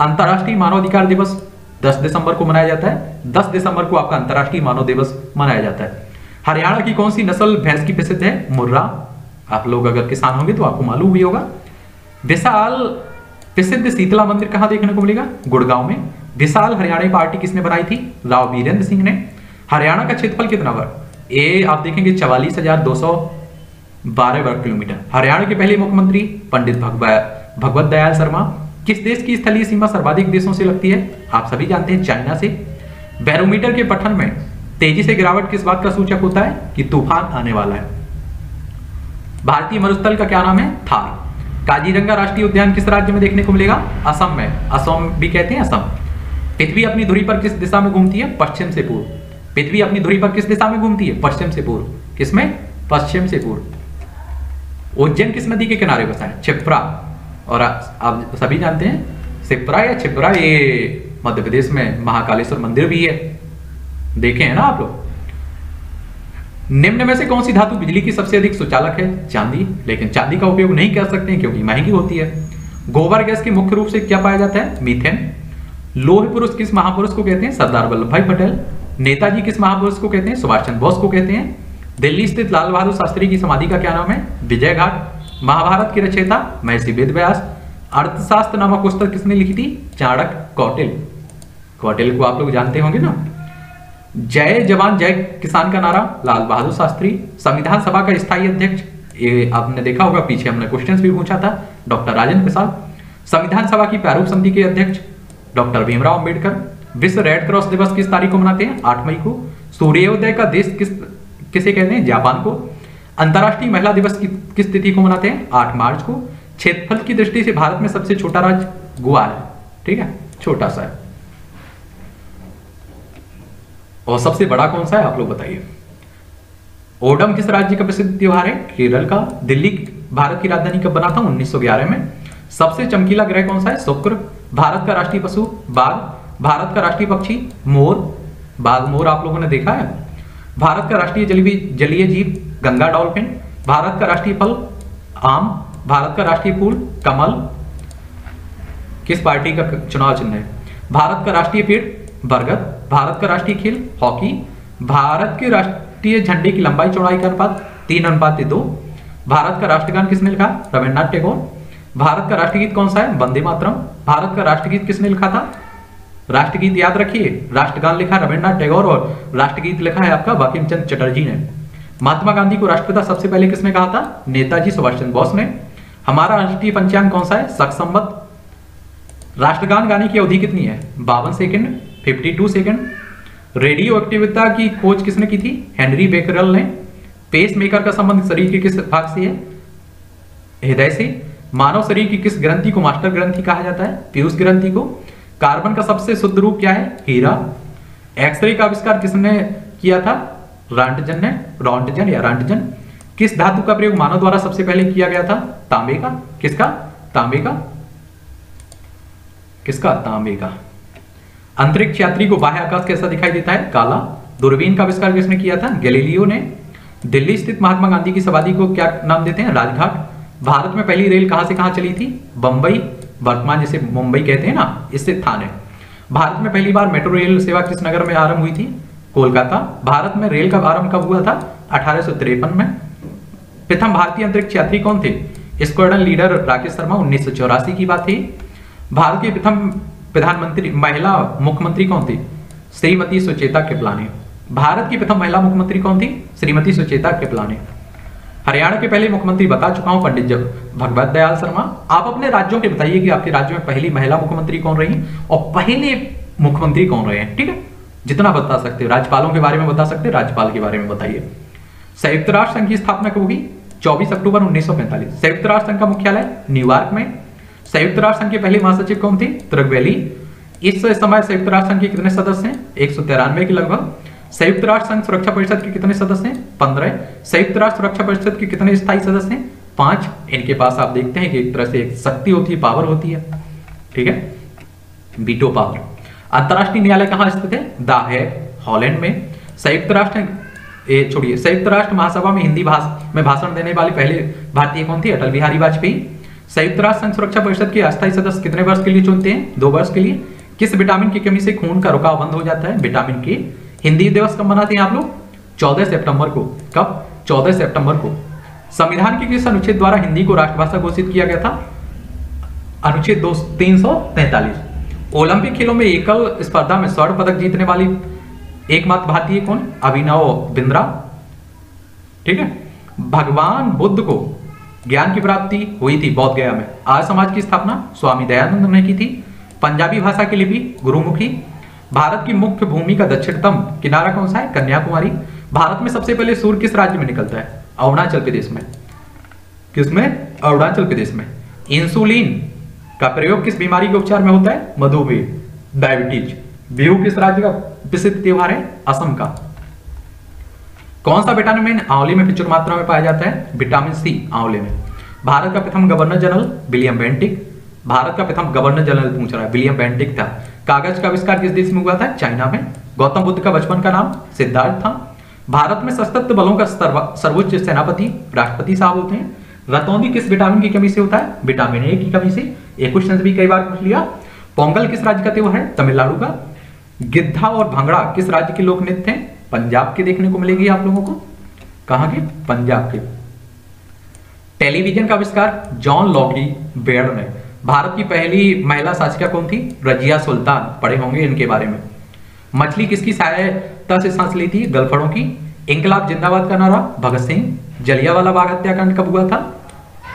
अंतर्राष्ट्रीय मानवाधिकार दिवस दस दिसंबर को मनाया जाता है। दस दिसंबर को आपका अंतर्राष्ट्रीय मानव दिवस मनाया जाता है। हरियाणा की कौन सी नस्ल भैंस की प्रसिद्ध है? मुर्रा। आप लोग अगर किसान होंगे तो आपको मालूम भी होगा। विशाल प्रसिद्ध शीतला मंदिर कहाँ देखने को मिलेगा? गुड़गांव में। विशाल हरियाणा पार्टी किसने बनाई थी? राव वीरेंद्र सिंह ने। हरियाणा का क्षेत्रफल कितना वर्ग? ये आप देखेंगे चवालीस हजार दो सौ बारह वर्ग किलोमीटर। हरियाणा के पहले मुख्यमंत्री पंडित भगवत दयाल शर्मा। किस देश की स्थलीय सीमा सर्वाधिक देशों से लगती है? आप सभी जानते हैं, चाइना से। बैरोमीटर के पठन में तेजी से गिरावट किस बात का सूचक होता है? कि तूफान आने वाला है। भारतीय मरुस्थल का क्या नाम है? थार। काजीरंगा राष्ट्रीय उद्यान किस राज्य में देखने को मिलेगा? असम में। असम भी कहते हैं असम। पृथ्वी अपनी धुरी पर किस दिशा में घूमती है? पश्चिम से पूर्व। पृथ्वी अपनी धुरी पर किस दिशा में घूमती है? पश्चिम से पूर्व। किसमें? पश्चिम से पूर्व। उज्जैन किस नदी के किनारे बसा है? क्षिप्रा। और आप सभी जानते हैं क्षिप्रा या क्षिप्रा, ये मध्य प्रदेश में महाकालेश्वर मंदिर भी है, देखे हैं ना आप लोग। निम्न में से कौन सी धातु बिजली की सबसे अधिक सुचालक है? चांदी। लेकिन चांदी का उपयोग नहीं कर सकते क्योंकि महंगी होती है। गोबर गैस के मुख्य रूप से क्या पाया जाता है? मीथेन। लोह पुरुष किस महापुरुष को कहते हैं? सरदार वल्लभ भाई पटेल। नेताजी किस महापुरुष को कहते हैं? सुभाष चंद्र बोस को कहते हैं। दिल्ली स्थित लाल बहादुर शास्त्री की समाधि का क्या नाम है? विजय घाट। महाभारत की रचयिता? महर्षि वेद व्यास। अर्थशास्त्र नामक पुस्तक किसने लिखी थी? चाणक्य। कौटिल। कौटिल को आप लोग जानते होंगे ना। जय जवान जय किसान का नारा? लाल बहादुर शास्त्री। संविधान सभा का स्थायी अध्यक्ष, ये आपने देखा होगा, पीछे हमने क्वेश्चंस भी पूछा था, डॉक्टर राजेंद्र प्रसाद। संविधान सभा की प्रारूप समिति के अध्यक्ष डॉक्टर भीमराव अंबेडकर। विश्व रेड क्रॉस दिवस किस तारीख को मनाते हैं? आठ मई को। सूर्योदय का देश किस किसे कहते हैं? जापान को। अंतर्राष्ट्रीय महिला दिवस कि, किस तिथि को मनाते हैं? आठ मार्च को। क्षेत्रफल की दृष्टि से भारत में सबसे छोटा राज्य गोवा है, ठीक है, छोटा सा है। और सबसे बड़ा कौन सा है आप लोग बताइए। ओडम किस राज्य का प्रसिद्ध त्योहार है? केरल का। दिल्ली भारत की राजधानी कब बना था? उन्नीस सौ ग्यारह में। सबसे चमकीला ग्रह कौन सा है? शुक्र। भारत का राष्ट्रीय पशु? बाघ। भारत का राष्ट्रीय पक्षी? मोर। बाघ मोर आप लोगों ने देखा है। भारत का राष्ट्रीय जलीय जलीय जीव? गंगा डॉल्फिन। भारत का राष्ट्रीय फल? आम। भारत का राष्ट्रीय फूल? कमल। किस पार्टी का चुनाव चिन्ह है? भारत का राष्ट्रीय पेड़? बरगद। भारत का राष्ट्रीय खेल? हॉकी। भारत के राष्ट्रीय झंडे की लंबाई चौड़ाई का अनुपात तीन अनुपात दो। भारत का राष्ट्रगान किसने लिखा? रविन्द्रनाथ टैगोर। भारत का राष्ट्रगीत कौन सा है? वंदे मातरम। भारत का राष्ट्रगीत किसने लिखा था? राष्ट्रगीत याद रखिए, राष्ट्रगान लिखा रविन्द्रनाथ टैगोर और राष्ट्रगीत लिखा है आपका बंकिम चंद्र चटर्जी ने। महात्मा गांधी को राष्ट्रपिता सबसे पहले किसने कहा था? नेताजी सुभाष चंद्र बोस ने। हमारा राष्ट्रीय पंचांग कौन सा है? शक संवत। राष्ट्रगान गाने की अवधि कितनी है? बावन सेकेंड, बावन सेकंड। रेडियो एक्टिविता की खोज किसने की थी? हेनरी बेकरल ने। पेसमेकर का संबंध शरीर के किस भाग से है? हृदय से। मानव शरीर की किस ग्रंथि को मास्टर ग्रंथि कहा जाता है? पीयूष ग्रंथि को। कार्बन का सबसे शुद्ध रूप क्या है? हीरा। एक्सरे का आविष्कार किसने किया था? रॉन्टजन ने। रॉन्टजन या रॉन्टजन। किस धातु का प्रयोग मानव द्वारा सबसे पहले किया गया था? तांबे का। किसका? तांबे का। किसका? तांबे का। अंतरिक्ष यात्री को बाह्य आकाश कैसा दिखाई देता है? काला। दूरबीन का आविष्कार किसने किया था? गैलीलियो ने। दिल्ली स्थित महात्मा गांधी की समाधि को क्या नाम देते हैं? राजघाट। भारत में पहली रेल कहां से कहां चली थी? बंबई, वर्तमान जिसे मुंबई कहते हैं ना, इससे थाने। भारत में पहली बार मेट्रो रेल सेवा किस नगर में आरंभ हुई थी? कोलकाता। भारत में रेल का आरंभ कब हुआ था? अठारह सौ तिरपन में। प्रथम भारतीय अंतरिक्ष यात्री कौन थे? Squadron leader Rakesh Sharma. उन्नीस सौ चौरासी की बात थी। भारत के प्रथम प्रधानमंत्री महिला मुख्यमंत्री कौन थी? श्रीमती सुचेता कृपलानी। भारत की प्रथम महिला मुख्यमंत्री कौन थी? श्रीमती सुचेता कृपलानी। हरियाणा के पहले मुख्यमंत्री बता चुका हूं, पंडित भगवत दयाल शर्मा। आप अपने राज्यों के बताइए कि आपके राज्य में पहली महिला मुख्यमंत्री कौन रही और पहले मुख्यमंत्री कौन रहे हैं, ठीक है, जितना बता सकते। राज्यपालों के बारे में बता सकते, राज्यपाल के बारे में बताइए। संयुक्त राष्ट्र संघ की स्थापना कब हुई? चौबीस अक्टूबर उन्नीस सौ पैंतालीस। संयुक्त राष्ट्र संघ का मुख्यालय न्यूयॉर्क में। संयुक्त राष्ट्र संघ के पहले महासचिव कौन थे? तुर्गवेली। इस समय संयुक्त राष्ट्र संघ के कितने सदस्य हैं? एक सौ तिरानवे के लगभग। संयुक्त राष्ट्र संघ सुरक्षा परिषद के कितने सदस्य हैं? पंद्रह। संयुक्त राष्ट्र सुरक्षा परिषद के कितने स्थायी सदस्य हैं? पांच। इनके पास आप देखते हैं कि एक तरह से एक शक्ति होती है, पावर होती है, ठीक है, वीटो पावर। अंतर्राष्ट्रीय न्यायालय कहाँ स्थित है? द हैग, हॉलैंड में। संयुक्त राष्ट्र छोड़िए, संयुक्त राष्ट्र महासभा में हिंदी भाषा में भाषण देने वाले पहले भारतीय कौन थे? अटल बिहारी वाजपेयी। संयुक्त राष्ट्र संघ सुरक्षा परिषद के अस्थायी सदस्य कितने वर्ष के लिए चुनते हैं? दो वर्ष के लिए। किस विटामिन की कमी से खून का रुकाव बंद हो जाता है? विटामिन के। हिंदी दिवस कब मनाते हैं आप लोग? चौदह सितंबर को। कब? चौदह सितंबर को। संविधान के किस अनुच्छेद द्वारा हिंदी को राष्ट्रभाषा घोषित किया गया था? अनुच्छेद दो तीन सौ तैंतालीस। ओलंपिक खेलों में एकल स्पर्धा में स्वर्ण पदक जीतने वाली एकमात्र भारतीय कौन? अभिनव बिंद्रा। ठीक है। भगवान बुद्ध को ज्ञान की प्राप्ति हुई थी बोधगया में। आर्य समाज की स्थापना स्वामी दयानंद ने की थी। पंजाबी भाषा की लिपि गुरुमुखी। भारत की मुख्य भूमि का दक्षिणतम किनारा कौन सा है? कन्याकुमारी। भारत में सबसे पहले सूर्य किस राज्य में निकलता है? अरुणाचल प्रदेश में। किसमें? अरुणाचल प्रदेश में। इंसुलिन का प्रयोग किस बीमारी के उपचार में होता है? मधुमेह, डायबिटीज। बिहू किस राज्य का प्रसिद्ध त्योहार है? असम का। कौन सा विटामिन आंवले में प्रचुर मात्रा में पाया जाता है? विटामिन सी आंवले में। भारत का प्रथम governor general William Bentinck. Bharat का प्रथम गवर्नर जनरल पूछ रहा है, विलियम बेंटिक था। कागज का आविष्कार किस देश में हुआ था? चाइना में। गौतम बुद्ध का बचपन का नाम सिद्धार्थ था। भारत में सशस्त्र बलों का सर्वोच्च सेनापति राष्ट्रपति साहब होते हैं। रतौंधी किस विटामिन की कमी से होता है? विटामिन ए की कमी से। एक क्वेश्चन भी कई बार पूछ लिया। पोंगल किस राज्य का त्योहार है? तमिलनाडु का। गिद्धा और भांगड़ा किस राज्य के लोक नृत्य हैं? पंजाब के देखने को मिलेगी आप लोगों को। कहां के? पंजाब के। टेलीविजन का आविष्कार जॉन लॉगी बेयर ने। भारत की पहली महिला शासिका कौन थी? रजिया सुल्तान। पढ़े होंगे इनके बारे में। मछली किसकी सहायता से सांस ली थी? गलफड़ों की। इंकलाब जिंदाबाद का नारा भगत सिंह। जलियांवाला बाग हत्याकांड कब हुआ था?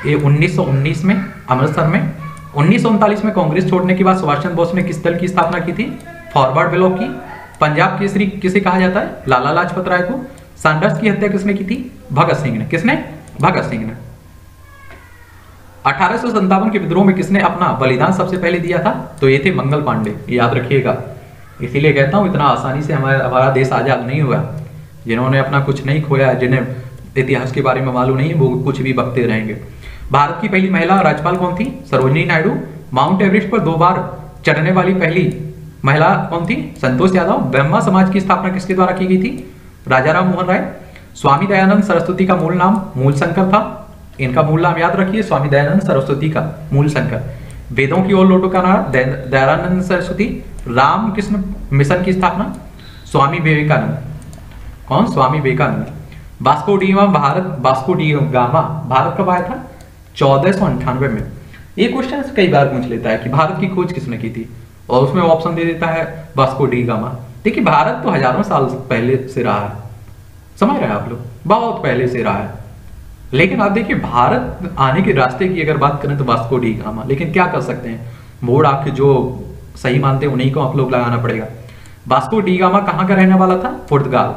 ये उन्नीस सौ उन्नीस में अमृतसर में। उन्नीस सौ उनतालीस में कांग्रेस छोड़ने के बाद सुभाष चंद्र बोस ने किस दल की स्थापना की थी? फॉरवर्ड ब्लॉक की। पंजाब केसरी किसे कहा जाता है? लाला लाजपत राय को। सैंडर्स की हत्या किसने की थी? भगत सिंह ने। किसने? भगत सिंह ने। अठारह सौ संतावन के विद्रोह में किसने अपना बलिदान सबसे पहले दिया था? तो ये थे मंगल पांडे। याद रखिएगा, इसीलिए कहता हूँ इतना आसानी से हमारा हमारा देश आजाद नहीं हुआ। जिन्होंने अपना कुछ नहीं खोया, जिन्हें इतिहास के बारे में मालूम नहीं, वो कुछ भी बकते रहेंगे। भारत की पहली महिला राज्यपाल कौन थी? सरोजिनी नायडू। माउंट एवरेस्ट पर दो बार चढ़ने वाली पहली महिला कौन थी? संतोष यादव। ब्रह्मा समाज की स्थापना किसके द्वारा की गई थी? राजा राम मोहन राय। स्वामी दयानंद सरस्वती का मूल नाम मूल शंकर था। इनका मूल नाम याद रखिए, स्वामी दयानंद सरस्वती का मूल शंकर। वेदों की ओर लौटो का नारा दयानंद सरस्वती। रामकृष्ण मिशन की स्थापना स्वामी विवेकानंद। कौन? Swami Vivekananda. Vasco da Gama Bharat Vasco da Gama Bharat कब आया था? चौदह सौ अंठानवे में। ये क्वेश्चन कई बार पूछ लेता है कि भारत की खोज किसने की थी, और उसमें ऑप्शन दे देता है वास्को डी गामा। देखिए, भारत तो हजारों साल पहले से रहा है, समझ रहे हैं आप लोग, बहुत पहले से रहा है। लेकिन आप देखिए, भारत आने के रास्ते की अगर बात करें तो वास्को डी गामा। लेकिन क्या कर सकते हैं, बोर्ड आपके जो सही मानते हैं उन्हीं को आप लोग लगाना पड़ेगा। वास्को डी गामा कहाँ का रहने वाला था? पुर्तगाल।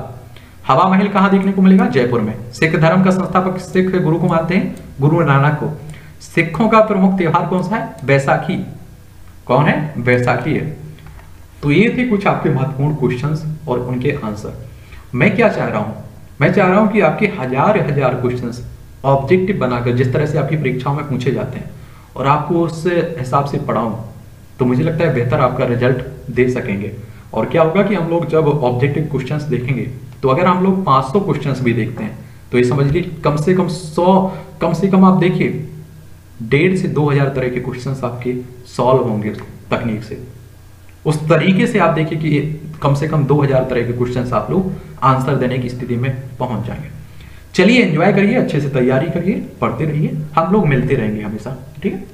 हवा महल कहाँ देखने को मिलेगा? जयपुर में। सिख धर्म का संस्थापक सिख गुरु को मानते हैं, गुरु नानक को। सिखों का प्रमुख त्योहार कौन सा है? बैसाखी। कौन है? बैसाखी है। तो ये थे कुछ आपके महत्वपूर्ण क्वेश्चन और उनके आंसर। मैं क्या चाह रहा हूँ, मैं चाह रहा हूँ कि आपके हजार हजार क्वेश्चन ऑब्जेक्टिव बनाकर जिस तरह से आपकी परीक्षाओं में पूछे जाते हैं और आपको उस हिसाब से पढ़ाऊं, तो मुझे लगता है बेहतर आपका रिजल्ट दे सकेंगे। और क्या होगा कि हम लोग जब ऑब्जेक्टिव क्वेश्चंस देखेंगे, तो अगर हम लोग पाँच सौ क्वेश्चंस भी देखते हैं तो ये समझिए कम से कम सौ कम से कम आप देखिए डेढ़ से दो हजार तरह के क्वेश्चंस आपके सॉल्व होंगे तकनीक से। उस तरीके से आप देखिए कि कम से कम दो हजार तरह के क्वेश्चंस आप लोग आंसर देने की स्थिति में पहुंच जाएंगे। चलिए, एंजॉय करिए, अच्छे से तैयारी करिए, पढ़ते रहिए। हम लोग मिलते रहेंगे हमेशा, ठीक है।